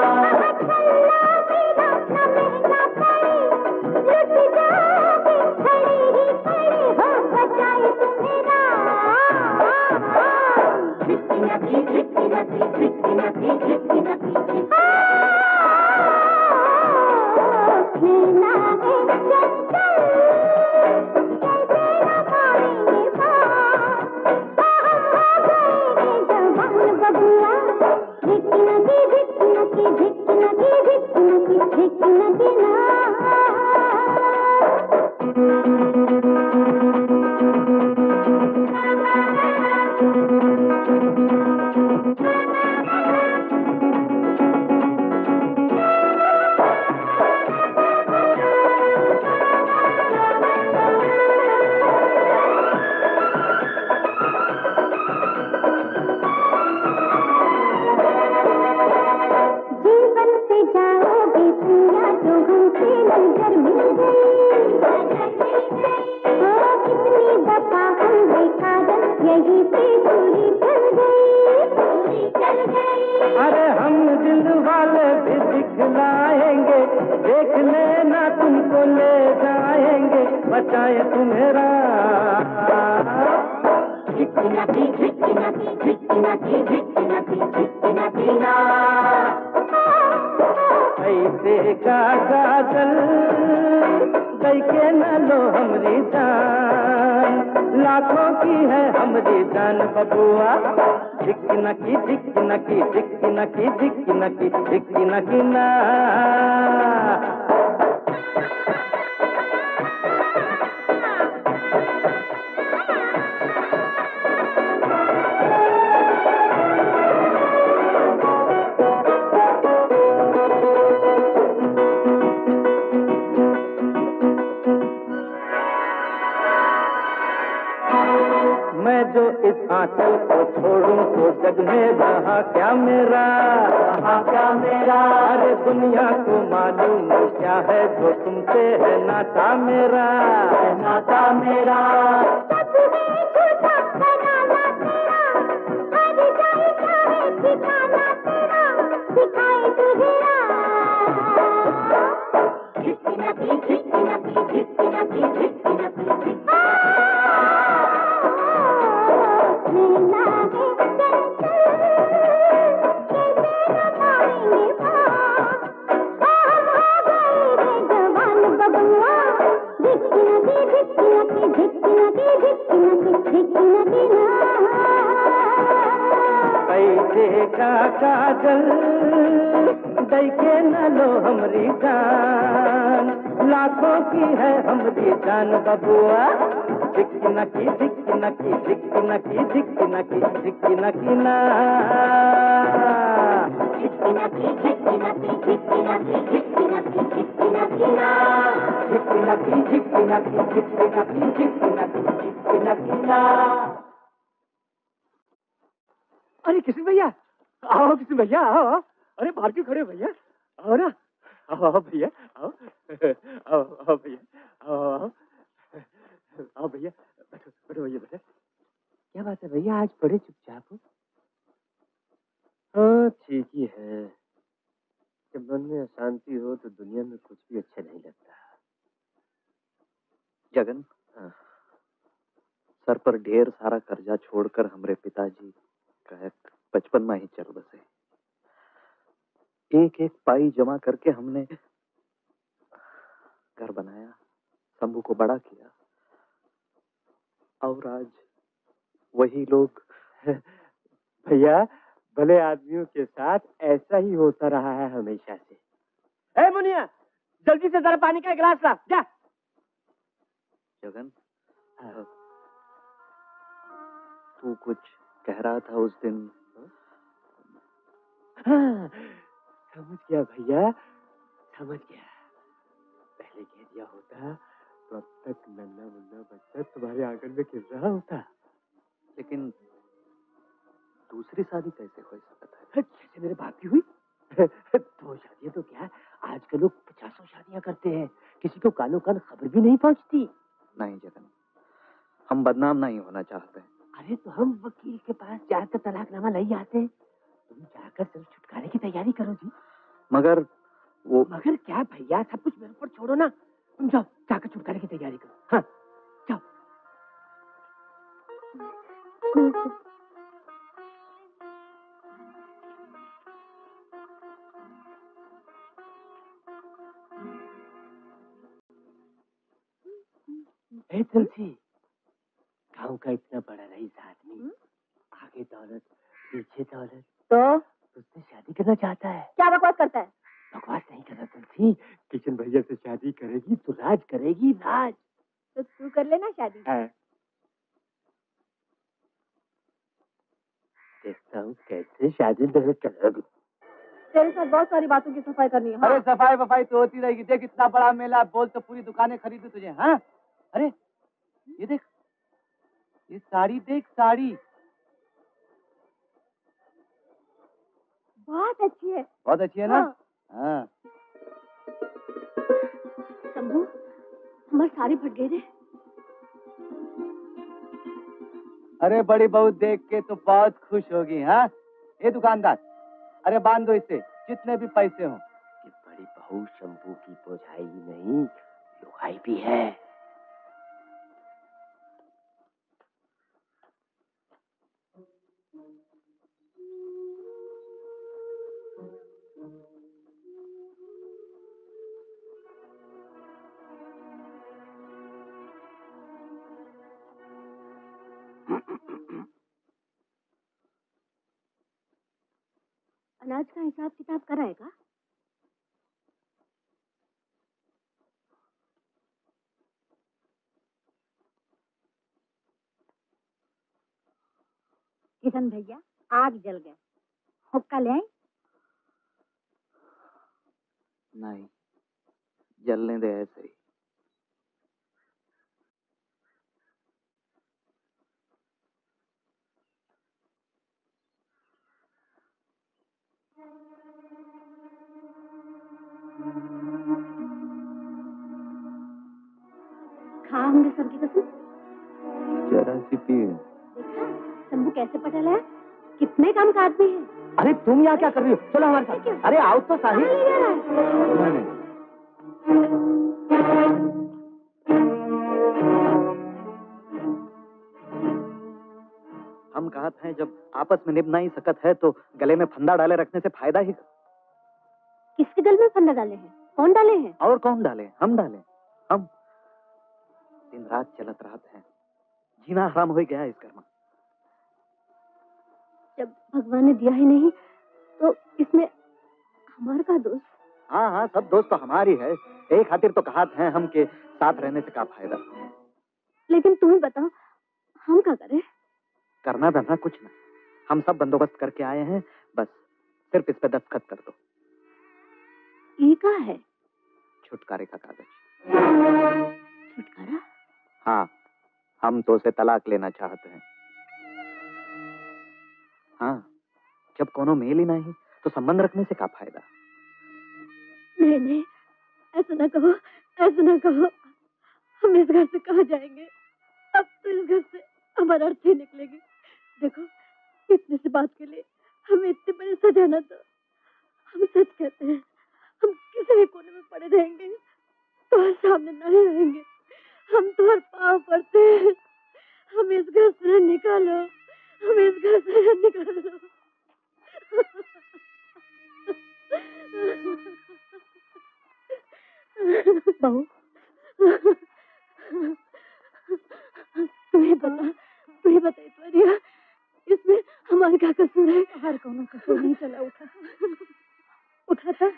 जमा करके हमने घर बनाया, शंभू को बड़ा किया और आज वही लोग। भैया भले आदमियों के साथ ऐसा ही होता रहा है हमेशा से। ए मुनिया, जल्दी से जरा पानी का गिलास ला। जा जगन, तू कुछ कह रहा था उस दिन। हाँ, समझ गया भैया, समझ गया। पहले कह दिया होता तो अब तक नन्ना मुन्ना बच्चा तुम्हारे आंगन में गिर रहा होता। लेकिन दूसरी शादी कैसे हो सकता है? कैसे मेरे भाभी हुई? तो शादियाँ तो क्या, आजकल लोग पचासों शादियाँ करते हैं, किसी को कानों कान खबर भी नहीं पहुँचती। नहीं जगन, हम बदनाम नहीं होना चाहते। अरे तो हम वकील के पास जाकर तलाकनामा नहीं आते, तुम जाकर सिर्फ छुटकारे की तैयारी करो जी। मगर वो मगर क्या भैया, सब कुछ मेरे ऊपर छोड़ो ना, तुम जाओ जाकर छुटकारे की तैयारी करो। हाँ जाओ। ए तुलसी, गाँव का इतना बड़ा रईस आदमी, आगे दौलत पीछे दौलत, तो तुझसे शादी करना चाहता है। क्या बकवास करता है? बकवास नहीं कर रहा तुलसी, किशन भैया से शादी करेगी तो राज करेगी, राज। तो तू कर लेना शादी। हाँ। देखता हूँ कैसे शादी में चलोगी। तेरे साथ बहुत सारी बातों की सफाई करनी है। अरे सफाई वफाई तो होती रहेगी, देख इतना बड़ा मेला, बोल तो पूरी दुकानें खरीदी तुझे। हाँ अरे ये देख, ये साड़ी देख, साड़ी बहुत अच्छी है। बहुत अच्छी है ना? हाँ। शंभू, हमारी साड़ी फट गई रे। अरे बड़ी बहू देख के तो बहुत खुश होगी। हाँ ये दुकानदार, अरे बांध दो इसे, जितने भी पैसे हो। ये बड़ी बहू शंभू की बोझाई नहीं लुगाई भी है। अनाज का हिसाब किताब कराएगा? किशन भैया आग जल गए, हुक्का ले? नहीं जलने दे ऐसे ही। खाऊंगे सबकी कसम। जरा सी पीड़। देखा शंभू कैसे पता लगा कितने काम का आदमी है। अरे तुम यहाँ क्या कर रही हो, चलो हमारे साथ। अरे आओ तो साहिब। हम कहा था जब आपस में निभ नहीं सकत है तो गले में फंदा डाले रखने से फायदा ही। किसके गल में फंदा डाले हैं? कौन डाले हैं? और कौन डाले? हम डाले। हम दिन रात चलत रहते हैं, जीना हराम हो गया इस कर्म। जब भगवान ने दिया ही नहीं तो इसमें हमारे का दोष। हाँ हाँ सब दोष तो हमारी है, एक खातिर तो कहा है हम के साथ रहने से क्या फायदा। लेकिन तुम ही बताओ हम क्या करें? करना धरना कुछ नहीं, हम सब बंदोबस्त करके आए हैं, बस सिर्फ इस पे दस्तखत कर दो। ये क्या है? छुटकारे का कागज। छुटकारा? हाँ हम तो उसे तलाक लेना चाहते हैं। हाँ जब कोनो मेल ही नहीं तो संबंध रखने से क्या फायदा। नहीं नहीं ऐसा ना कहो, ऐसा ना कहो, हम इस घर से कहाँ जाएंगे, अब तो इस घर से हमारा अर्थ ही निकलेगी। देखो इतने से बात के लिए हमें इतने बड़े सजाना, तो हम सच कहते हैं, हम किसी भी कोने में पड़े रहेंगे, तुम्हारे सामने नहीं रहेंगे, हम तुम्हारे पाँव पड़ते हैं, हम इस घर से निकालो, हम इस घर से निकालो। बहू तुम्हें बता, तुम्हें बता इतवारिया, इसमें हमारे क्या कसूर है? हर कौन कसूर नहीं चला उठा उठाता।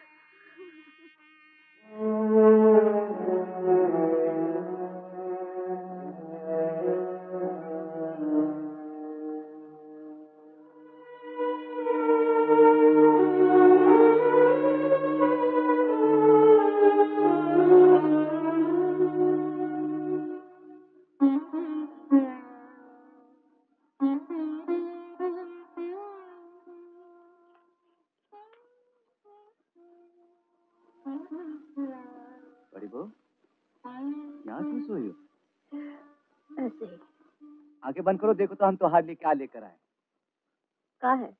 हरिबो, यहाँ क्यों सोई हो? ऐसे ही। आंखें बंद करो, देखो तो हम तुम्हारे तो लिए क्या लेकर आए। क्या है?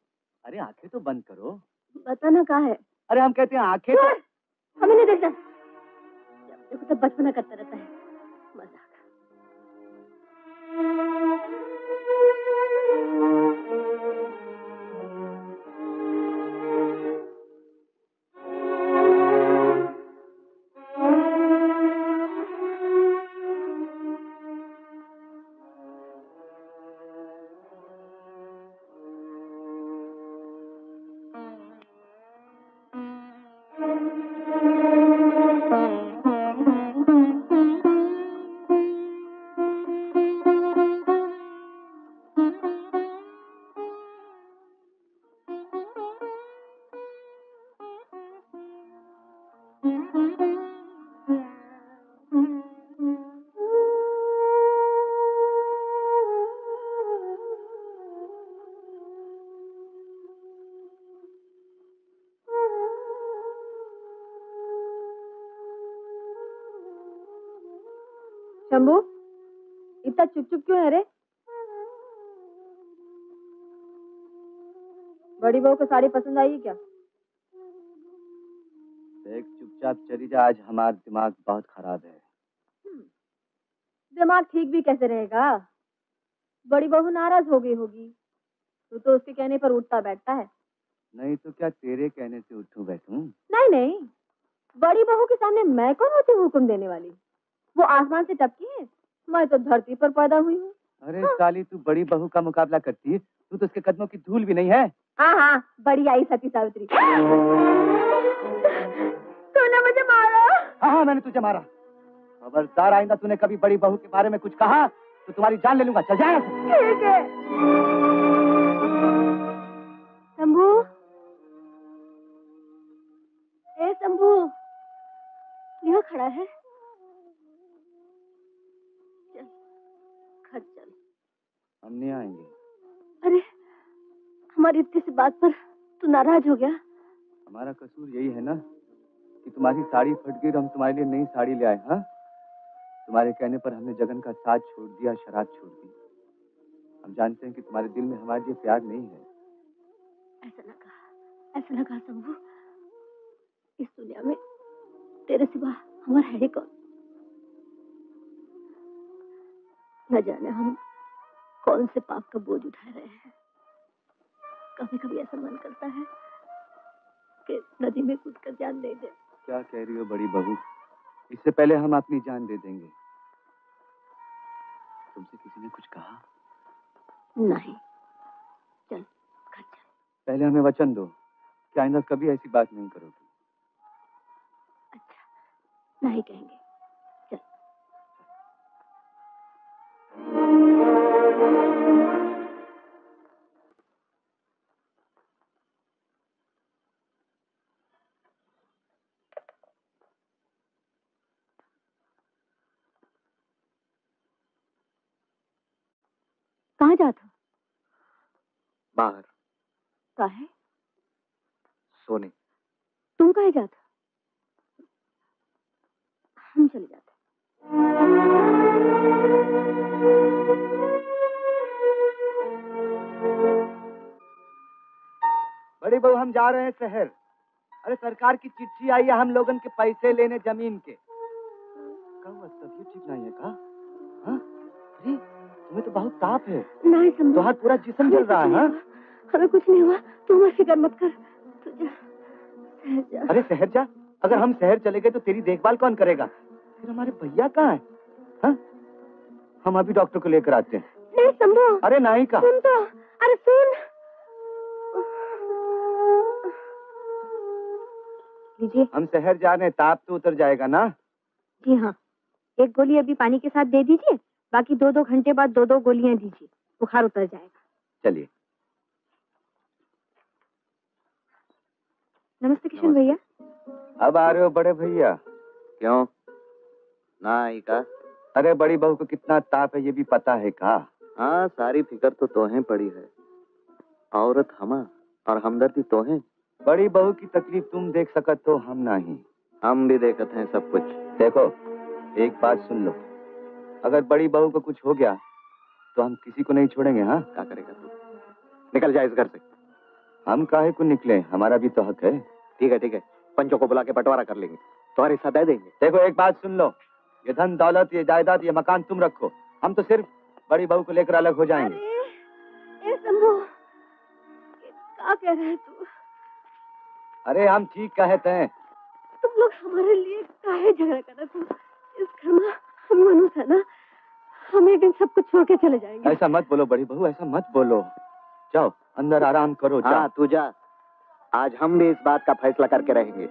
अरे आंखें तो बंद करो। बताना क्या है? अरे हम कहते हैं आंखें तो... हमें नहीं देखना। जब देखो तो बचपना करता रहता है। शंभू, इतना चुप चुप क्यों है रे? बड़ी बहू को साड़ी पसंद आई क्या? देख चुपचाप चली जा, आज हमारा दिमाग बहुत खराब है। दिमाग ठीक भी कैसे रहेगा? बड़ी बहू नाराज हो गई होगी, तू तो उसके कहने पर उठता बैठता है। नहीं तो क्या तेरे कहने से उठू बैठू? नहीं नहीं, बड़ी बहू के सामने मैं कौन होती हूँ हुक्म देने वाली? वो आसमान से टपकी है, मैं तो धरती पर पैदा हुई हूँ। अरे हाँ। साली तू बड़ी बहू का मुकाबला करती है, तू तो उसके कदमों की धूल भी नहीं है। हाँ हाँ, बड़ी आई सती सावित्री। तूने मुझे मारा? हाँ हाँ, मैंने तुझे मारा। खबरदार आइंदा तूने कभी बड़ी बहू के बारे में कुछ कहा तो तुम्हारी जान ले लूंगा। चल जाए। ठीक है। शंभू, ए शंभू, यहाँ खड़ा है। चल, हम नहीं आएंगे। अरे हमारी इतनी सी बात पर तू नाराज हो गया? हमारा कसूर यही है ना कि तुम्हारी साड़ी फट गई और हम तुम्हारे लिए नई साड़ी ले आए। हाँ, तुम्हारे कहने पर हमने जगन का साथ छोड़ दिया, शराब छोड़ दी। हम जानते हैं कि तुम्हारे दिल में हमारे लिए प्यार नहीं है। ऐसा ना कहा, ऐसा ना कहा शंभू। इस दुनिया में तेरे सिवा हमारा है ही कौन? न जाने हम कौन से पाप का बोझ उठा रहे हैं। कभी कभी ऐसा मन करता है कि नदी में कूद कर जान दे दे। क्या कह रही हो बड़ी बहू? इससे पहले हम अपनी जान दे देंगे। तुमसे किसी ने कुछ कहा? नहीं। चल घर चल। पहले हमें वचन दो कि आइंदा कभी ऐसी बात नहीं करोगी। अच्छा, नहीं कहेंगे। कहाँ जाता हूँ? बाहर। काहे? सोने। तुम कहे जाता? हम चले जाते। बड़ी बहू, हम जा रहे हैं शहर। अरे सरकार की चिट्ठी आई है हम लोगन के पैसे लेने जमीन के। कहूँ तब ये ठीक नहीं है का? हाँ? अरे तुम्हें तो बहुत ताप है। नहीं समझ, तुम्हारा पूरा जिस्म जल रहा है। हमें कुछ नहीं हुआ, तुम फिक्र मत कर। तू जा, शहर जा। अरे शहर जा? अगर हम शहर चले गए तो तेरी देखभाल कौन करेगा? फिर हमारे भैया कहाँ है? हा? हम अभी डॉक्टर को लेकर आते हैं। नहीं समझो। अरे नहीं का सुन तो। अरे सुन, लीजिए हम शहर जा रहे हैं। ताप तो उतर जाएगा ना? जी हाँ, एक गोली अभी पानी के साथ दे दीजिए, बाकी दो दो घंटे बाद दो दो गोलियां दीजिए, बुखार उतर जाएगा। चलिए। नमस्ते किशन भैया। अब आ रहे हो बड़े भैया? क्यों ना का? अरे बड़ी बहू को कितना ताप है ये भी पता है का? हाँ, सारी फिक्र तो तोहें पड़ी है। औरत हमा और हमदर्दी तोहें। बड़ी बहू की तकलीफ तुम देख सकत हो, हम नहीं। हम भी देखते हैं सब कुछ। देखो, एक बात सुन लो, अगर बड़ी बहू को कुछ हो गया तो हम किसी को नहीं छोड़ेंगे। हाँ, क्या करेगा तू? निकल जाए इस घर से। हम काहे को निकले, हमारा भी तो हक है। ठीक है ठीक है, पंचों को बुला के बंटवारा कर लेंगे, तुम्हारे हिस्सा दे देंगे। देखो एक बात सुन लो, ये धन दौलत, ये जायदाद, ये मकान तुम रखो, हम तो सिर्फ बड़ी बहू को लेकर अलग हो जाएंगे। क्या कह रहे हैं तू? अरे हम ठीक कहते हैं। तुम लोग हमारे लिए काहे झगड़ा कर रहे हो? इस घर में हम मनुष्य है ना, हम एक दिन सब कुछ छोड़ के चले जाएंगे। ऐसा मत बोलो बड़ी बहू, ऐसा मत बोलो। जाओ अंदर आराम करो। हाँ तू जा, आज हम भी इस बात का फैसला करके रहेंगे।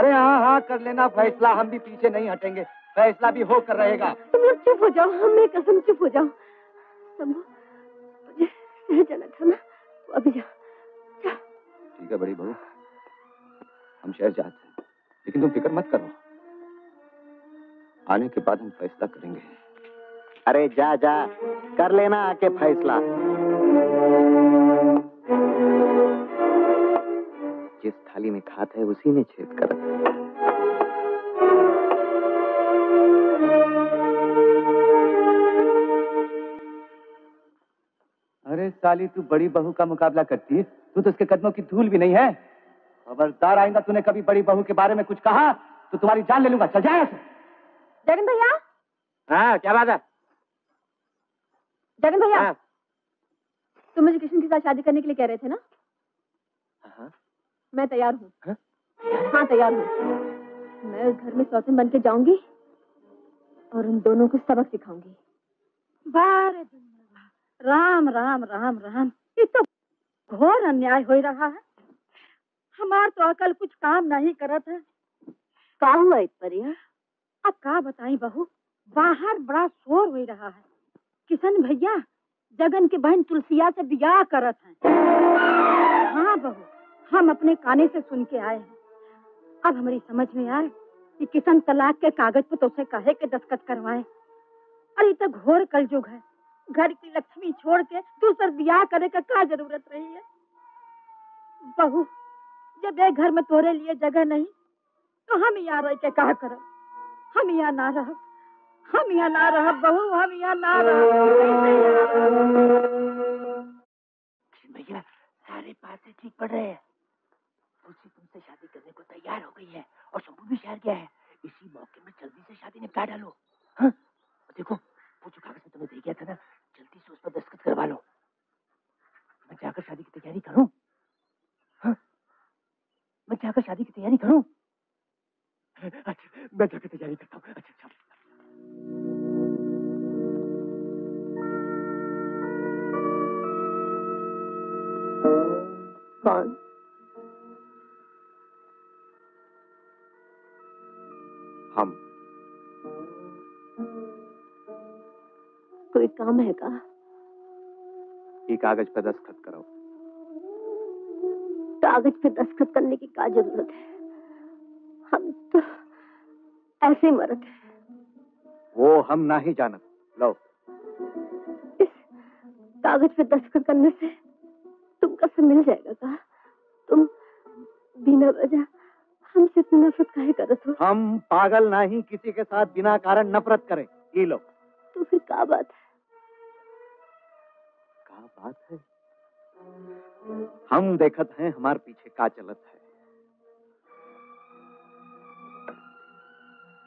अरे हाँ हाँ कर लेना फैसला, हम भी पीछे नहीं हटेंगे, फैसला भी होकर रहेगा। तुम लोग चुप हो जाओ, हमें कसम चुप हो जाओ। शंभू मुझे जाना था ना, अभी जा। ठीक है बड़ी बहू, हम शहर जाते हैं, लेकिन तुम फिक्र मत करो, आने के बाद हम फैसला करेंगे। अरे जा जा, कर लेना आके फैसला। जिस थाली में खाते है उसी में छेद कर। अरे साली, तू बड़ी बहू का मुकाबला करती है, तू तो उसके कदमों की धूल भी नहीं है। खबरदार, आइंदा तूने कभी बड़ी बहू के बारे में कुछ कहा तो तुम्हारी जान ले लूंगा। चल जाए। जगन भैया। हाँ क्या बात है? जगन भैया। हाँ? तुम मुझे किशन के साथ शादी करने के लिए कह रहे थे ना? हाँ? मैं तैयार हूँ। हाँ, हाँ तैयार हूँ। मैं उस घर में सौतन बन के जाऊंगी और उन दोनों को सबक सिखाऊंगी। बार राम राम राम राम, ये तो घोर अन्याय हो रहा है। हमार तो अकल कुछ काम नहीं करत है। का हुआ इस परिया? अब का बताई बहू, बाहर बड़ा शोर हो रहा है। किशन भैया जगन के बहन तुलसिया से ब्याह करत है। हाँ बहू, हम अपने काने से सुन के आए हैं। अब हमारी समझ में आए कि किशन तलाक के कागज पर तुझसे काहे के दस्तखत करवाए। अरे तो घोर कलयुग है, घर की लक्ष्मी छोड़ के दूसर ब्याह करे का क्या जरूरत रही है? बहू जब ये घर में तोरे लिए जगह नहीं तो हम यहाँ रह के क्या करो? हम यहाँ ना रहो, हम यहाँ ना रहो बहू, हम यहाँ ना रहो। भैया सारे बातें ठीक पड़ रहे हैं। तुलसी तुमसे शादी करने को तैयार हो गई है और शंभू भी शहर गया है। इसी मौके में जल्दी से शादी निपटा डालो। हाँ देखो, वो जो कागज तुम्हें दे गया था ना, जल्दी से उस पर दस्तखत करवा लो। मैं जाकर शादी की तैयारी करूँ। हाँ मैं जाकर शादी की तैयारी करूं। अच्छा मैं जाकर तैयारी करता हूँ। अच्छा अच्छा कौन? हम। कोई काम है का? ये कागज पर दस्तखत कराओ। कागज पे दस्तखत करने की क्या जरूरत है? हम तो ऐसे मरद हैं। वो हम ना ही जानत। लो, इस कागज पे दस्तखत करने से तुम कसम मिल जाएगा का? तुम बिना वजह हमसे इतनी नफरत काहे करत हो? हम पागल ना ही किसी के साथ बिना कारण नफरत करें। ये लो। तो फिर क्या बात है? क्या बात है? हम देखत हैं हमारे पीछे का चलत है।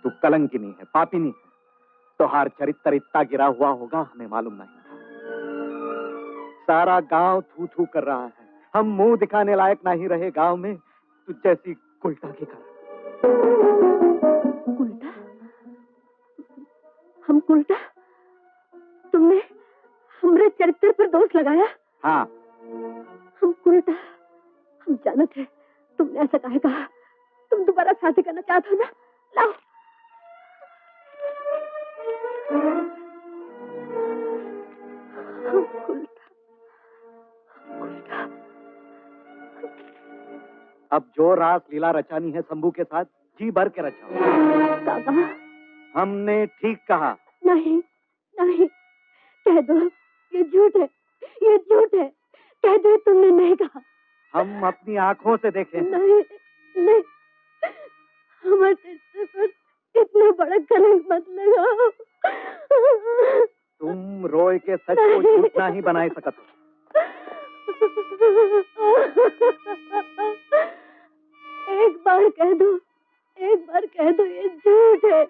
तू कलंकिनी है, पापिनी है, तो हार चरित्र इतना गिरा हुआ होगा हमें मालूम नहीं था। सारा गांव थू थू कर रहा है, हम मुंह दिखाने लायक नहीं रहे गांव में तुझ जैसी कुलटा के कारण। कुलटा? हम कुलटा? तुमने हमरे चरित्र पर दोष लगाया? हाँ हम कुलटा, हम जानते हैं। तुमने ऐसा काहे कहा? तुम दोबारा शादी करना चाहते हो ना? लाओ। हम कुलटा, हम कुलटा। अब जो रास लीला रचानी है शंभू के साथ, जी भर के रचाओ। दादा हमने ठीक कहा? नहीं नहीं, कह दो ये झूठ है, ये झूठ है। कह दो तुमने नहीं कहा। हम अपनी आंखों से देखे। नहीं नहीं, हमारे पर इतना बड़ा कलंक मत लगाओ। तुम रोए के सच को झूठ नहीं बनाए सकते। एक बार कह दो, एक बार कह दो ये झूठ है,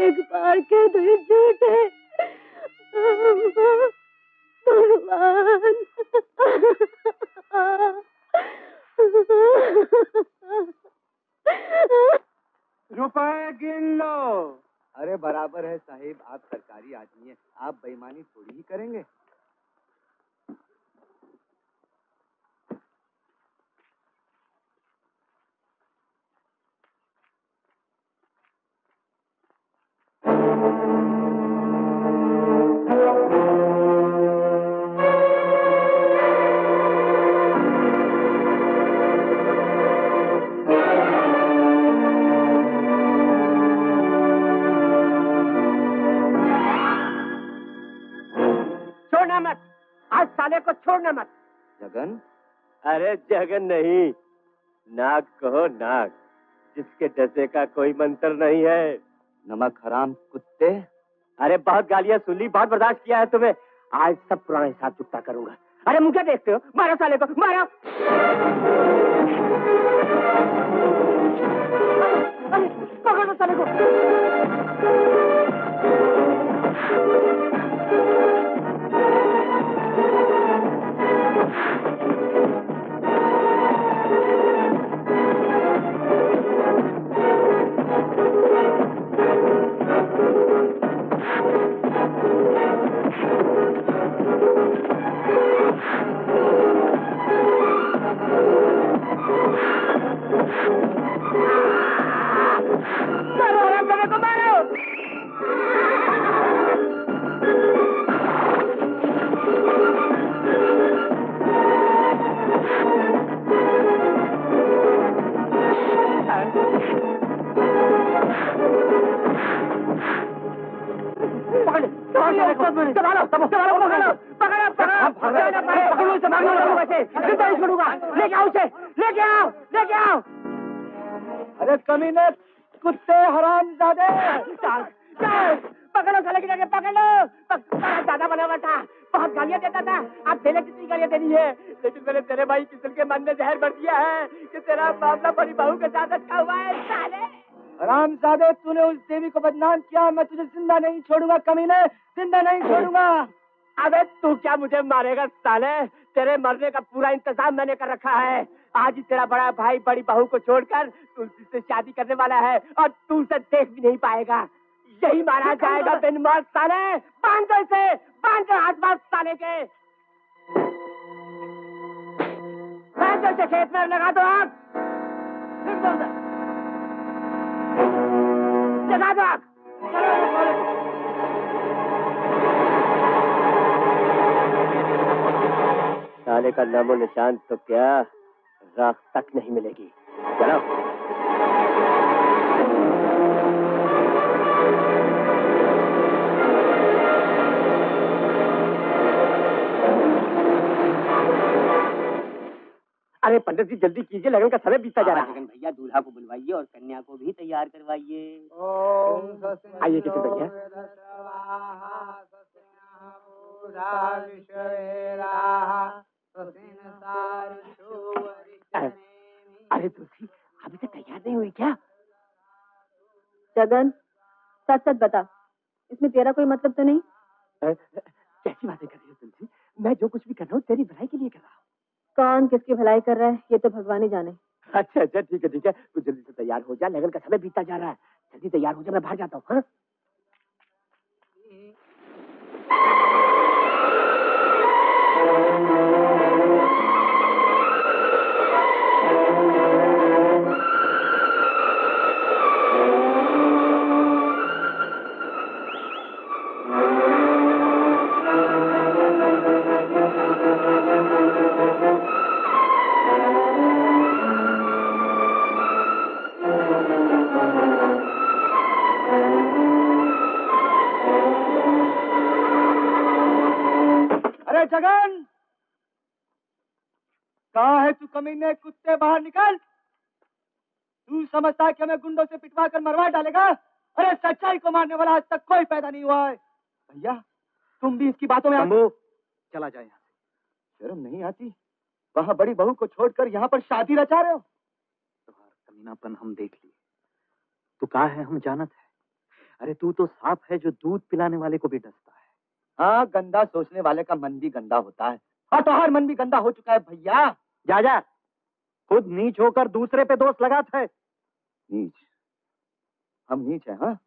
एक बार कह दो ये झूठ है। भगवान रुपए गिन लो। अरे बराबर है साहिब, आप सरकारी आदमी हैं, आप बेईमानी थोड़ी ही करेंगे। को छोड़ना मत। जगन? अरे जगन नहीं, नाग कहो नाग, जिसके डसे का कोई मंत्र नहीं है। नमक हराम कुत्ते। अरे बहुत गालियां सुनी, बहुत बर्दाश्त किया है तुम्हें, आज सब पुराना हिसाब चुकता करूंगा। अरे मुझे देखते हो, मारो साले को, मारो। अरे पकड़ो साले को। कमीने, जिंदा नहीं छोड़ूंगा। अबे तू क्या मुझे मारेगा साले, तेरे मरने का पूरा इंतजाम मैंने कर रखा है। आज ही तेरा बड़ा भाई बड़ी बहू को छोड़कर तुलसी से शादी करने वाला है और तू उसे देख भी नहीं पाएगा। यही मारा जाएगा बिन मौत साले। बांध दो इसे, बांध दो हाथ बांध साले के, बांध दो इसे खेत में लगा दो आग, लगा दो आग। साले का नामो निशान तो क्या राख तक नहीं मिलेगी। चलो अरे पंडित जी जल्दी कीजिए, लगन का समय बीतता जा रहा है। जगन भैया दूल्हा को बुलवाइए और कन्या को भी तैयार करवाइए। आइए किशन भैया। अरे तुलसी अभी तक तैयार नहीं हुई क्या? जगन सच सच बता, इसमें तेरा कोई मतलब तो नहीं? कैसी बातें कर रही हो तुलसी, मैं जो कुछ भी कर रहा हूँ तेरी भलाई के लिए कर रहा हूँ। कौन किसकी भलाई कर रहा है ये तो भगवान ही जाने। अच्छा अच्छा ठीक है ठीक है, तू जल्दी से तैयार हो जा, लगन का समय बीतता जा रहा है। जल्दी तैयार हो जा, मैं बाहर जाता हूँ। जगन कहाँ है तू कमीने कुत्ते, बाहर निकल। तू समझता है कि हमें गुंडों से पिटवा कर मरवा डालेगा? अरे सच्चाई को मारने वाला आज तक कोई पैदा नहीं हुआ है। भैया तुम भी इसकी बातों में शंभू, चला जाए यहाँ से। शर्म नहीं आती? वहाँ बड़ी बहू को छोड़कर यहाँ पर शादी रचा रहे हो। तुम्हारा कमीनापन हम देख लिए, तू कहाँ है हम जानत है। अरे तू तो सांप है जो दूध पिलाने वाले को भी डसता है। हाँ, गंदा सोचने वाले का मन भी गंदा होता है। हाँ तो हर मन भी गंदा हो चुका है भैया। जा जा, खुद नीच होकर दूसरे पे दोष लगाता है। नीच? हम नीच हैं? हाँ,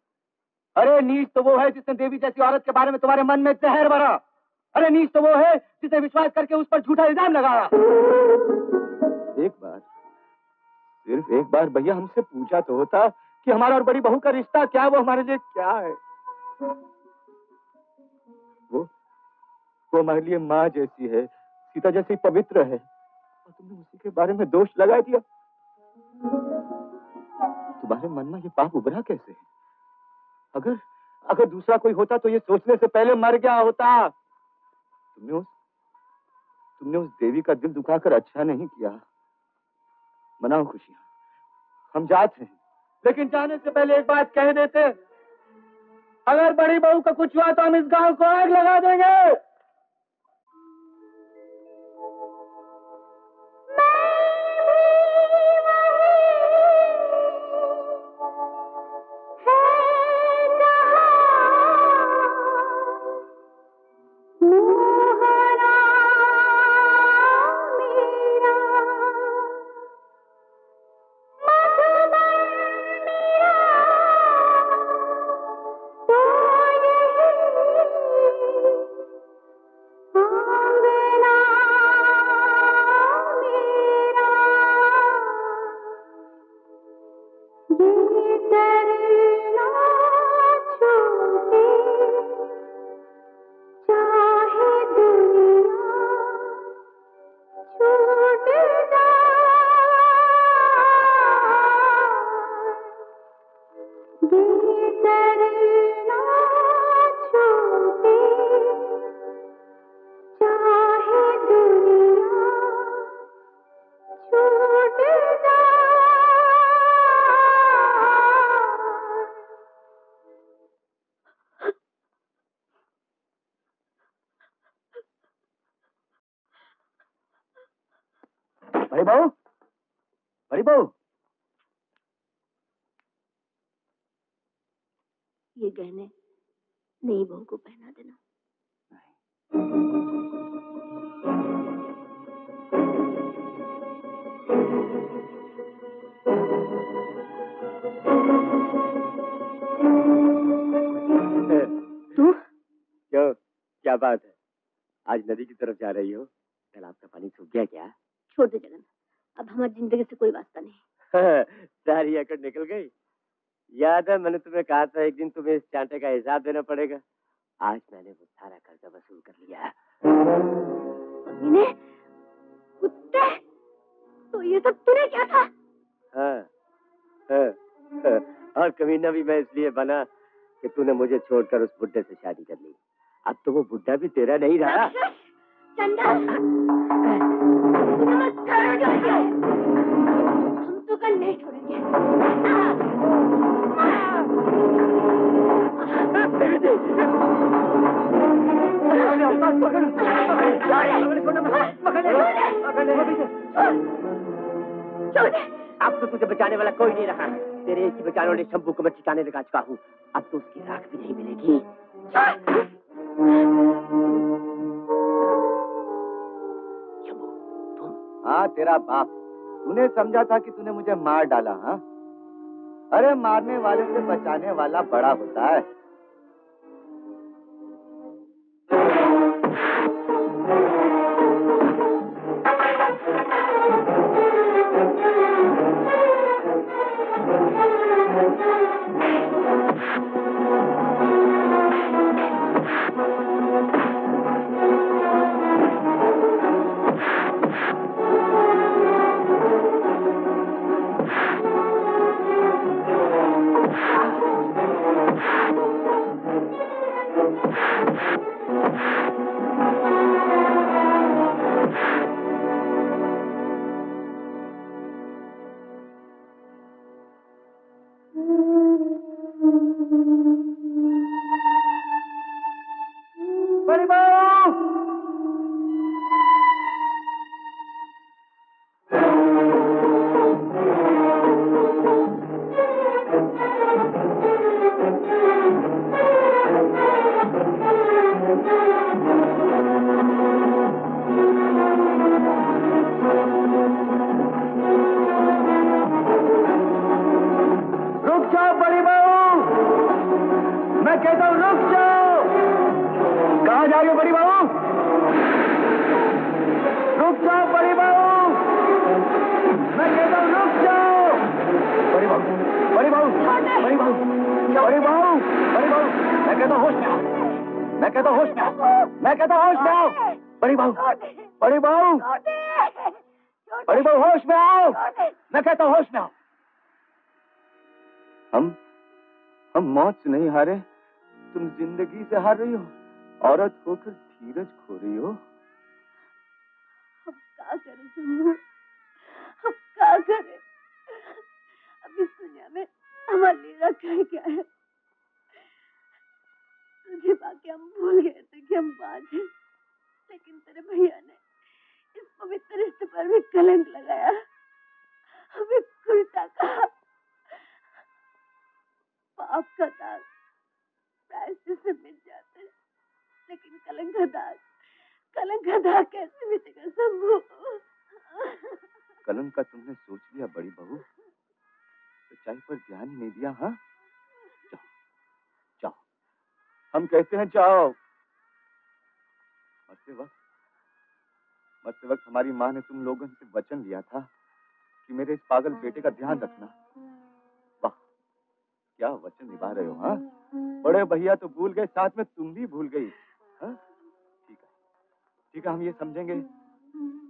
अरे नीच तो वो है जिसने देवी जैसी औरत के बारे में तुम्हारे मन में जहर भरा। अरे नीच तो वो है जिसने विश्वास करके उस पर झूठा इल्जाम लगाया। एक बार, सिर्फ एक बार भैया हमसे पूछा तो होता कि हमारा और बड़ी बहू का रिश्ता क्या है, वो हमारे लिए क्या है। वो वो हमारे लिए माँ जैसी है, सीता जैसी पवित्र है, और तुमने उसी के बारे में दोष लगा दिया। तुम्हारे मन में ये पाप उभरा कैसे? अगर अगर दूसरा कोई होता तो ये सोचने से पहले मर गया होता। तुमने उस तुमने उस देवी का दिल दुखाकर अच्छा नहीं किया। मनाओ खुशियां, हम जाते हैं, लेकिन जाने से पहले एक बात कह देते। अगर बड़ी बहू का कुछ हुआ तो हम इस गांव को आग लगा देंगे। नदी की तरफ जा रही हो? तालाब का पानी सूख गया क्या? छोड़ दे जगन, अब हमारी जिंदगी से कोई वास्ता नहीं। सारी अकड़ निकल गई। याद है मैंने तुम्हें कहा था एक दिन तुम्हें इस चांटे का हिसाब देना पड़ेगा। आज मैंने वो सारा कर्जा वसूल कर लिया। मैंने कुत्ते, तो ये सब तूने क्या था? हाँ, हाँ, हाँ, और कमीना भी मैं इसलिए बना कि तूने मुझे छोड़कर उस बुड्ढे से शादी कर ली। अब तो वो बुड्ढा भी तेरा नहीं रहा। चंदा, हम तो कल नहीं छोड़ेंगे। अब तो तुझे बचाने वाला कोई नहीं रहा। तेरे एक ही बचाने वाले शंभू को मैं ठिकाने लगा चुका हूँ। अब तो उसकी राख भी नहीं मिलेगी। हाँ तेरा बाप, तूने समझा था कि तूने मुझे मार डाला। हाँ, अरे मारने वाले से बचाने वाला बड़ा होता है। मैं कहता होश में आओ, मैं कहता होश में आओ, बड़ी बहू, बड़ी बहू, बड़ी बहू होश में आओ, मैं कहता होश में आओ। हम, हम मौत से नहीं हारे, तुम जिंदगी से हार रही हो, औरत होकर धीरज खो रही हो। अब क्या करें शंभू, अब क्या करें, अब इस दुनिया में हमारे लिए रखा क्या है? तुझे बाकी हम भूल गए थे कि हम बाज हैं, लेकिन तेरे भैया ने इस पवित्र रिश्ते पर भी कलंक लगाया, हमें कुर्ता कहा, पाप का दाग प्रायश्चित से मिट जाते, लेकिन कलंक का दाग, कलंक का दाग कैसे मिटेगा शंभू? कलंक का तुमने सोच लिया बड़ी बहू, सच्चाई पर ध्यान नहीं दिया। हाँ, जाओ, जाओ, हम कहते हैं जाओ। मरते वक्त, मरते वक्त हमारी माँ ने तुम लोगों से वचन लिया था कि मेरे इस पागल बेटे का ध्यान रखना। वाह, क्या वचन निभा रहे हो। हाँ, बड़े भैया तो भूल गए, साथ में तुम भी भूल गई। हाँ, ठीक है, ठीक है, हम ये समझेंगे,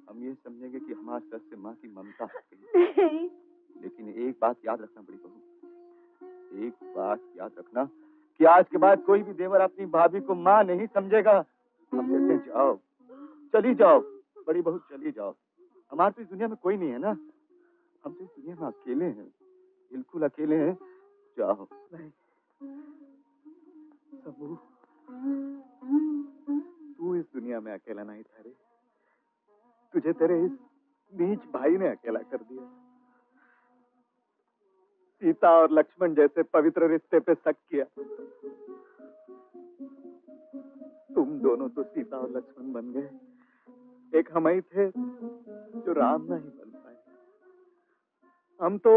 हम ये समझेंगे कि हमारे सर से माँ की ममता है। लेकिन एक बात याद रखना बड़ी बहू, एक बात याद रखना कि आज के बाद कोई भी देवर अपनी भाभी को माँ नहीं समझेगा। हम कहते हैं जाओ, चली जाओ बड़ी बहू, चली जाओ। हमारे तो इस दुनिया में कोई नहीं है ना, हम तो इस दुनिया में अकेले हैं, बिल्कुल अकेले हैं। जाओ। शंभू, तू इस दुनिया में अकेला नहीं था रे, तुझे तेरे इस नीच भाई ने अकेला कर दिया। सीता और लक्ष्मण जैसे पवित्र रिश्ते पे शक किया। तुम दोनों तो सीता और लक्ष्मण बन गए, एक हम ही थे जो राम नहीं बन पाए। हम तो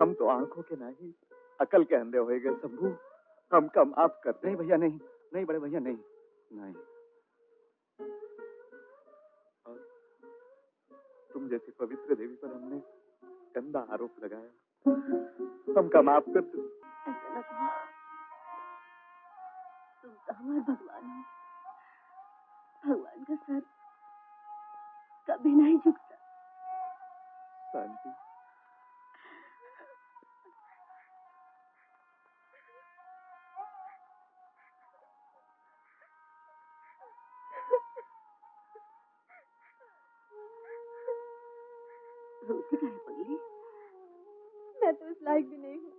हम तो आंखों के नहीं, अकल के अंधे होए गए शंभू। हम कम आप करते नहीं भैया, नहीं नहीं बड़े भैया, नहीं नहीं। और तुम जैसी पवित्र देवी पर हमने गंदा आरोप लगाया, तुम का माफ कर। तुम तुम तो हमारे भगवान हो, भगवान का सर कभी नहीं झुकता। शांति, पगली, मैं तो इस लायक भी नहीं हूँ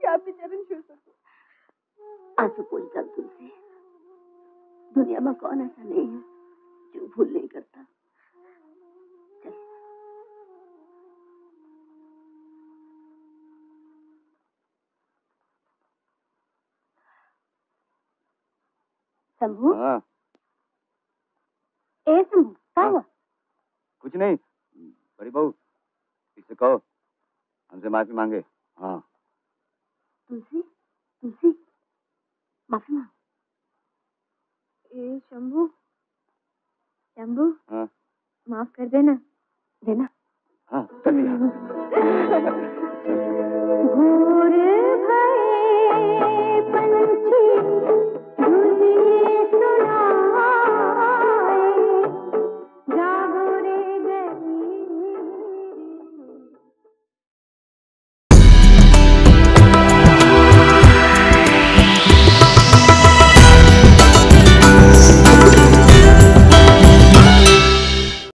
कि आपके चरण छू सकूं। आंसू पोंछ डाल तुलसी, दुनिया में कौन ऐसा नहीं है जो भूल नहीं करता। चल। शंभू, ए शंभू, क्या हुआ? कुछ नहीं बड़ी बहू, इसे कहो हमसे माफी मांगे। हाँ तुलसी, तुलसी माफी मांग। ए शंभू, शंभू, हाँ माफ कर देना, देना। हाँ चलिए।